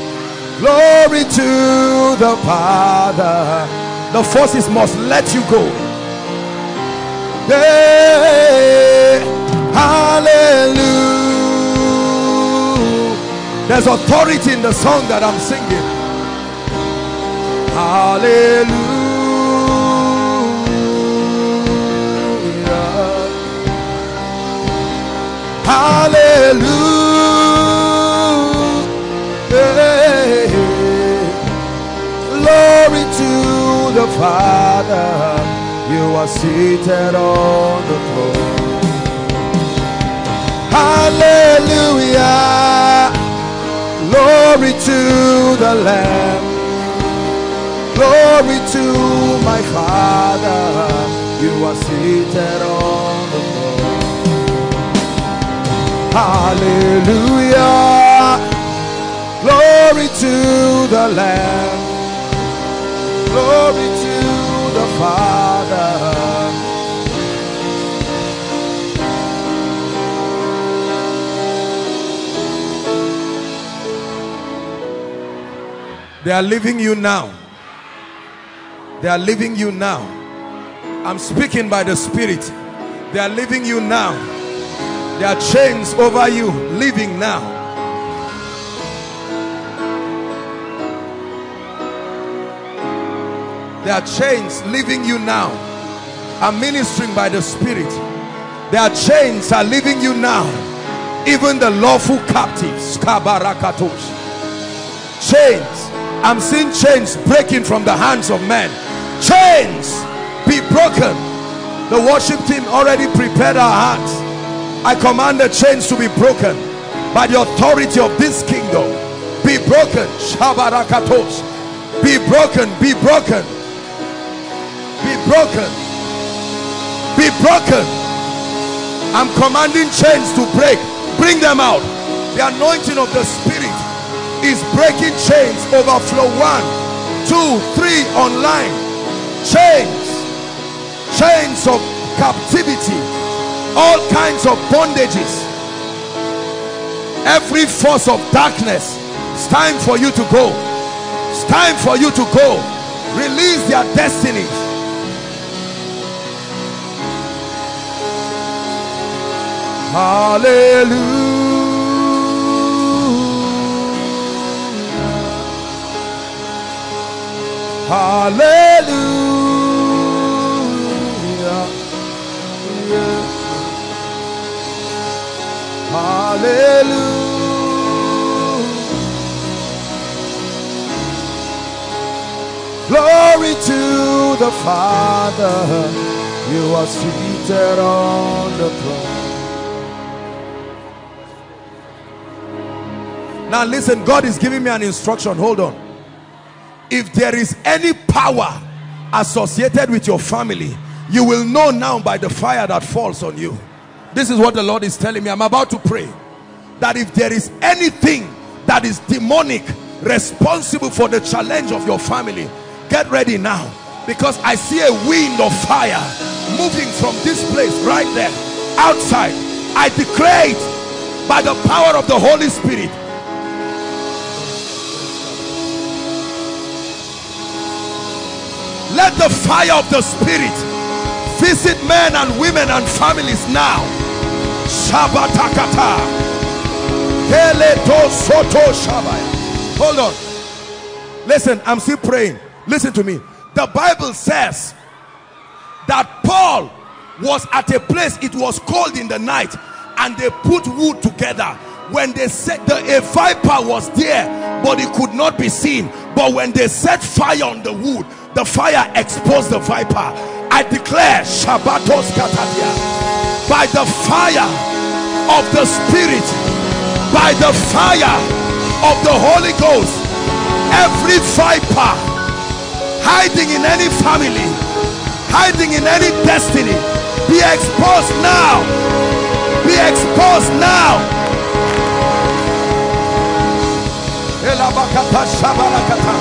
Glory to the Father. The forces must let you go. Hey, hallelujah. There's authority in the song that I'm singing. Hallelujah. Hallelujah. Glory to the Father, you are seated on the throne. Hallelujah. Glory to the Lamb. Glory to my Father, you are seated on the throne. Hallelujah. Glory to the Lamb. Glory to the Father. They are leaving you now. They are leaving you now. I'm speaking by the Spirit. They are leaving you now. There are chains over you, leaving now. There are chains leaving you now. I'm ministering by the Spirit. Their chains are leaving you now. Even the lawful captives. Chains. I'm seeing chains breaking from the hands of men. Chains be broken. The worship team already prepared our hearts. I command the chains to be broken by the authority of this kingdom. Be broken. Be broken. Be broken. Be broken. Be broken. I'm commanding chains to break. Bring them out. The anointing of the Spirit is breaking chains. Overflow. One, two, three online. Chains. Chains of captivity. all kinds of bondages, every force of darkness. It's time for you to go. It's time for you to go. Release their destinies. Hallelujah. Hallelujah. Yeah. Hallelujah. Glory to the Father, you are seated on the throne. Now listen, God is giving me an instruction. Hold on. If there is any power associated with your family, you will know now by the fire that falls on you. This is what the Lord is telling me. I'm about to pray that if there is anything that is demonic, responsible for the challenge of your family, get ready now, because I see a wind of fire moving from this place right there outside. I declare it by the power of the Holy Spirit. Let the fire of the Spirit visit men and women and families now. Shabatakata Keleto Soto Shabaya. Hold on. Listen, I'm still praying. Listen to me. The Bible says that Paul was at a place, it was cold in the night, and they put wood together. When they set the a viper was there, but it could not be seen. But when they set fire on the wood, the fire exposed the viper. I declare Shabbatos Katadia, by the fire of the Spirit, by the fire of the Holy Ghost, every viper hiding in any family, hiding in any destiny, be exposed now, be exposed now. Be exposed now.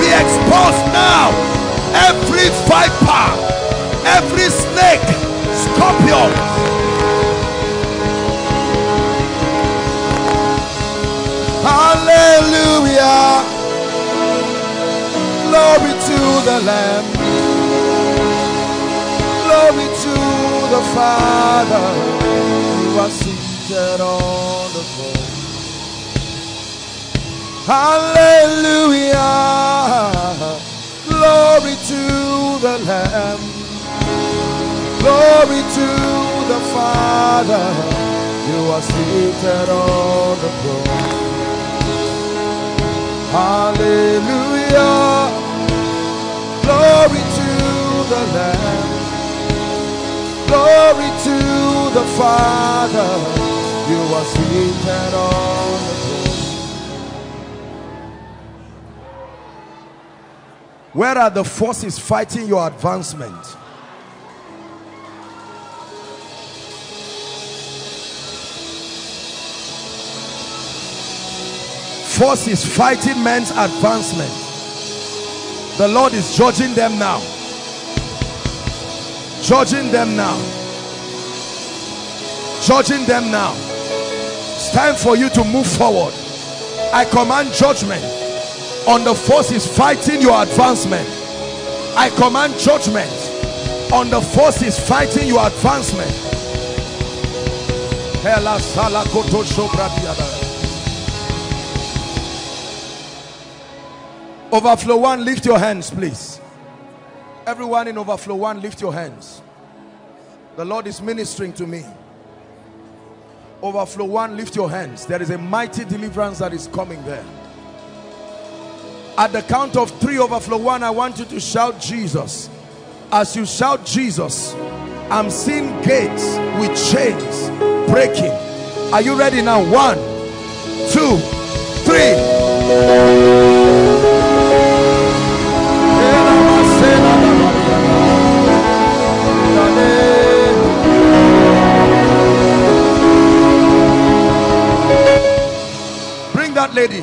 Be exposed now. Every viper, every snake, scorpion. Hallelujah. Glory to the Lamb. Glory to the Father, who are seated on the throne. Hallelujah. Glory to the Lamb. Glory to the Father, who are seated on the throne. Hallelujah, glory to the Lamb, glory to the Father, you are seated on the throne. Where are the forces fighting your advancement? Forces fighting men's advancement. The Lord is judging them now. Judging them now. Judging them now. It's time for you to move forward. I command judgment on the forces fighting your advancement. I command judgment on the forces fighting your advancement. Hela sala koto shobra diada. Overflow one, lift your hands, please. Everyone in Overflow one, lift your hands. The Lord is ministering to me. Overflow one, lift your hands. There is a mighty deliverance that is coming there. At the count of three, Overflow one, I want you to shout Jesus. As you shout Jesus, I'm seeing gates with chains breaking. Are you ready now? One, two, three. Bring that lady,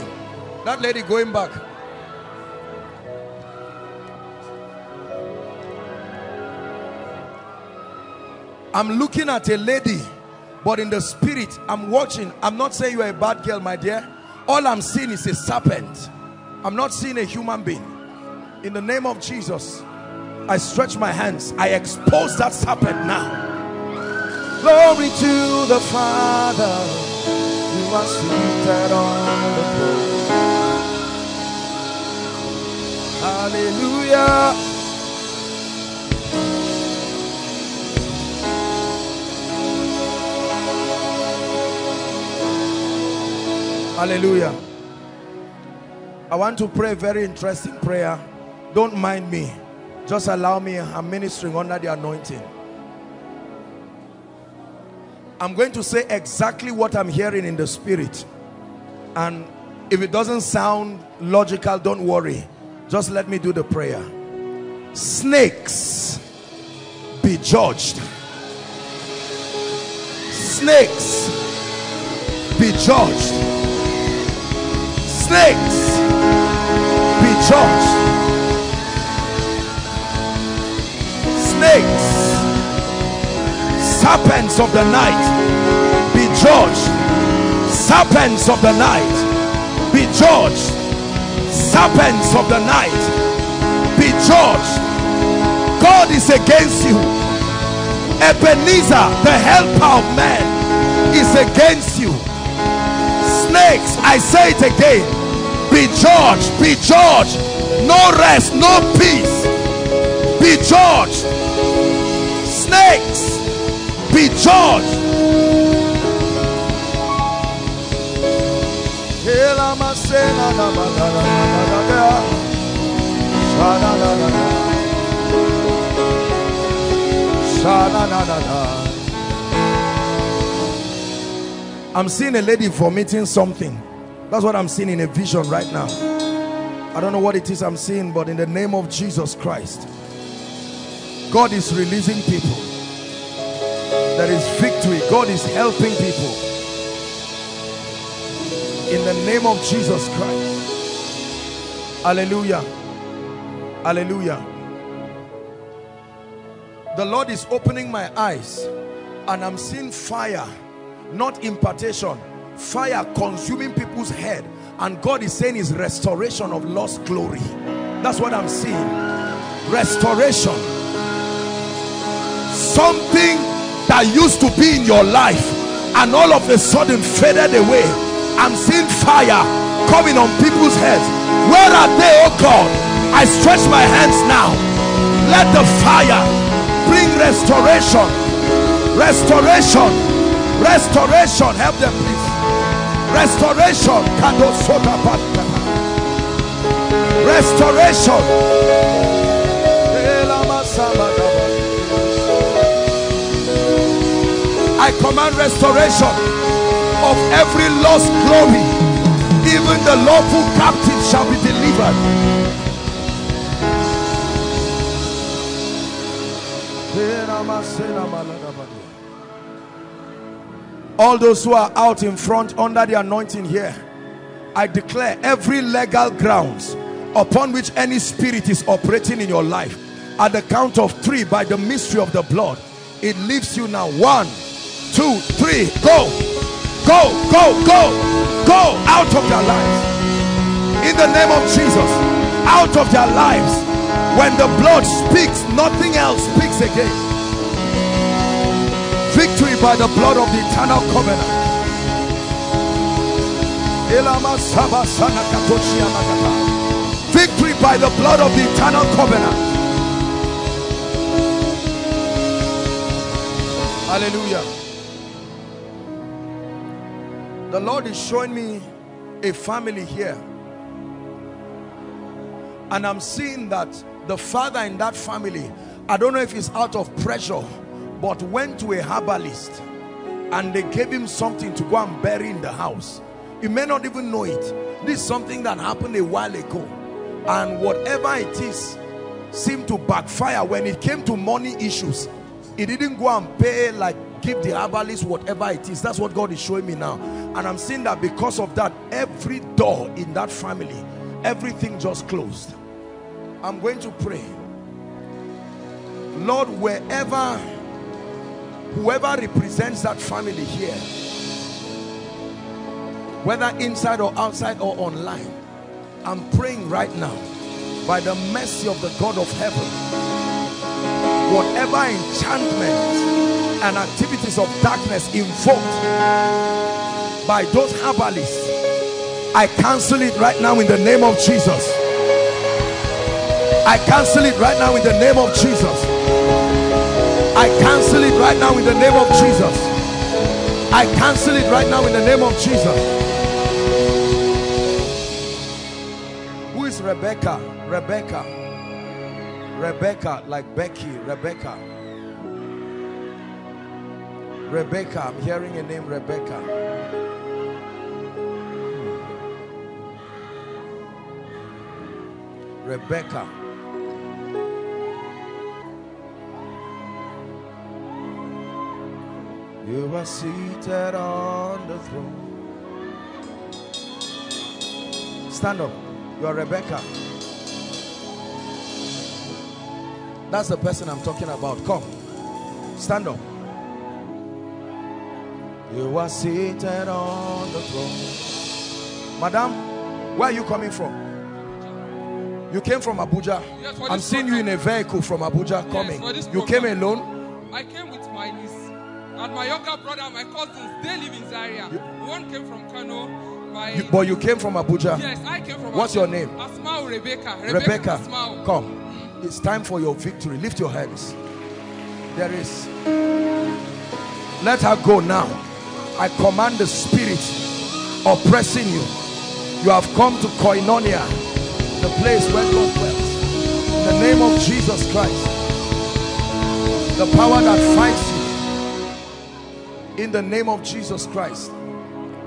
that lady going back. I'm looking at a lady, but in the spirit, I'm watching. I'm not saying you're a bad girl, my dear. All I'm seeing is a serpent. I'm not seeing a human being. In the name of Jesus, I stretch my hands. I expose that serpent now. Glory to the Father, who was seated on the throne. Hallelujah. Hallelujah. I want to pray a very interesting prayer. Don't mind me. Just allow me. I'm ministering under the anointing. I'm going to say exactly what I'm hearing in the spirit. And if it doesn't sound logical, don't worry. Just let me do the prayer. Snakes, be judged. Snakes, be judged. Snakes, be judged. Snakes, serpents of the night, be judged. Serpents of the night, be judged. Serpents of the night, be judged. God is against you. Ebenezer, the helper of man, is against you. Snakes, I say it again. Be judged, be judged. No rest, no peace. Be judged. Snakes, be judged. I'm seeing a lady vomiting something. That's what I'm seeing in a vision right now. I don't know what it is I'm seeing, but in the name of Jesus Christ, God is releasing people. There is victory. God is helping people. In the name of Jesus Christ. Hallelujah. Hallelujah. The Lord is opening my eyes, and I'm seeing fire, not impartation. Fire consuming people's head, and God is saying is restoration of lost glory. That's what I'm seeing. Restoration. Something that used to be in your life and all of a sudden faded away. I'm seeing fire coming on people's heads. Where are they, oh God? I stretch my hands now. Let the fire bring restoration. Restoration. Restoration. Help them, please. Restoration. Restoration. I command restoration of every lost glory. Even the lawful captive shall be delivered. All those who are out in front under the anointing here, I declare every legal grounds upon which any spirit is operating in your life, at the count of three, by the mystery of the blood, it leaves you now. One, two, three, go, go, go, go, go out of their lives. In the name of Jesus, out of their lives. When the blood speaks, nothing else speaks again. Victory by the blood of the eternal covenant. Victory by the blood of the eternal covenant. Hallelujah. The Lord is showing me a family here, and I'm seeing that the father in that family, I don't know if it's out of pressure, but went to a herbalist and they gave him something to go and bury in the house. You may not even know it. This is something that happened a while ago, and whatever it is seemed to backfire. When it came to money issues, it didn't go and pay, like give the herbalist whatever it is. That's what God is showing me now. And I'm seeing that because of that, every door in that family, everything just closed. I'm going to pray. Lord, wherever Whoever represents that family here, whether inside or outside or online, I'm praying right now, by the mercy of the God of heaven, whatever enchantment and activities of darkness invoked by those herbalists, I cancel it right now in the name of Jesus. I cancel it right now in the name of Jesus. I cancel it right now in the name of Jesus. I cancel it right now in the name of Jesus. Who is Rebecca? Rebecca. Rebecca, like Becky. Rebecca. Rebecca. I'm hearing a name, Rebecca. Rebecca. You are seated on the throne. Stand up. You are Rebecca. That's the person I'm talking about. Come. Stand up. You are seated on the throne. Madam, where are you coming from? You came from Abuja. Yes, I'm seeing you in a vehicle from Abuja coming. Yes, you came alone? I came with my niece and my younger brother and my cousins. They live in Zaria. You, One came from Kano. My, you, but you came from Abuja? Yes, I came from What's Abuja. What's your name? Asmau Rebecca. Rebecca, Rebecca Asmau. Come. It's time for your victory. Lift your hands. There is. Let her go now. I command the spirit oppressing you. You have come to Koinonia, the place where God dwells. In the name of Jesus Christ, the power that fights you, in the name of Jesus Christ,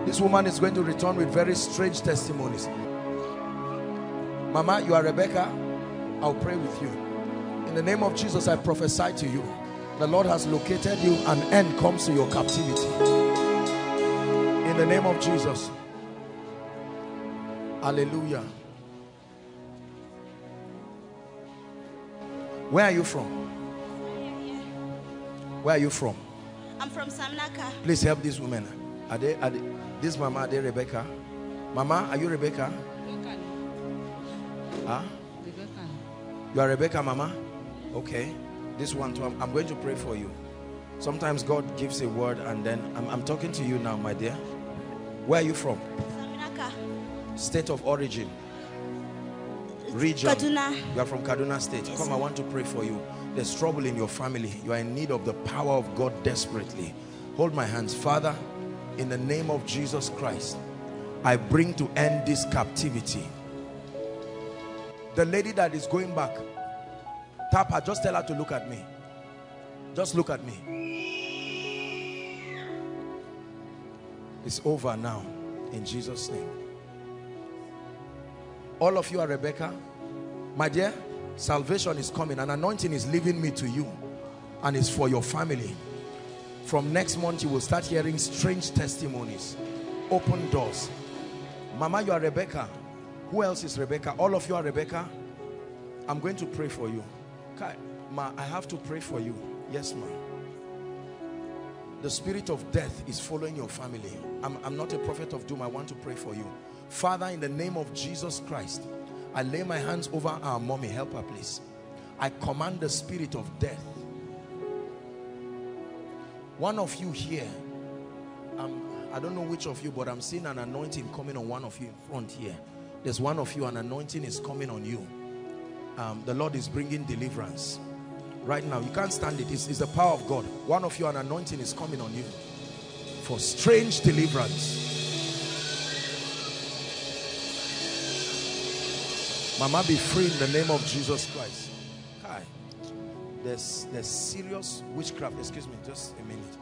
this woman is going to return with very strange testimonies. Mama, you are Rebecca. I'll pray with you. In the name of Jesus, I prophesy to you. The Lord has located you, and an end comes to your captivity. In the name of Jesus. Hallelujah. Where are you from? Where are you from? I'm from Samnaka. Please help these women. Are they, are they, this mama, are they Rebecca? Mama, are you Rebecca? Rebecca. Huh? Rebecca. You are Rebecca, mama? Okay. This one too, I'm, I'm going to pray for you. Sometimes God gives a word and then, I'm, I'm talking to you now, my dear. Where are you from? Samnaka. State of origin. Region. Kaduna. You are from Kaduna State. Yes. Come, I want to pray for you. There's trouble in your family. You are in need of the power of God desperately. Hold my hands. Father, in the name of Jesus Christ, I bring to end this captivity. The lady that is going back, tap her. Just tell her to look at me. Just look at me. It's over now, in Jesus' name. All of you are Rebecca. My dear, salvation is coming. An anointing is leaving me to you, and it's for your family. From next month, you will start hearing strange testimonies. Open doors. Mama, you are Rebecca. Who else is Rebecca? All of you are Rebecca. I'm going to pray for you. Ma, I have to pray for you. Yes, ma'am. The spirit of death is following your family. I'm, I'm not a prophet of doom. I want to pray for you. Father, in the name of Jesus Christ, I lay my hands over our mommy. Help her, please. I command the spirit of death. One of you here, um, I don't know which of you, but I'm seeing an anointing coming on one of you in front here. There's one of you, an anointing is coming on you. Um, the Lord is bringing deliverance. Right now, you can't stand it. It's, it's the power of God. One of you, an anointing is coming on you for strange deliverance. Mama, be free in the name of Jesus Christ. Hi. There's, there's serious witchcraft. Excuse me, just a minute.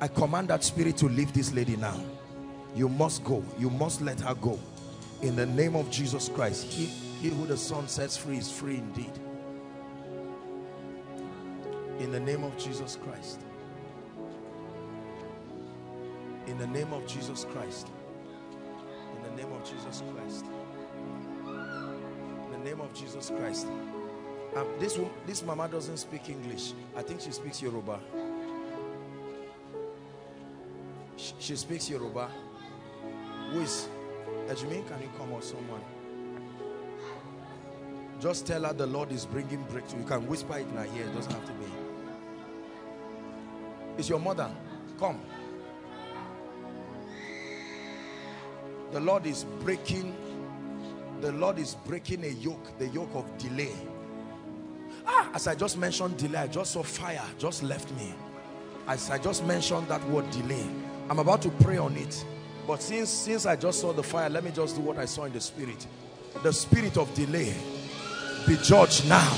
I command that spirit to leave this lady now. You must go. You must let her go. In the name of Jesus Christ. He, he who the Son sets free is free indeed. In the name of Jesus Christ. In the name of Jesus Christ. In the name of Jesus Christ. Name of Jesus Christ. Um, this this mama doesn't speak English. I think she speaks Yoruba. She speaks Yoruba. Who is? Ejmin, can you come or someone? Just tell her the Lord is bringing breakthrough. You can whisper it in her ear. It doesn't have to be. It's your mother. Come. The Lord is breaking. The Lord is breaking a yoke. The yoke of delay. Ah, as I just mentioned delay, I just saw fire just left me. As I just mentioned that word delay, I'm about to pray on it. But since, since I just saw the fire, let me just do what I saw in the spirit. The spirit of delay, be judged now.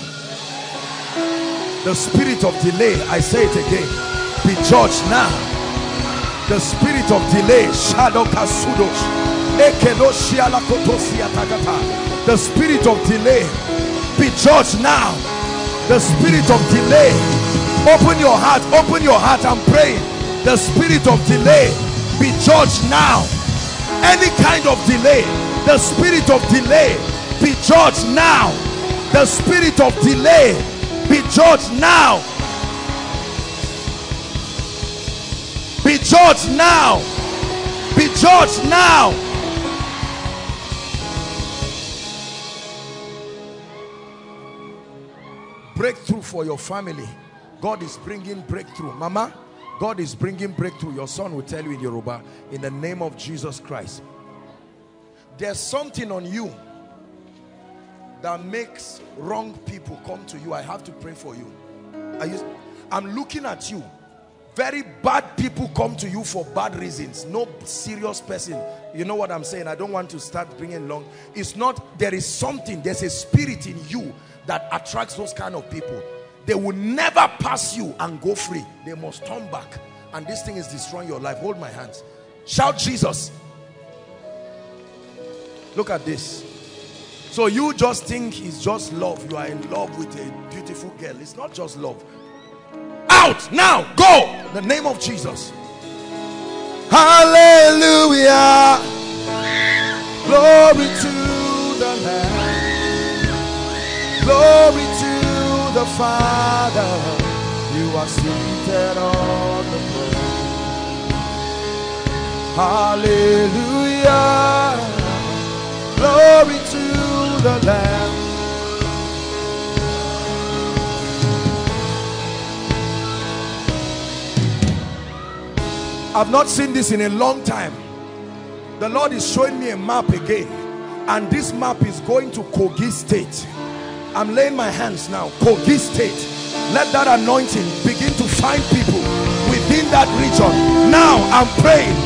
The spirit of delay, I say it again, be judged now. The spirit of delay, the spirit of delay, be judged now. The spirit of delay, open your heart, open your heart and pray. The spirit of delay, be judged now. Any kind of delay, the spirit of delay, be judged now. The spirit of delay, be judged now. Be judged now. Be judged now. Breakthrough for your family. God is bringing breakthrough. Mama, God is bringing breakthrough. Your son will tell you in Yoruba, in the name of Jesus Christ. There's something on you that makes wrong people come to you. I have to pray for you. Are you I'm looking at you. Very bad people come to you for bad reasons. No serious person. You know what I'm saying? I don't want to start bringing long. It's not, there is something, there's a spirit in you that attracts those kind of people. They will never pass you and go free. They must turn back. And this thing is destroying your life. Hold my hands. Shout Jesus. Look at this. So you just think it's just love. You are in love with a beautiful girl. It's not just love. Out now. Go. In the name of Jesus. Hallelujah. Glory to the Lamb. Glory to the Father. You are seated on the throne. Hallelujah. Glory to the Lamb. I've not seen this in a long time. The Lord is showing me a map again. And this map is going to Kogi State. I'm laying my hands now. Kogi State. Let that anointing begin to find people within that region. Now I'm praying.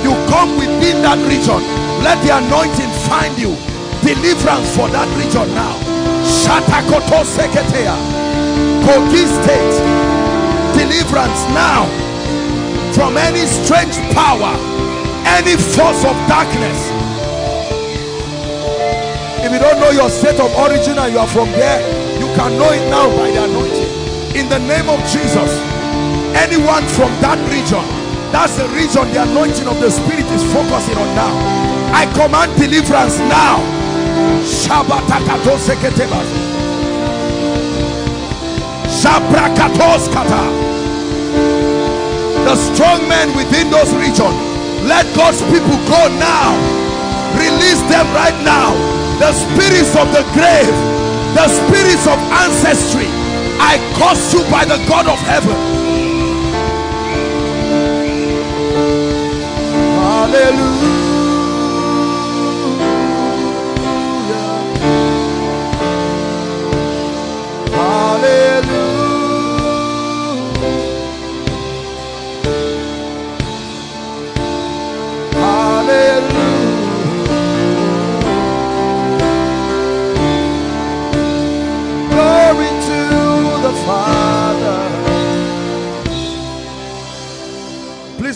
You come within that region. Let the anointing find you. Deliverance for that region now. Shatakoto Seketea. Kogi State. Deliverance now. From any strange power. Any force of darkness. If you don't know your state of origin and you are from there, you can know it now by the anointing. In the name of Jesus. Anyone from that region. That's the region the anointing of the Spirit is focusing on now. I command deliverance now. Shabatakato seketeba. Shabrakatos kata. The strong men within those regions, let God's people go now. Release them right now. The spirits of the grave, the spirits of ancestry, I curse you by the God of heaven. Hallelujah.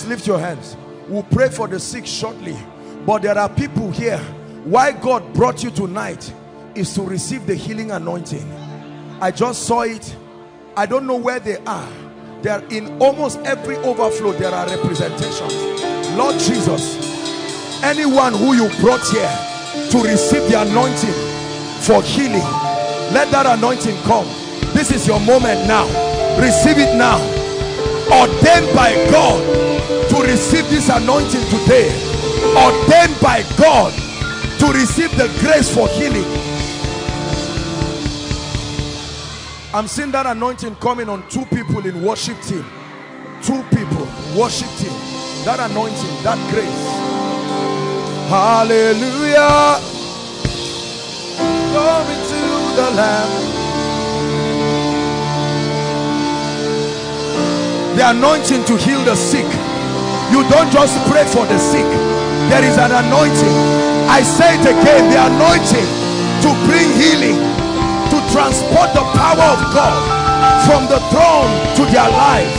Lift your hands. We'll pray for the sick shortly, but there are people here. Why God brought you tonight is to receive the healing anointing. I just saw it. I don't know where they are. They are in almost every overflow. There are representations. Lord Jesus, anyone who you brought here to receive the anointing for healing, let that anointing come. This is your moment now. Receive it now. Ordained by God to receive this anointing today, ordained by God to receive the grace for healing. I'm seeing that anointing coming on two people in worship team. Two people, worship team. That anointing, that grace. Hallelujah. Glory to the Lamb. The anointing to heal the sick. You don't just pray for the sick. There is an anointing. I say it again, the anointing to bring healing, to transport the power of God from the throne to their lives.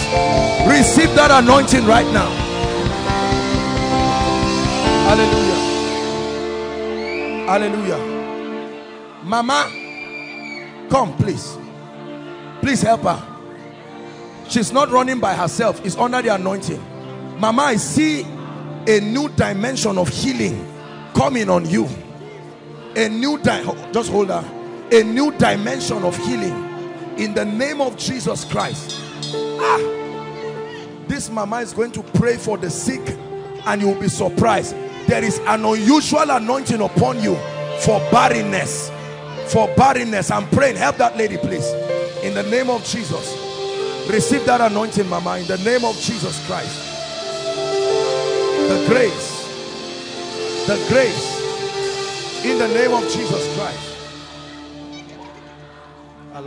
Receive that anointing right now. Hallelujah. Hallelujah. Mama, come please. Please help her. She's not running by herself. It's under the anointing. Mama, I see a new dimension of healing coming on you. A new di- just hold her. A new dimension of healing in the name of Jesus Christ. Ah, this mama is going to pray for the sick, and you'll be surprised. There is an unusual anointing upon you for barrenness. For barrenness, I'm praying. Help that lady, please. In the name of Jesus, receive that anointing, mama. In the name of Jesus Christ. The grace, the grace, in the name of Jesus Christ. The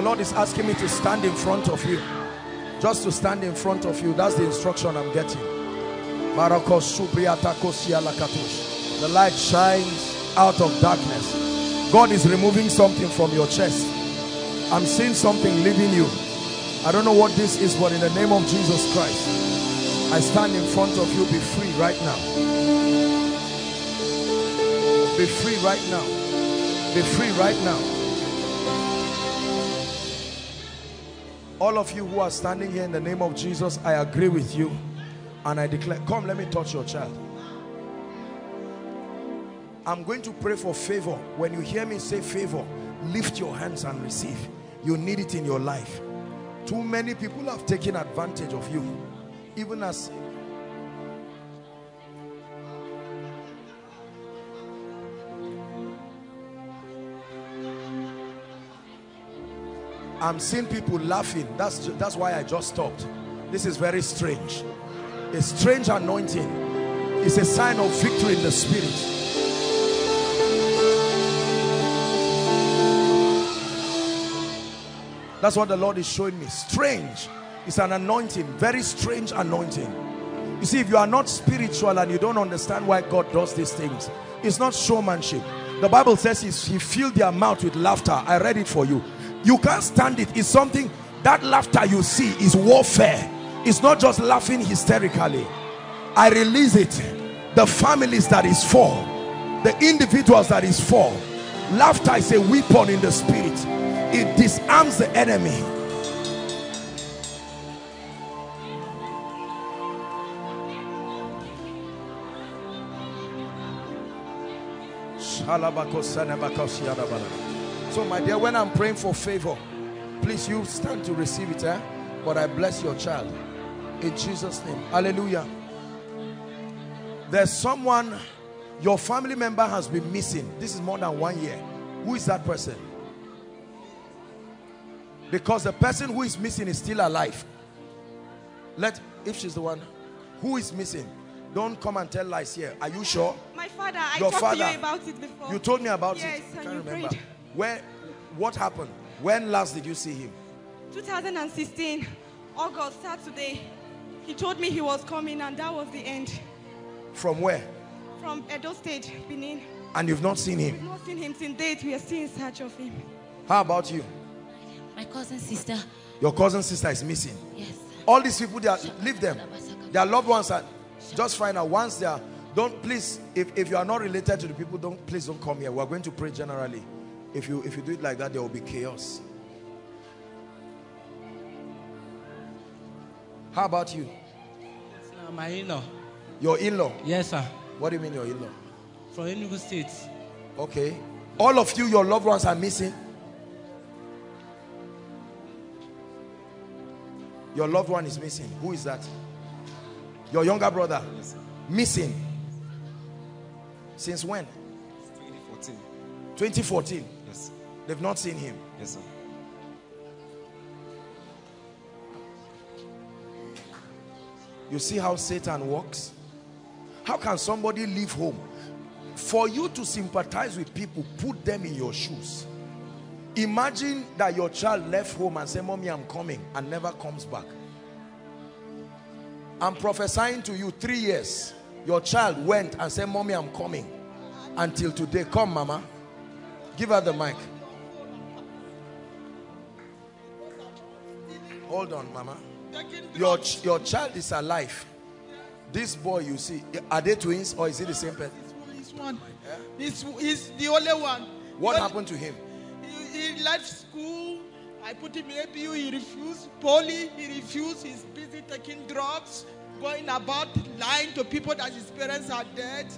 Lord is asking me to stand in front of you. Just to stand in front of you. That's the instruction I'm getting. The light shines out of darkness. God is removing something from your chest. I'm seeing something leaving you. I don't know what this is, but in the name of Jesus Christ, I stand in front of you. Be free right now. Be free right now. Be free right now. All of you who are standing here, in the name of Jesus, I agree with you. And I declare, come, let me touch your child. I'm going to pray for favor. When you hear me say favor, lift your hands and receive. You need it in your life. Too many people have taken advantage of you. Even as... I'm seeing people laughing. That's, that's why I just stopped. This is very strange. A strange anointing is a sign of victory in the spirit. That's what the Lord is showing me. Strange. It's an anointing. Very strange anointing. You see, if you are not spiritual and you don't understand why God does these things, it's not showmanship. The Bible says he filled their mouth with laughter. I read it for you. You can't stand it. It's something, that laughter you see is warfare. It's not just laughing hysterically. I release it. The families that is for, the individuals that is for, laughter is a weapon in the spirit. It disarms the enemy. So my dear, when I'm praying for favor, please you stand to receive it, eh? But I bless your child. In Jesus' name. Hallelujah. There's someone, your family member has been missing. This is more than one year. Who is that person? Because the person who is missing is still alive. Let, if she's the one, who is missing? Don't come and tell lies here. Are you sure? My father, I your talked father, to you about it before. You told me about yes, it. Yes, and you remember. Prayed. Where, what happened? When last did you see him? two thousand sixteen. August, Saturday, he told me he was coming, and that was the end. From where? From Edo State, Benin. And you've not seen him? We've not seen him since date. We are still in search of him. How about you? My cousin sister. Your cousin sister is missing? Yes. All these people, they are, leave them. Their loved ones are, just find out once they are, don't please, if, if you are not related to the people, don't please don't come here. We're going to pray generally. If you, if you do it like that, there will be chaos. How about you? Yes, sir. My in-law. Your in-law? Yes, sir. What do you mean your in-law? From Enugu State. Okay. All of you, your loved ones are missing. Your loved one is missing. Who is that? Your younger brother. Yes. Missing. Since when? twenty fourteen. twenty fourteen? Yes. They've not seen him? Yes, sir. You see how Satan works? How can somebody leave home? For you to sympathize with people, put them in your shoes. Imagine that your child left home and said, Mommy, I'm coming, and never comes back. I'm prophesying to you, three years, your child went and said, Mommy, I'm coming. Until today, come, Mama. Give her the mic. Hold on, Mama. Your, your child is alive. This boy, you see, are they twins or is it the same person? This one. This is the only one. What happened to him? He left school. I put him in A P U. He refused. Poly, he refused. He's busy taking drugs, going about lying to people that his parents are dead.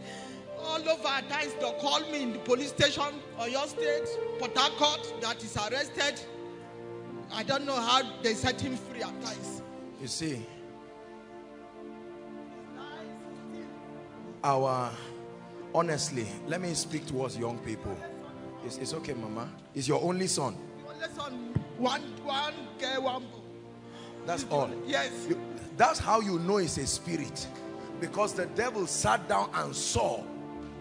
All over times they call me in the police station, or your state, Port Harcourt, that is arrested. I don't know how they set him free at times. You see, our honestly, let me speak towards young people. It's, it's okay, Mama. It's your only son. Your only son. One, one girl, one boy. That's all. Yes. You, that's how you know it's a spirit, because the devil sat down and saw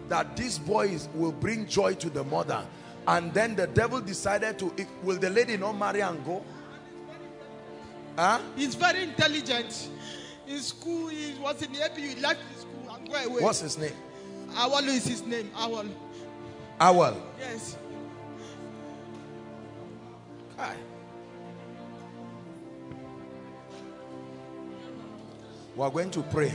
that these boys will bring joy to the mother, and then the devil decided to. It, will the lady not marry and go? Huh? He's very intelligent. In school, he was in the A P U. He left the school and go away. What's his name? Awal is his name. Awal. Awal. Yes. Hi. We are going to pray.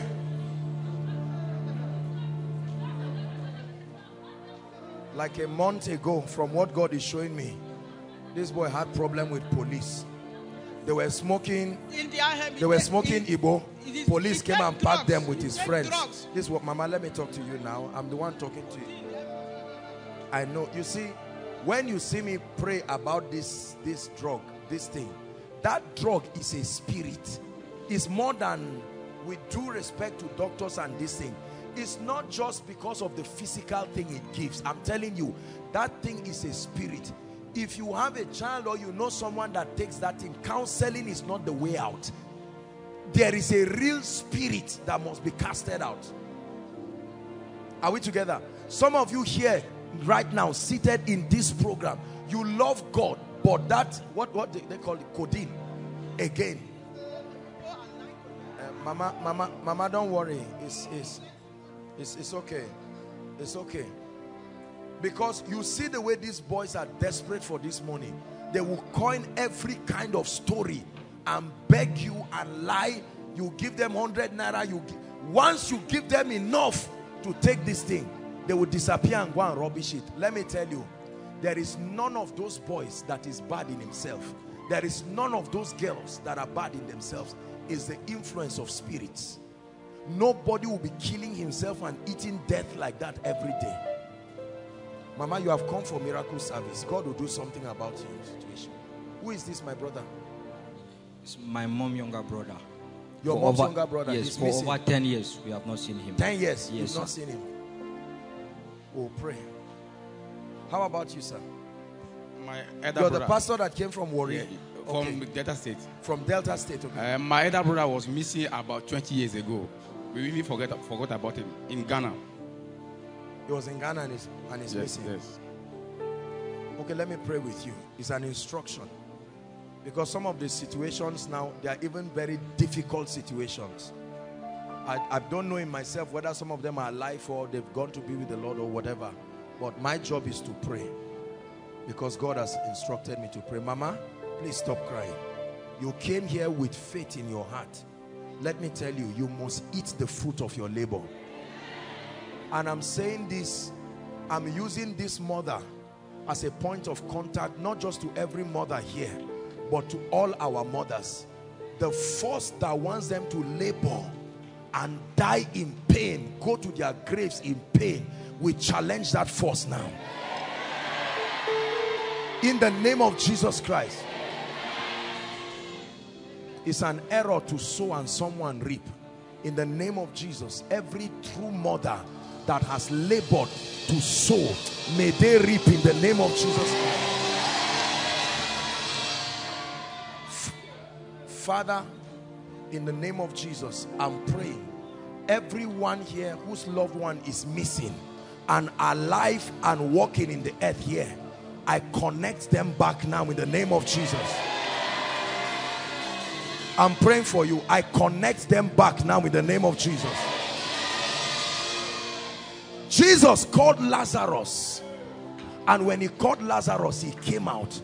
Like a month ago, from what God is showing me, this boy had problem with police. They were smoking. They were smoking Igbo. Police came and packed them with his friends. This is what, Mama, let me talk to you now. I'm the one talking to you. I know. You see, when you see me pray about this, this drug, this thing, that drug is a spirit. It's more than, with due respect to doctors and this thing, it's not just because of the physical thing it gives. I'm telling you, that thing is a spirit. If you have a child or you know someone that takes that thing, counseling is not the way out. There is a real spirit that must be casted out. Are we together? Some of you here right now, seated in this program, you love God, but that, what, what they call it, codeine, again. Uh, mama, mama, mama, don't worry. It's, it's, it's, it's okay. It's okay. Because you see the way these boys are desperate for this money. They will coin every kind of story and beg you and lie. You give them one hundred naira. You give, once you give them enough to take this thing, they will disappear and go and rubbish it. Let me tell you, there is none of those boys that is bad in himself. There is none of those girls that are bad in themselves. It's the influence of spirits. Nobody will be killing himself and eating death like that every day. Mama, you have come for miracle service. God will do something about your situation. Who is this, my brother? It's my mom's younger brother. Your for mom's over, younger brother? Yes, for missing. Over ten years, we have not seen him. ten years, yes, you've not seen him. We'll pray. How about you, sir? My elder You're brother. The pastor that came from Warrior. Yeah, from okay. Delta State. From Delta State, okay. Uh, my elder brother was missing about twenty years ago. We really forget, forgot about him in Ghana. He was in Ghana and he's, and he's yes, missing. Yes. Okay, let me pray with you. It's an instruction. Because some of the situations now, they are even very difficult situations. I, I don't know in myself whether some of them are alive or they've gone to be with the Lord or whatever. But my job is to pray. Because God has instructed me to pray. Mama, please stop crying. You came here with faith in your heart. Let me tell you, you must eat the fruit of your labor. And I'm saying this, I'm using this mother as a point of contact, not just to every mother here, but to all our mothers. The force that wants them to labor and die in pain, go to their graves in pain. We challenge that force now. In the name of Jesus Christ. It's an error to sow and someone reap. In the name of Jesus, every true mother that has labored to sow, may they reap in the name of Jesus Christ. Father, in the name of Jesus, I'm praying everyone here whose loved one is missing and alive and walking in the earth here, I connect them back now in the name of Jesus. I'm praying for you. I connect them back now in the name of Jesus. Jesus called Lazarus, and when he called Lazarus, he came out.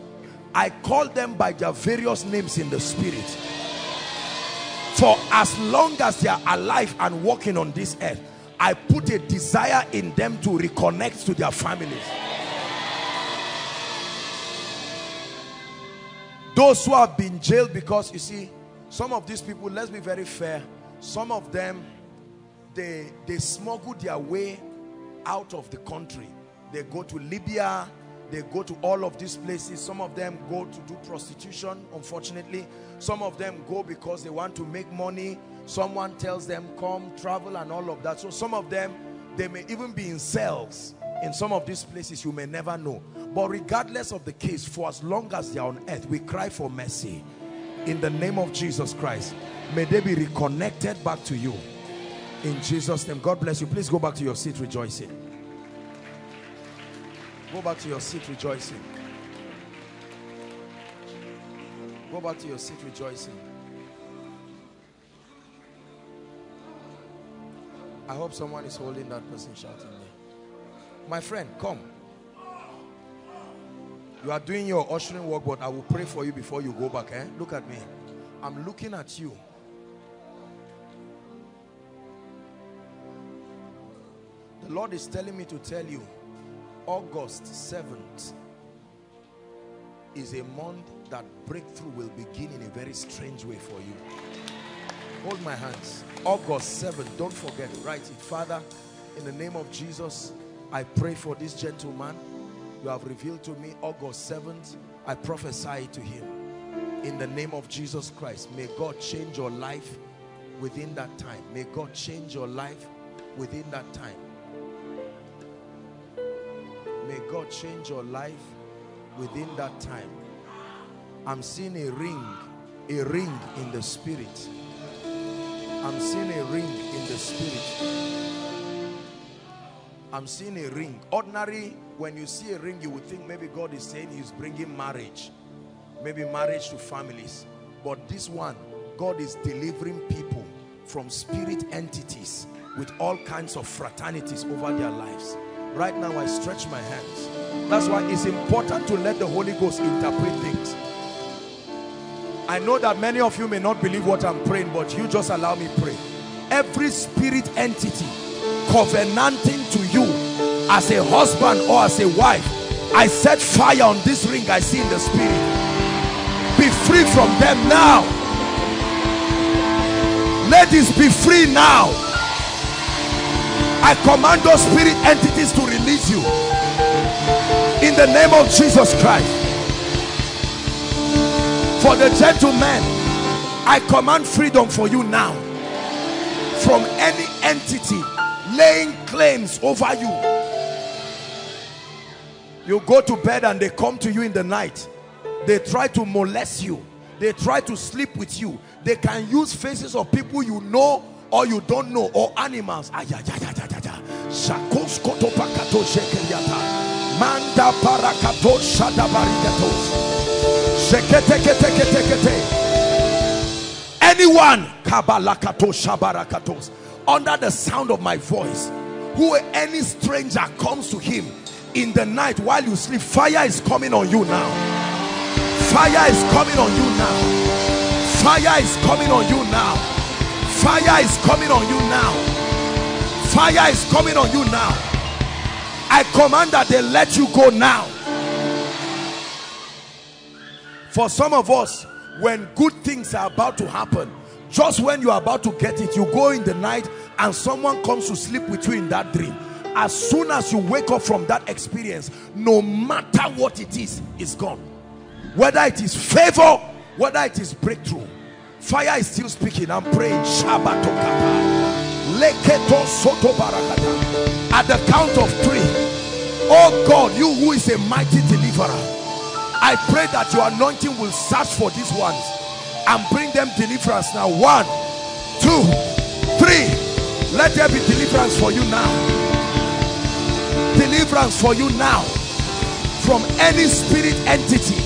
I called them by their various names in the spirit. For as long as they are alive and walking on this earth, I put a desire in them to reconnect to their families. Those who have been jailed, because you see, some of these people, let's be very fair, some of them, they, they smuggled their way out of the country. They go to Libya, they go to all of these places. Some of them go to do prostitution, unfortunately. Some of them go because they want to make money. Someone tells them, come, travel and all of that. So some of them, they may even be in cells. In some of these places, you may never know. But regardless of the case, for as long as they are on earth, we cry for mercy. In the name of Jesus Christ, may they be reconnected back to you. In Jesus' name, God bless you. Please go back to your seat rejoicing. Go back to your seat rejoicing. Go back to your seat rejoicing. I hope someone is holding that person shouting there. My friend, come. You are doing your ushering work, but I will pray for you before you go back. Eh? Look at me. I'm looking at you. The Lord is telling me to tell you, August seventh is a month that breakthrough will begin in a very strange way for you. Hold my hands. August seventh, don't forget, write it. Father, in the name of Jesus, I pray for this gentleman. You have revealed to me August seventh. I prophesy to him. In the name of Jesus Christ, may God change your life within that time. May God change your life within that time. May God change your life within that time. I'm seeing a ring, a ring in the spirit. I'm seeing a ring in the spirit. I'm seeing a ring. Ordinary, when you see a ring, you would think maybe God is saying he's bringing marriage. Maybe marriage to families. But this one, God is delivering people from spirit entities with all kinds of fraternities over their lives. Right now, I stretch my hands. That's why it's important to let the Holy Ghost interpret things. I know that many of you may not believe what I'm praying, but you just allow me pray. Every spirit entity covenanting to you as a husband or as a wife, I set fire on this ring I see in the spirit. Be free from them now. Ladies, be free now. I command those spirit entities to release you in the name of Jesus Christ. For the gentleman, I command freedom for you now from any entity laying claims over you. You go to bed and they come to you in the night. They try to molest you. They try to sleep with you. They can use faces of people you know or you don't know, or animals. Anyone under the sound of my voice, who any stranger comes to him in the night while you sleep, fire is coming on you now. Fire is coming on you now. Fire is coming on you now. Fire is coming on you now. Fire is coming on you now. I command that they let you go now. For some of us, when good things are about to happen, Just when you are about to get it, you go in the night and someone comes to sleep with you in that dream. As soon as you wake up from that experience, no matter what it is, it's gone. Whether it is favor, whether it is breakthrough. Fire is still speaking. I'm praying. At the count of three, oh God, you who is a mighty deliverer, I pray that your anointing will search for these ones and bring them deliverance now. One, two, three. Let there be deliverance for you now. Deliverance for you now from any spirit entity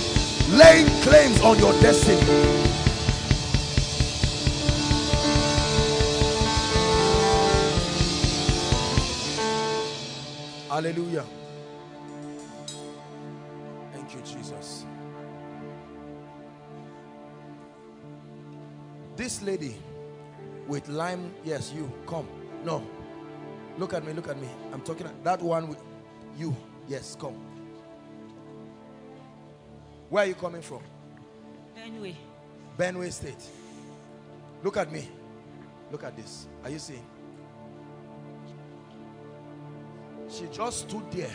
laying claims on your destiny. Hallelujah. Thank you, Jesus. This lady with lime, yes, you, come. No, look at me, look at me. I'm talking, that one with you, yes, come. Where are you coming from? Benue. Benue State. Look at me. Look at this. Are you seeing? She just stood there,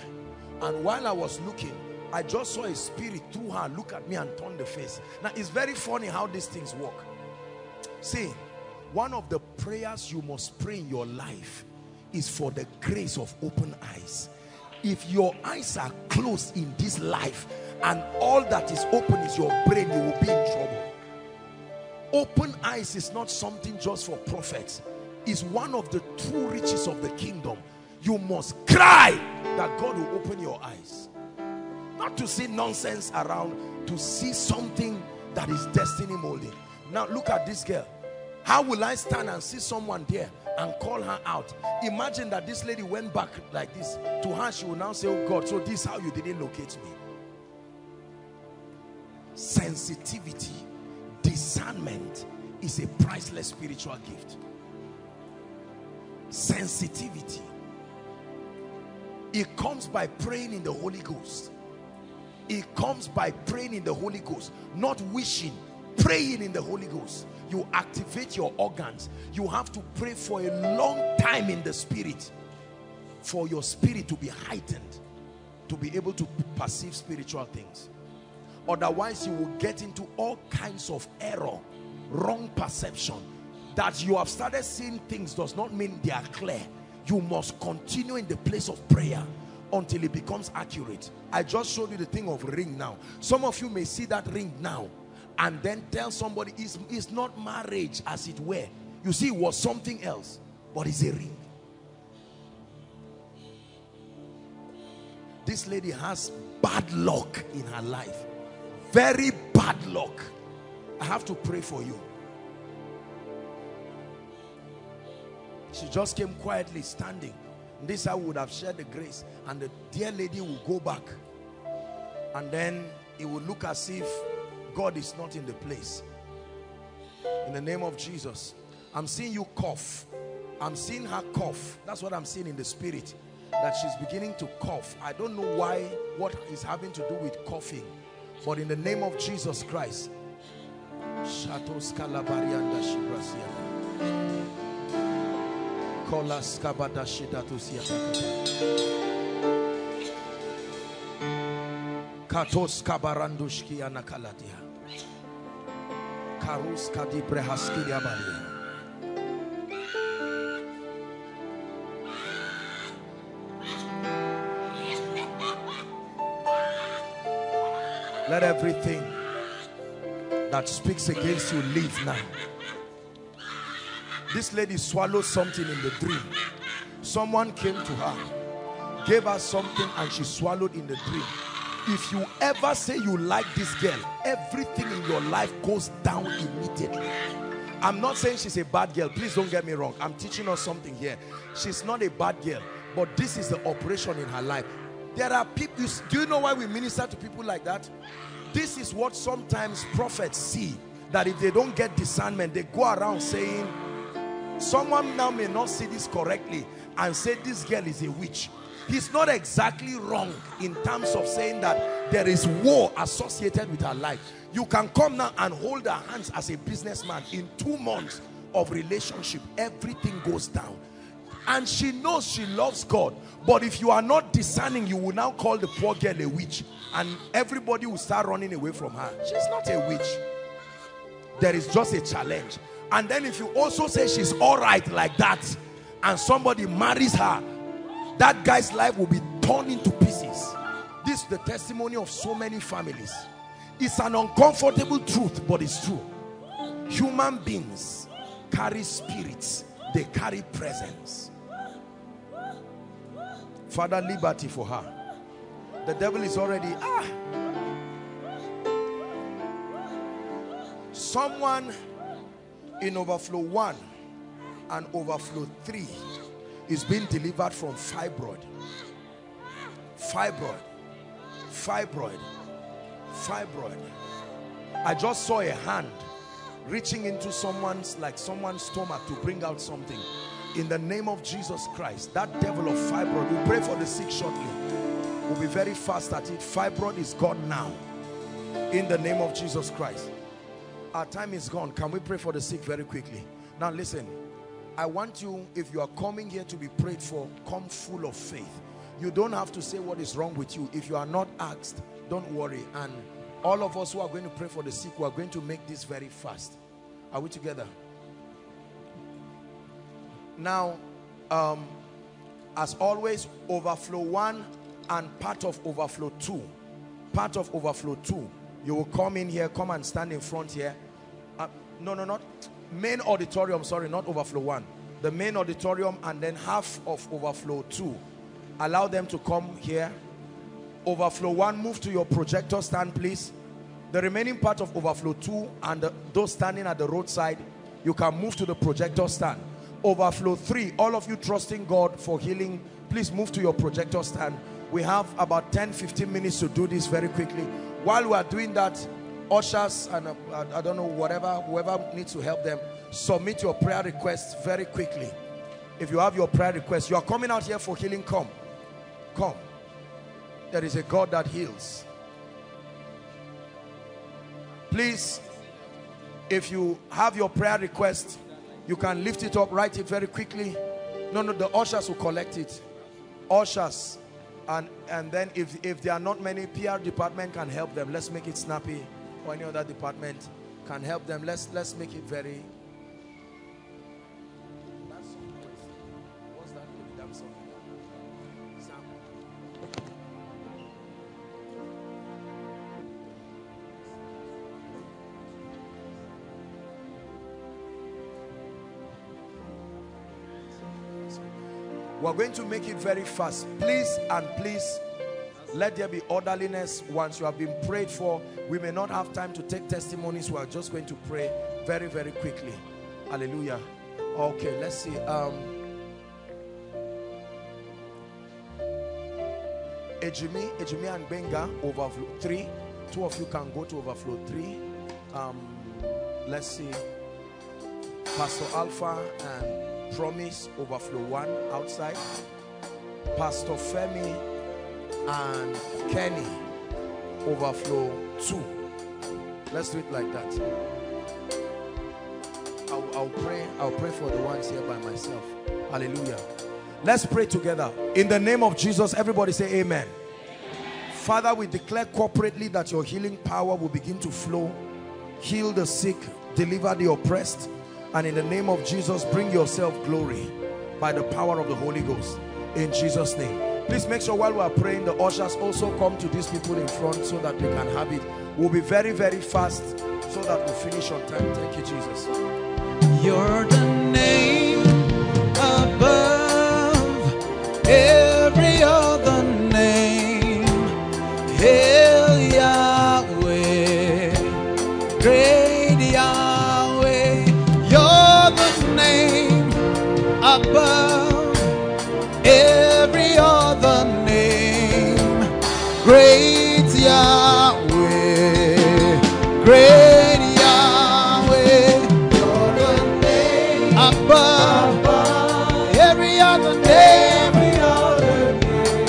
and while I was looking, I just saw a spirit through her look at me and turn the face. Now it's very funny how these things work. See, one of the prayers you must pray in your life is for the grace of open eyes. If your eyes are closed in this life and all that is open is your brain, you will be in trouble. Open eyes is not something just for prophets. It's one of the true riches of the kingdom. You must cry that God will open your eyes. Not to see nonsense around, to see something that is destiny molding. Now look at this girl. How will I stand and see someone there and call her out? Imagine that this lady went back like this. To her, she will now say, oh God, so this is how you didn't locate me. Sensitivity, discernment is a priceless spiritual gift. Sensitivity. It comes by praying in the Holy Ghost. It comes by praying in the Holy Ghost, not wishing, praying in the Holy Ghost. You activate your organs. You have to pray for a long time in the spirit for your spirit to be heightened, to be able to perceive spiritual things. Otherwise, you will get into all kinds of error, wrong perception. That you have started seeing things does not mean they are clear. You must continue in the place of prayer until it becomes accurate. I just showed you the thing of ring now. Some of you may see that ring now and then tell somebody it's, it's not marriage as it were. You see, it was something else, but it's a ring. This lady has bad luck in her life. Very bad luck. I have to pray for you. She just came quietly standing. This I would have shared the grace, and the dear lady will go back, and then it will look as if God is not in the place. In the name of Jesus, I'm seeing you cough. I'm seeing her cough. That's what I'm seeing in the spirit, that she's beginning to cough. I don't know why, what is having to do with coughing, but in the name of Jesus Christ, let everything that speaks against you leave now. This lady swallowed something in the dream. Someone came to her, gave her something, and she swallowed in the dream. If you ever say you like this girl, everything in your life goes down immediately. I'm not saying she's a bad girl. Please don't get me wrong. I'm teaching her something here. She's not a bad girl, but this is the operation in her life. There are people, do you know why we minister to people like that? This is what sometimes prophets see, that if they don't get discernment, they go around saying, someone now may not see this correctly and say this girl is a witch. He's not exactly wrong in terms of saying that there is war associated with our life. You can come now and hold our hands as a businessman. In two months of relationship, everything goes down. And she knows she loves God. But if you are not discerning, you will now call the poor girl a witch. And everybody will start running away from her. She's not a witch. There is just a challenge. And then if you also say she's all right like that, and somebody marries her, that guy's life will be torn into pieces. This is the testimony of so many families. It's an uncomfortable truth, but it's true. Human beings carry spirits. They carry presence. Father, liberty for her. The devil is already, ah. Someone in overflow one and overflow three is being delivered from fibroid. Fibroid. Fibroid. Fibroid. I just saw a hand reaching into someone's, like someone's stomach to bring out something. In the name of Jesus Christ, that devil of fibroid, we'll pray for the sick shortly. We'll be very fast at it. Fibroid is gone now. In the name of Jesus Christ. Our time is gone. Can we pray for the sick very quickly? Now listen, I want you, if you are coming here to be prayed for, come full of faith. You don't have to say what is wrong with you. If you are not asked, don't worry. And all of us who are going to pray for the sick, we are going to make this very fast. Are we together? Now, um, as always, overflow one and part of overflow two. Part of overflow two. You will come in here, come and stand in front here. Uh, no, no, not main auditorium, sorry, not overflow one. The main auditorium and then half of overflow two. Allow them to come here. Overflow one, move to your projector stand, please. The remaining part of overflow two and the, those standing at the roadside, you can move to the projector stand. Overflow three, all of you trusting God for healing, please move to your projector stand. We have about ten to fifteen minutes to do this very quickly. While we are doing that, ushers and uh, I don't know, whatever, whoever needs to help them, submit your prayer requests very quickly. If you have your prayer requests, you are coming out here for healing, come. Come. There is a God that heals. Please, if you have your prayer request, you can lift it up, write it very quickly. No, no, the ushers will collect it. Ushers. And, and then if, if there are not many, P R department can help them. Let's make it snappy. Or any other department can help them. Let's, let's make it very... We're going to make it very fast. Please and please, let there be orderliness. Once you have been prayed for, we may not have time to take testimonies. We are just going to pray very, very quickly. Hallelujah. Okay, let's see. Um, Ejimi, Ejimi and Benga, overflow three. Two of you can go to overflow three. Um, let's see. Pastor Alpha and Promise, overflow one outside. Pastor Femi and Kenny, overflow two. Let's do it like that. I'll, I'll pray. I'll pray for the ones here by myself. Hallelujah. Let's pray together. In the name of Jesus, everybody say amen. Father, we declare corporately that your healing power will begin to flow. Heal the sick, deliver the oppressed. And in the name of Jesus, bring yourself glory by the power of the Holy Ghost. In Jesus' name. Please make sure while we are praying, the ushers also come to these people in front so that they can have it. We'll be very, very fast so that we'll finish on time. Thank you, Jesus. You're the name above every other name. Hail Yahweh. Great. Above every other name, great Yahweh, great Yahweh, you're the name above, above every other name, every other name,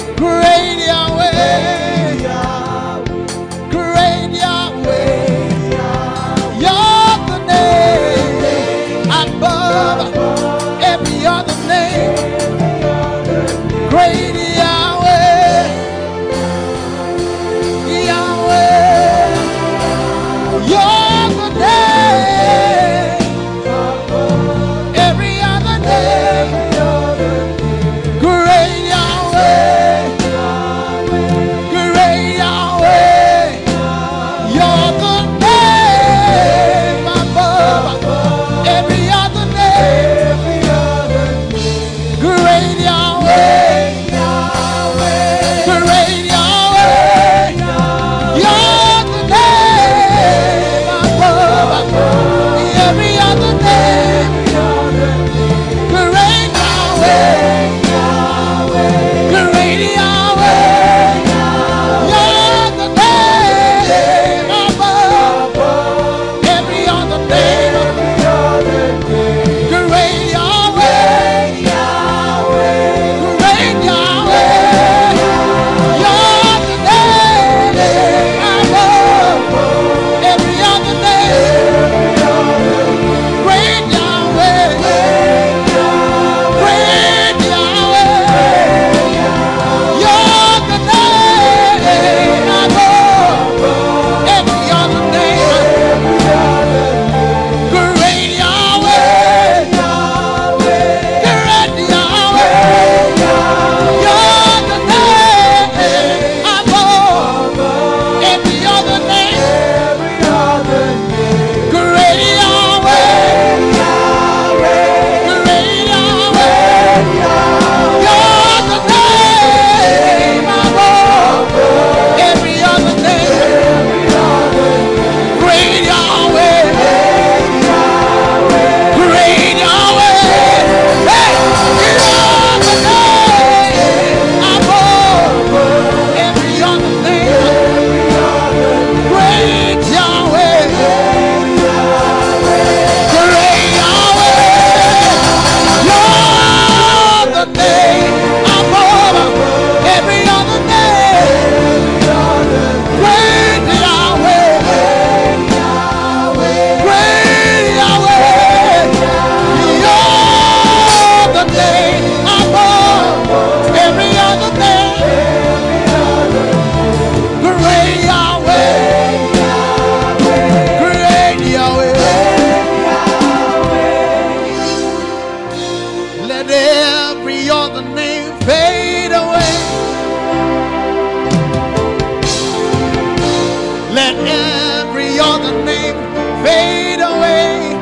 fade away.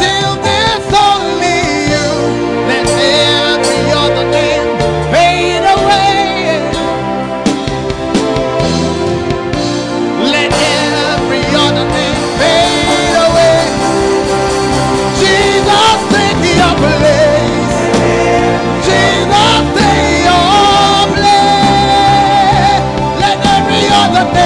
Till there's only you. Let every other thing fade away. Let every other thing fade away. Jesus, take your place. Jesus, take your place. Let every other thing. Place.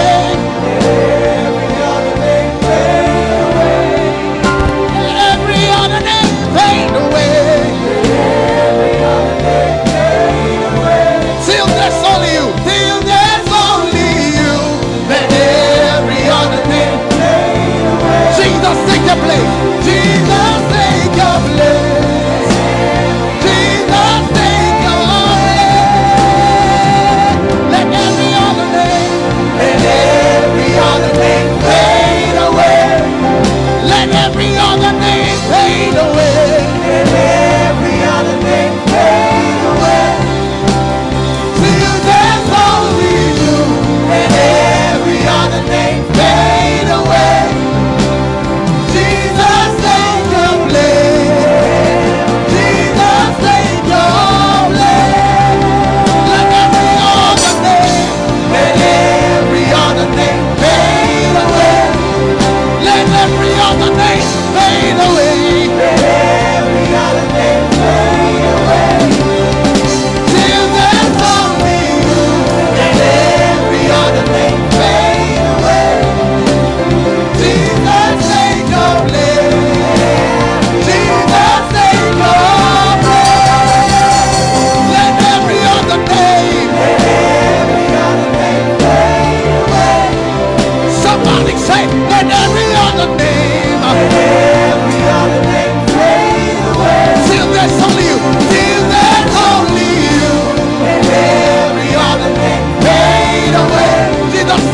Jesus,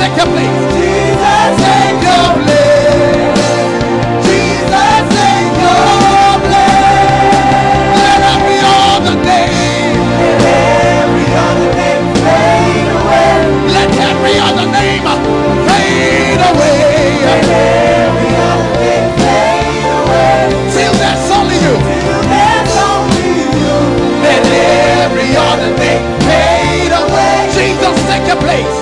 take your place.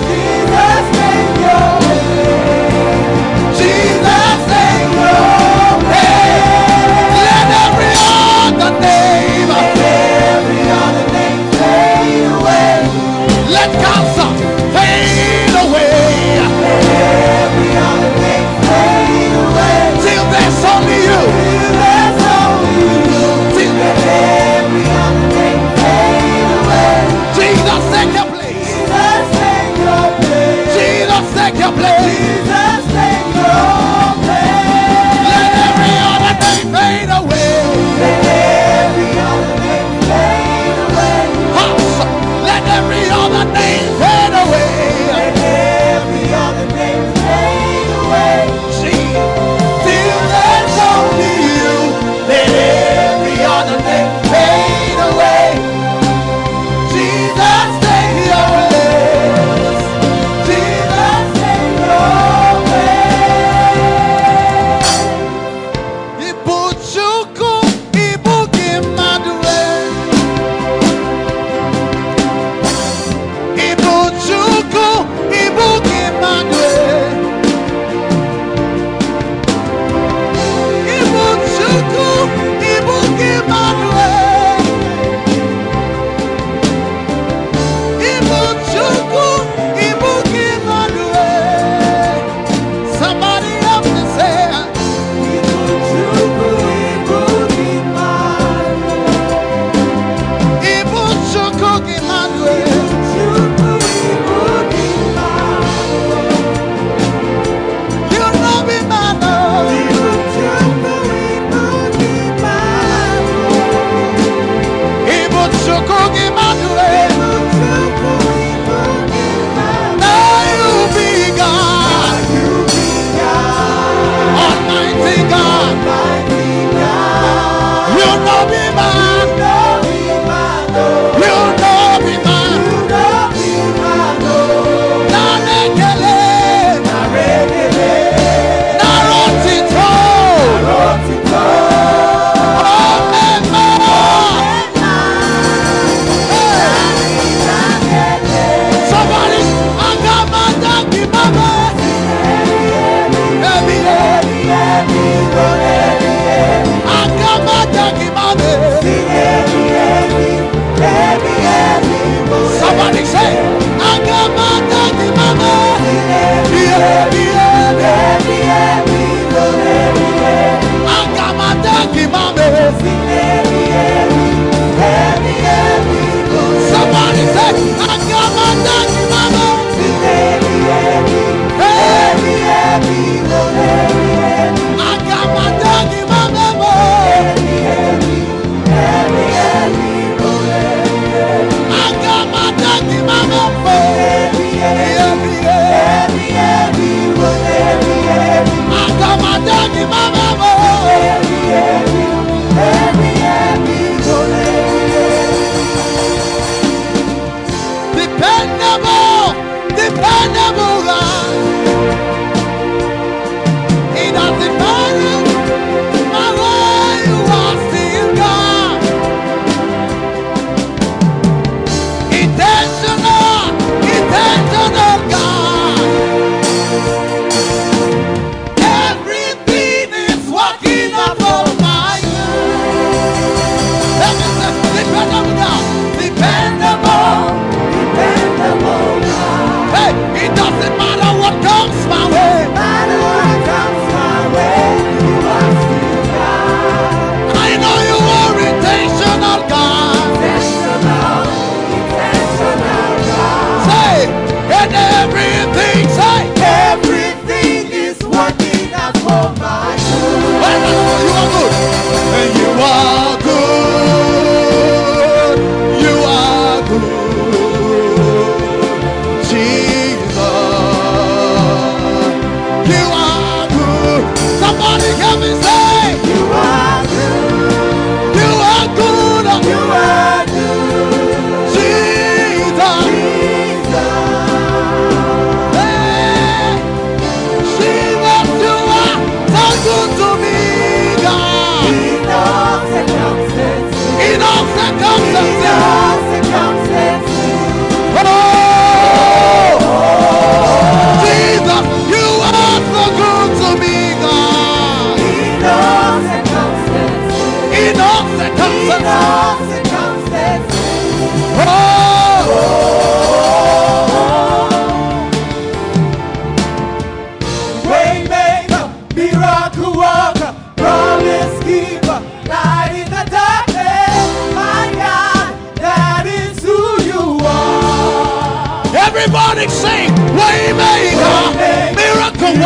to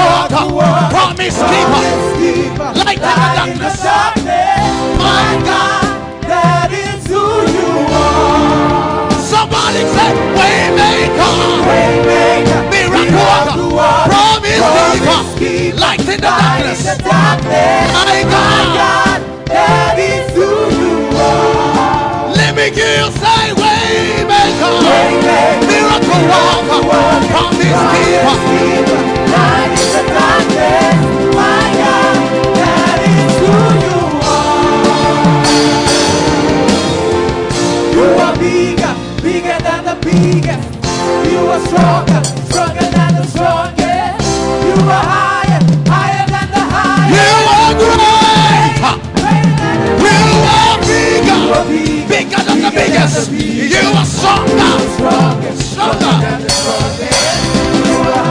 walk, promise keeper, light in the darkness, my God, that is who you are. Somebody say, waymaker, waymaker, miracle worker, promise keeper, light in the darkness, my God, that is who you are. Let me hear you say, waymaker, miracle worker, promise keeper. Stronger, stronger than the strongest. You are higher, higher than the highest. You are greater, you are bigger, bigger than the biggest. You are stronger, stronger, stronger than the strongest.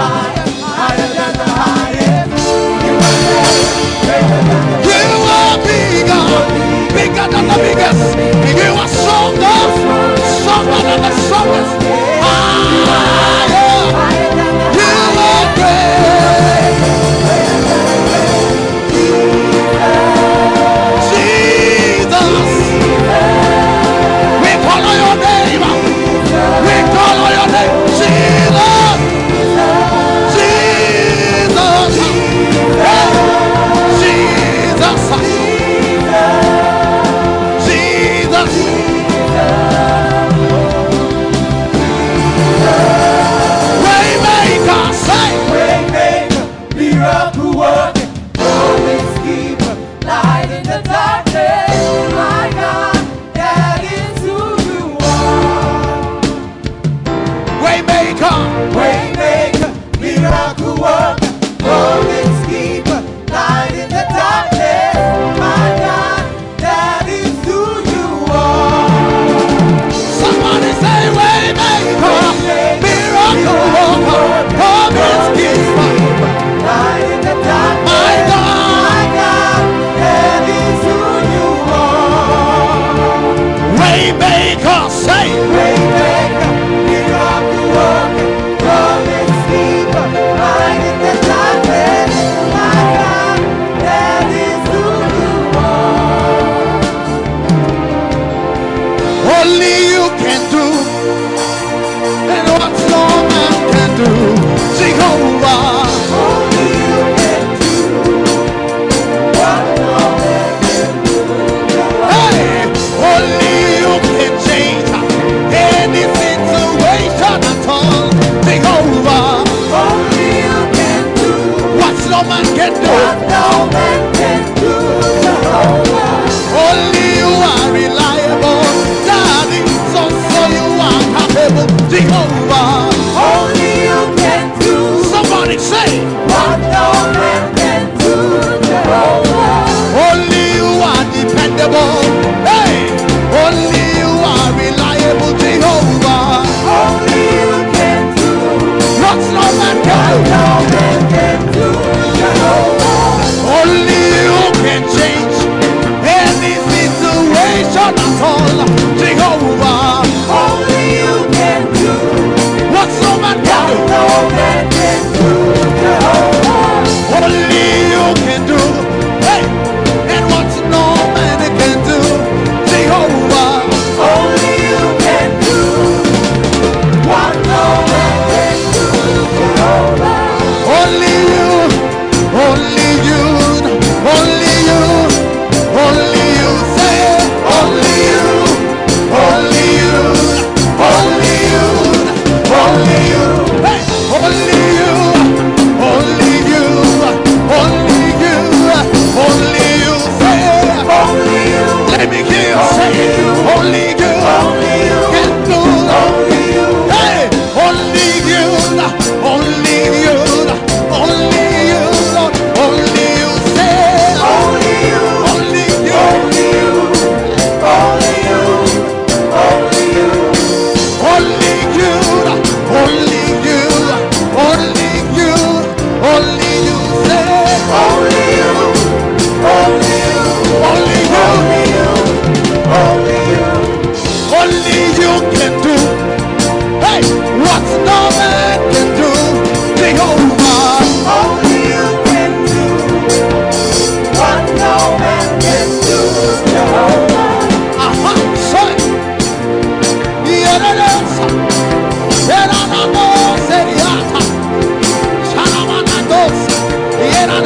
You will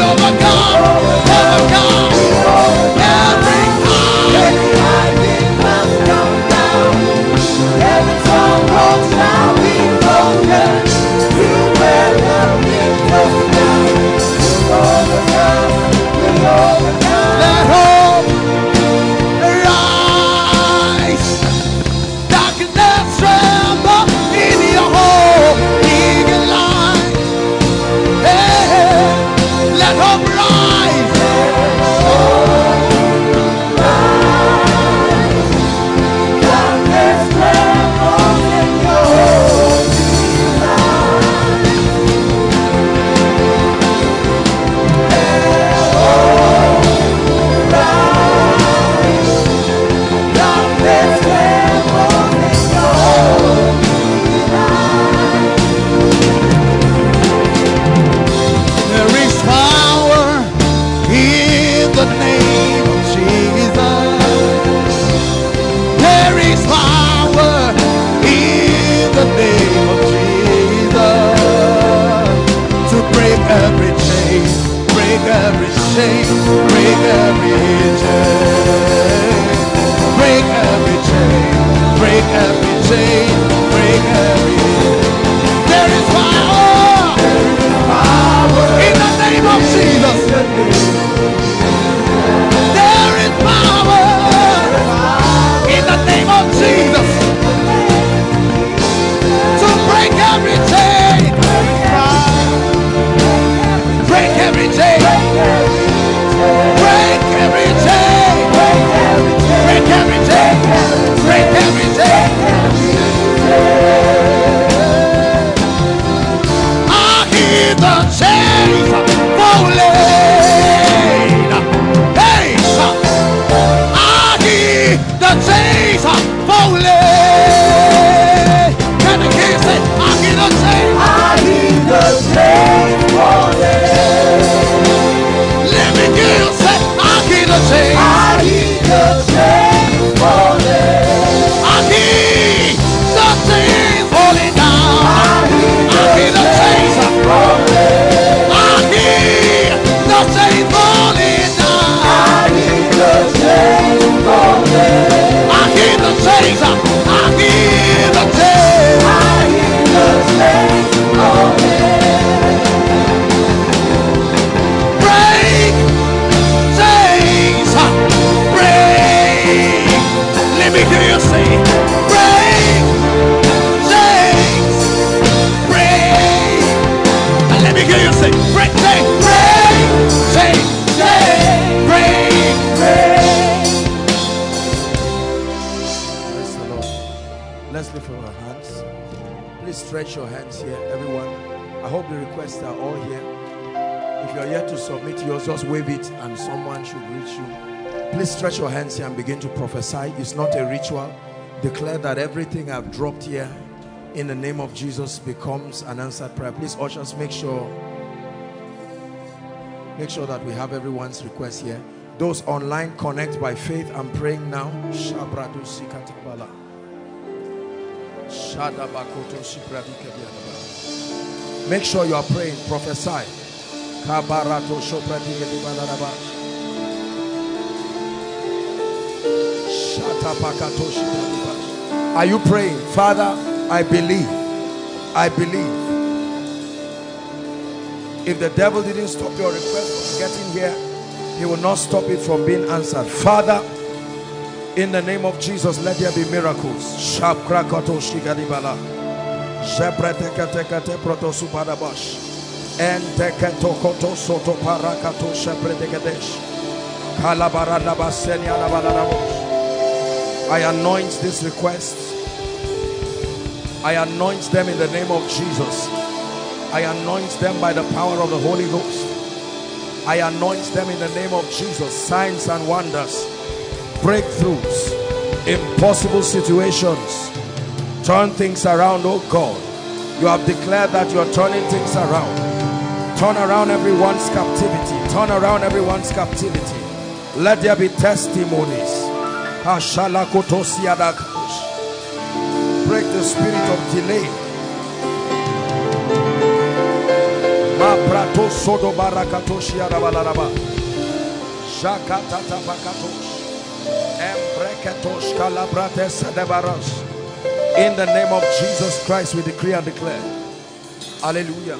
overcome, overcome. every chain, break every chain, break every chain, break every chain, break every chain. There is power, there is power in the name of Jesus. There is power in the name of Jesus to break every chain. Break every chain, break every chain, break every chain, break every chain. I hear the chains falling. Hey, I hear the chains falling. Can you hear it? I hear the chains. I hear the chains falling. I need the chains falling. I need the chains falling down. I need the chains falling. I need the chains falling down. I need the chains falling. I need the chains. I need the chains. I need the chains falling. Break. Let me hear you say, break chains, break. And let me hear you say, break chains, break chains, break, break. Praise the Lord. Let's lift up our hands. Please stretch your hands here, everyone. I hope the requests are all here. If you are here to submit yours, just wave it and someone should reach you. Please stretch your hands here and begin to prophesy. It's not a ritual. Declare that everything I've dropped here in the name of Jesus becomes an answered prayer. Please, ushers, make sure make sure that we have everyone's request here. Those online, connect by faith. I'm praying now. Make sure you are praying. Prophesy. Are you praying? Father, I believe. I believe. If the devil didn't stop your request from getting here, he will not stop it from being answered. Father, in the name of Jesus, let there be miracles. I anoint this request. I anoint them in the name of Jesus. I anoint them by the power of the Holy Ghost. I anoint them in the name of Jesus. Signs and wonders, breakthroughs, impossible situations. Turn things around, oh God. You have declared that you are turning things around. Turn around everyone's captivity. Turn around everyone's captivity. Let there be testimonies. Break the spirit of delay. In the name of Jesus Christ, we decree and declare. Hallelujah.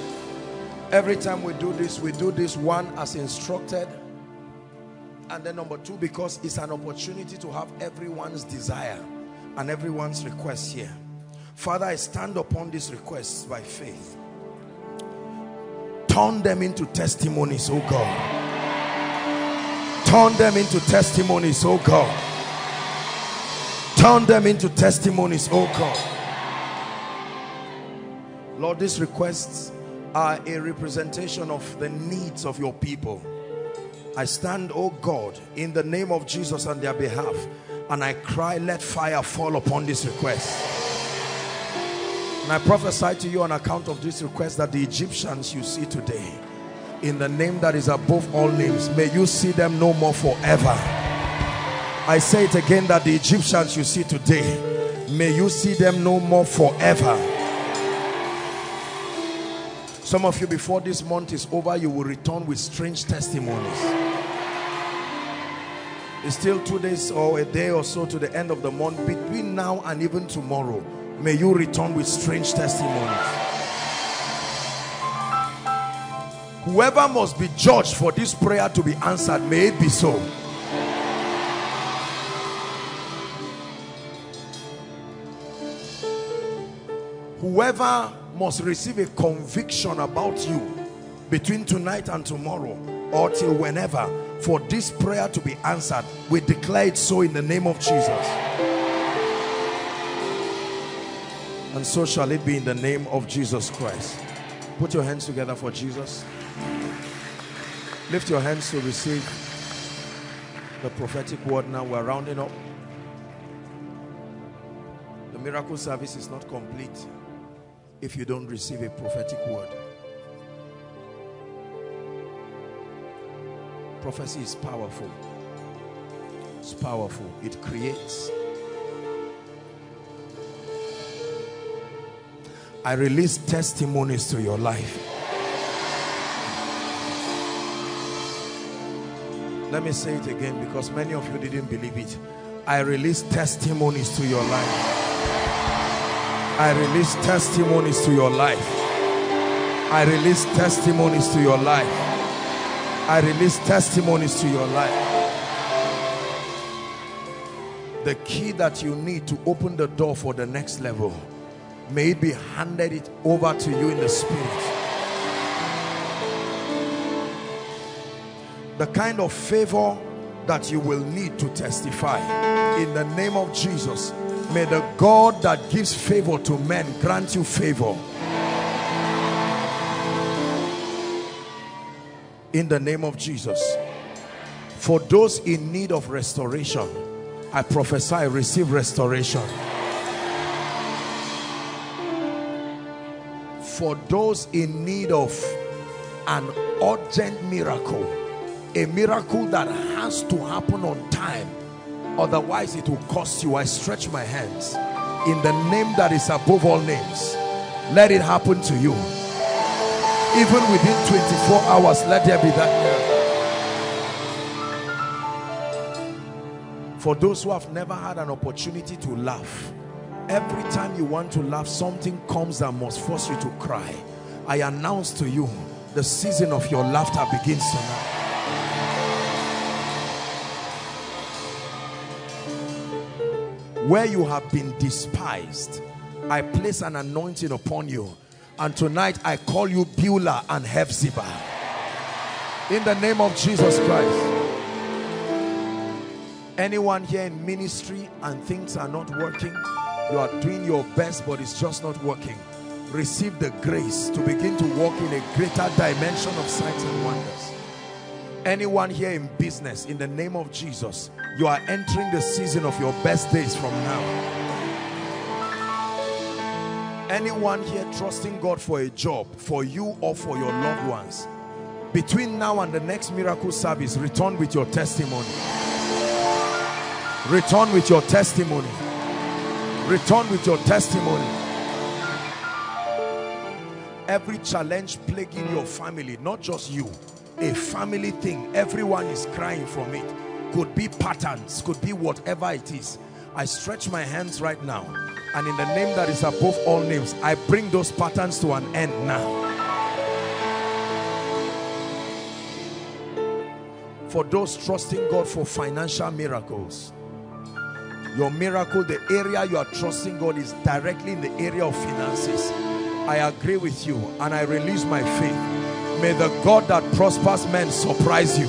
Every time we do this, we do this one as instructed. And then number two, because it's an opportunity to have everyone's desire and everyone's request here. Father, I stand upon these requests by faith. Turn them into testimonies, oh God. Turn them into testimonies, oh God. Turn them into testimonies, oh God. Lord, these requests are a representation of the needs of your people. I stand, oh God, in the name of Jesus on their behalf, and I cry, let fire fall upon this request. And I prophesy to you on account of this request that the Egyptians you see today, in the name that is above all names, may you see them no more forever. I say it again, that the Egyptians you see today, may you see them no more forever. Some of you, before this month is over, you will return with strange testimonies. It's still two days or a day or so to the end of the month. Between now and even tomorrow, may you return with strange testimonies. Whoever must be judged for this prayer to be answered, may it be so. Whoever must receive a conviction about you between tonight and tomorrow or till whenever, for this prayer to be answered, we declare it so in the name of Jesus. And so shall it be in the name of Jesus Christ. Put your hands together for Jesus. Lift your hands to receive the prophetic word. Now we're rounding up. The miracle service is not complete if you don't receive a prophetic word. Prophecy is powerful. It's powerful. It creates. I release testimonies to your life. Let me say it again, because many of you didn't believe it. I release testimonies to your life. I release testimonies to your life. I release testimonies to your life. I release testimonies to your life. The key that you need to open the door for the next level, may it be handed it over to you in the spirit. The kind of favor that you will need to testify, in the name of Jesus. May the God that gives favor to men grant you favor. In the name of Jesus. For those in need of restoration, I prophesy, receive restoration. For those in need of an urgent miracle, a miracle that has to happen on time, otherwise it will cost you, I stretch my hands in the name that is above all names. Let it happen to you. Even within twenty-four hours, let there be that miracle. For those who have never had an opportunity to laugh, every time you want to laugh, something comes that must force you to cry. I announce to you, the season of your laughter begins tonight. Where you have been despised, I place an anointing upon you. And tonight I call you Beulah and Hephzibah. In the name of Jesus Christ. Anyone here in ministry and things are not working, you are doing your best but it's just not working, receive the grace to begin to walk in a greater dimension of signs and wonders. Anyone here in business, in the name of Jesus, you are entering the season of your best days from now. Anyone here trusting God for a job, for you or for your loved ones, between now and the next miracle service, return with your testimony. Return with your testimony. Return with your testimony. Every challenge plaguing your family, not just you, a family thing, everyone is crying from it. Could be patterns, could be whatever it is. I stretch my hands right now, and in the name that is above all names, I bring those patterns to an end now. For those trusting God for financial miracles, your miracle, the area you are trusting God is directly in the area of finances. I agree with you and I release my faith. May the God that prospers men surprise you.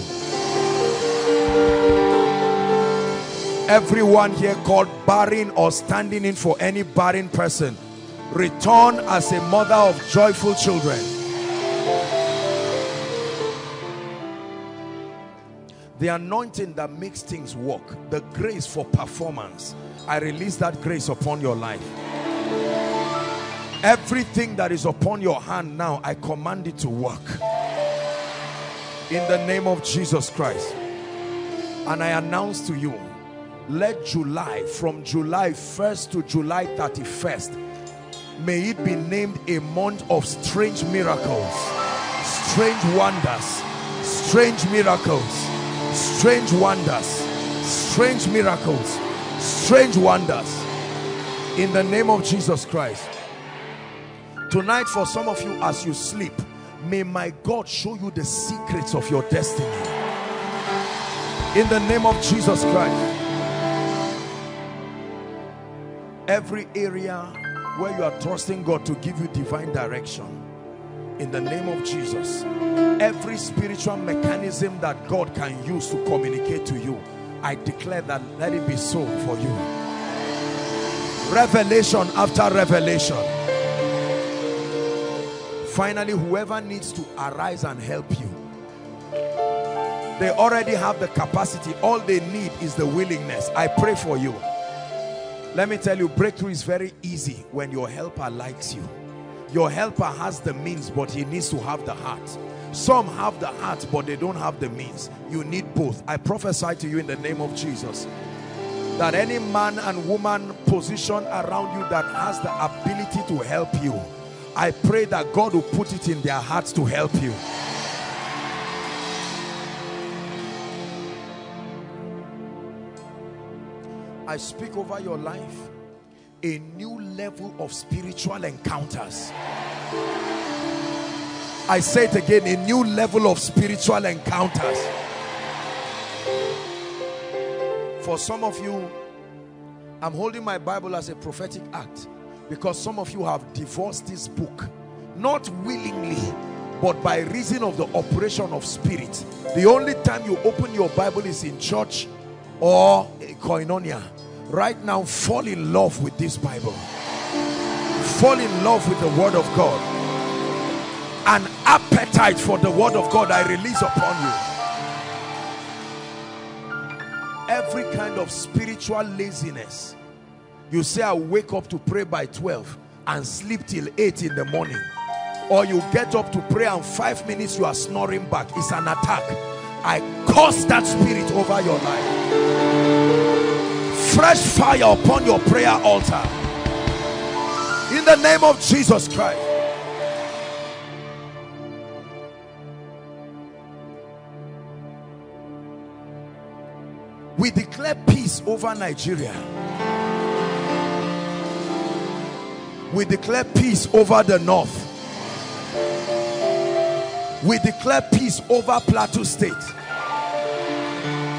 Everyone here called barren or standing in for any barren person, return as a mother of joyful children. The anointing that makes things work, the grace for performance, I release that grace upon your life. Everything that is upon your hand now, I command it to work. In the name of Jesus Christ. And I announce to you, let July, from July first to July thirty-first, May it be named a month of strange miracles, strange wonders, strange miracles, strange wonders, strange miracles, strange wonders. In the name of Jesus Christ. Tonight, for some of you, as you sleep, may my God show you the secrets of your destiny. In the name of Jesus Christ. Every area where you are trusting God to give you divine direction, in the name of Jesus. Every spiritual mechanism that God can use to communicate to you, I declare that let it be so for you. Revelation after revelation. Finally, whoever needs to arise and help you, they already have the capacity. All they need is the willingness. I pray for you. Let me tell you, breakthrough is very easy when your helper likes you. Your helper has the means, but he needs to have the heart. Some have the heart, but they don't have the means. You need both. I prophesy to you in the name of Jesus that any man and woman positioned around you that has the ability to help you, I pray that God will put it in their hearts to help you. I speak over your life a new level of spiritual encounters. I say it again, a new level of spiritual encounters. For some of you, I'm holding my Bible as a prophetic act because some of you have divorced this book, not willingly, but by reason of the operation of spirit. The only time you open your Bible is in church or Koinonia. Right now, fall in love with this Bible. Fall in love with the Word of God. An appetite for the Word of God I release upon you. Every kind of spiritual laziness. You say, I wake up to pray by twelve and sleep till eight in the morning. Or you get up to pray and five minutes you are snoring back. It's an attack. I curse that spirit over your life. Fresh fire upon your prayer altar. In the name of Jesus Christ. We declare peace over Nigeria. We declare peace over the north. We declare peace over Plateau State.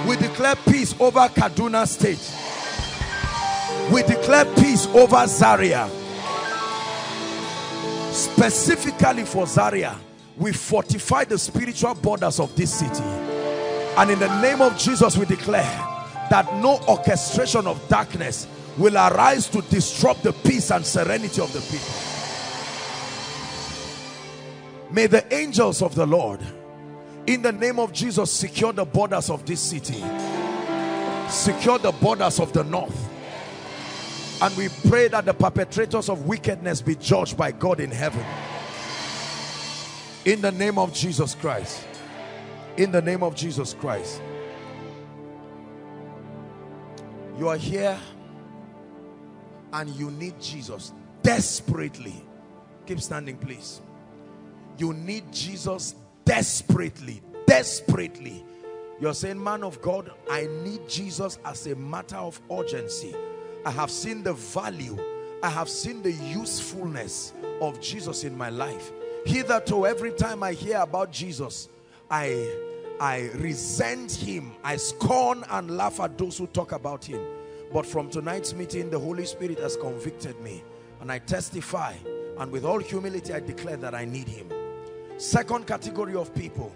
We declare peace over Kaduna State. We declare peace over Zaria. Specifically for Zaria, we fortify the spiritual borders of this city. And in the name of Jesus, we declare that no orchestration of darkness will arise to disrupt the peace and serenity of the people. May the angels of the Lord, in the name of Jesus, secure the borders of this city. Secure the borders of the north. And we pray that the perpetrators of wickedness be judged by God in heaven. In the name of Jesus Christ. In the name of Jesus Christ. You are here and you need Jesus desperately. Keep standing, please. You need Jesus desperately, desperately. You're saying, man of God, I need Jesus as a matter of urgency. I have seen the value. I have seen the usefulness of Jesus in my life. Hitherto, every time I hear about Jesus, I, I resent him. I scorn and laugh at those who talk about him. But from tonight's meeting, the Holy Spirit has convicted me. And I testify, and with all humility, I declare that I need him. Second category of people.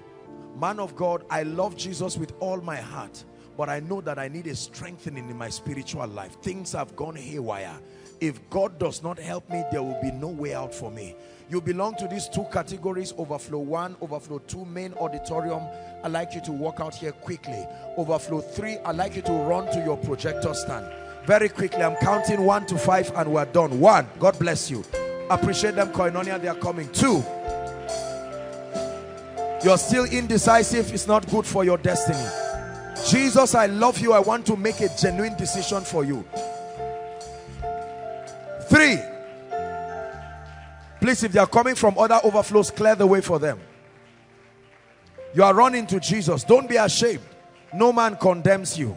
Man of God, I love Jesus with all my heart, but I know that I need a strengthening in my spiritual life. Things have gone haywire. If God does not help me, there will be no way out for me. You belong to these two categories, overflow one, overflow two, main auditorium. I'd like you to walk out here quickly. Overflow three, I'd like you to run to your projector stand. Very quickly, I'm counting one to five and we're done. One, God bless you. Appreciate them, Koinonia, they are coming. Two, you're still indecisive. It's not good for your destiny. Jesus, I love you. I want to make a genuine decision for you. Three, Please, if they are coming from other overflows, clear the way for them. You are running to Jesus. Don't be ashamed. No man condemns you.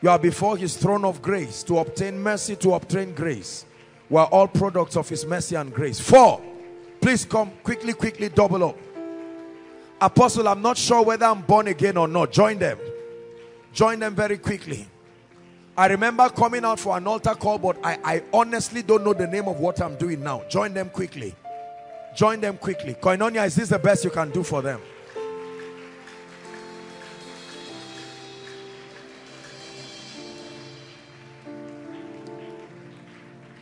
You are before his throne of grace to obtain mercy, to obtain grace. We are all products of his mercy and grace. Four, please come quickly, quickly double up. Apostle, I'm not sure whether I'm born again or not. Join them. Join them very quickly. I remember coming out for an altar call, but I, I honestly don't know the name of what I'm doing now. Join them quickly. Join them quickly. Koinonia, is this the best you can do for them?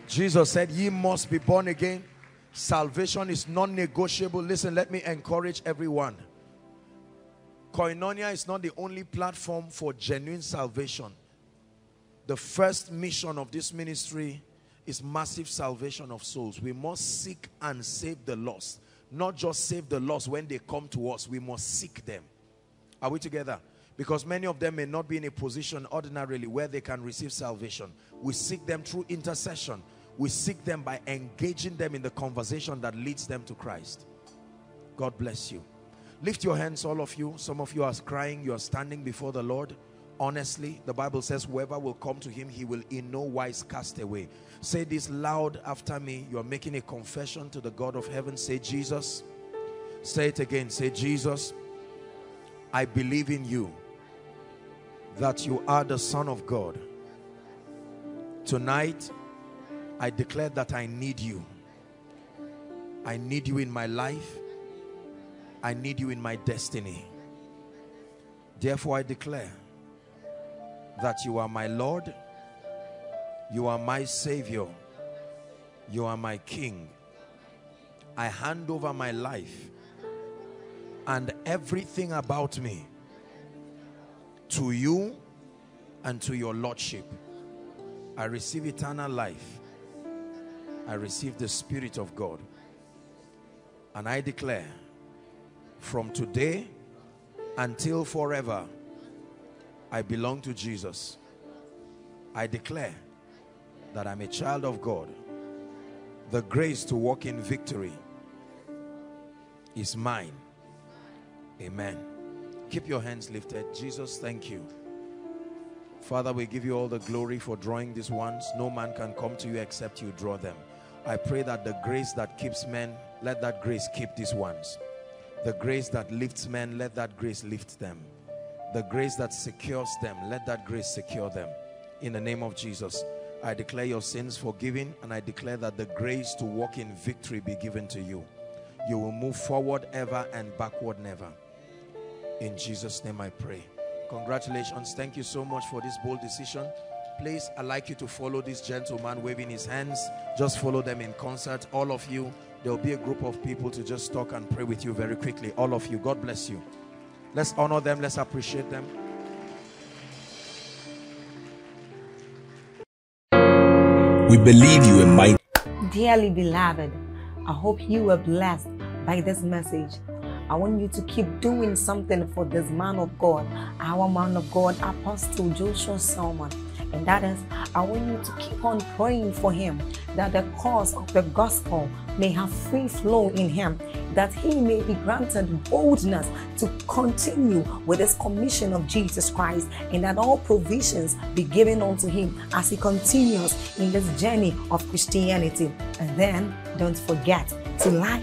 Jesus said, ye must be born again. Salvation is non-negotiable. Listen, let me encourage everyone. Koinonia is not the only platform for genuine salvation. The first mission of this ministry is massive salvation of souls. We must seek and save the lost. Not just save the lost when they come to us. We must seek them. Are we together? Because many of them may not be in a position ordinarily where they can receive salvation. We seek them through intercession. We seek them by engaging them in the conversation that leads them to Christ. God bless you. Lift your hands, all of you. Some of you are crying. You are standing before the Lord. Honestly, the Bible says, whoever will come to him, he will in no wise cast away. Say this loud after me. You are making a confession to the God of heaven. Say, Jesus. Say it again. Say, Jesus, I believe in you, that you are the Son of God. Tonight, I declare that I need you. I need you in my life. I need you in my destiny. Therefore, I declare that you are my Lord. You are my Savior. You are my King. I hand over my life and everything about me to you and to your Lordship. I receive eternal life. I receive the Spirit of God. And I declare, from today until forever, I belong to Jesus. I declare that I'm a child of God. The grace to walk in victory is mine. Amen. Keep your hands lifted. Jesus, thank you. Father, we give you all the glory for drawing these ones. No man can come to you except you draw them. I pray that the grace that keeps men, let that grace keep these ones. The grace that lifts men, let that grace lift them. The grace that secures them, let that grace secure them. In the name of Jesus, I declare your sins forgiven, and I declare that the grace to walk in victory be given to you. You will move forward ever and backward never. In Jesus' name I pray. Congratulations. Thank you so much for this bold decision. Please, I'd like you to follow this gentleman waving his hands. Just follow them in concert. All of you, there will be a group of people to just talk and pray with you very quickly. All of you, God bless you. Let's honor them. Let's appreciate them. We believe you and my... Dearly beloved, I hope you were blessed by this message. I want you to keep doing something for this man of God, our man of God, Apostle Joshua Selman. And that is, I want you to keep on praying for him, that the cause of the gospel may have free flow in him, that he may be granted boldness to continue with his commission of Jesus Christ, and that all provisions be given unto him as he continues in this journey of Christianity. And then, don't forget to like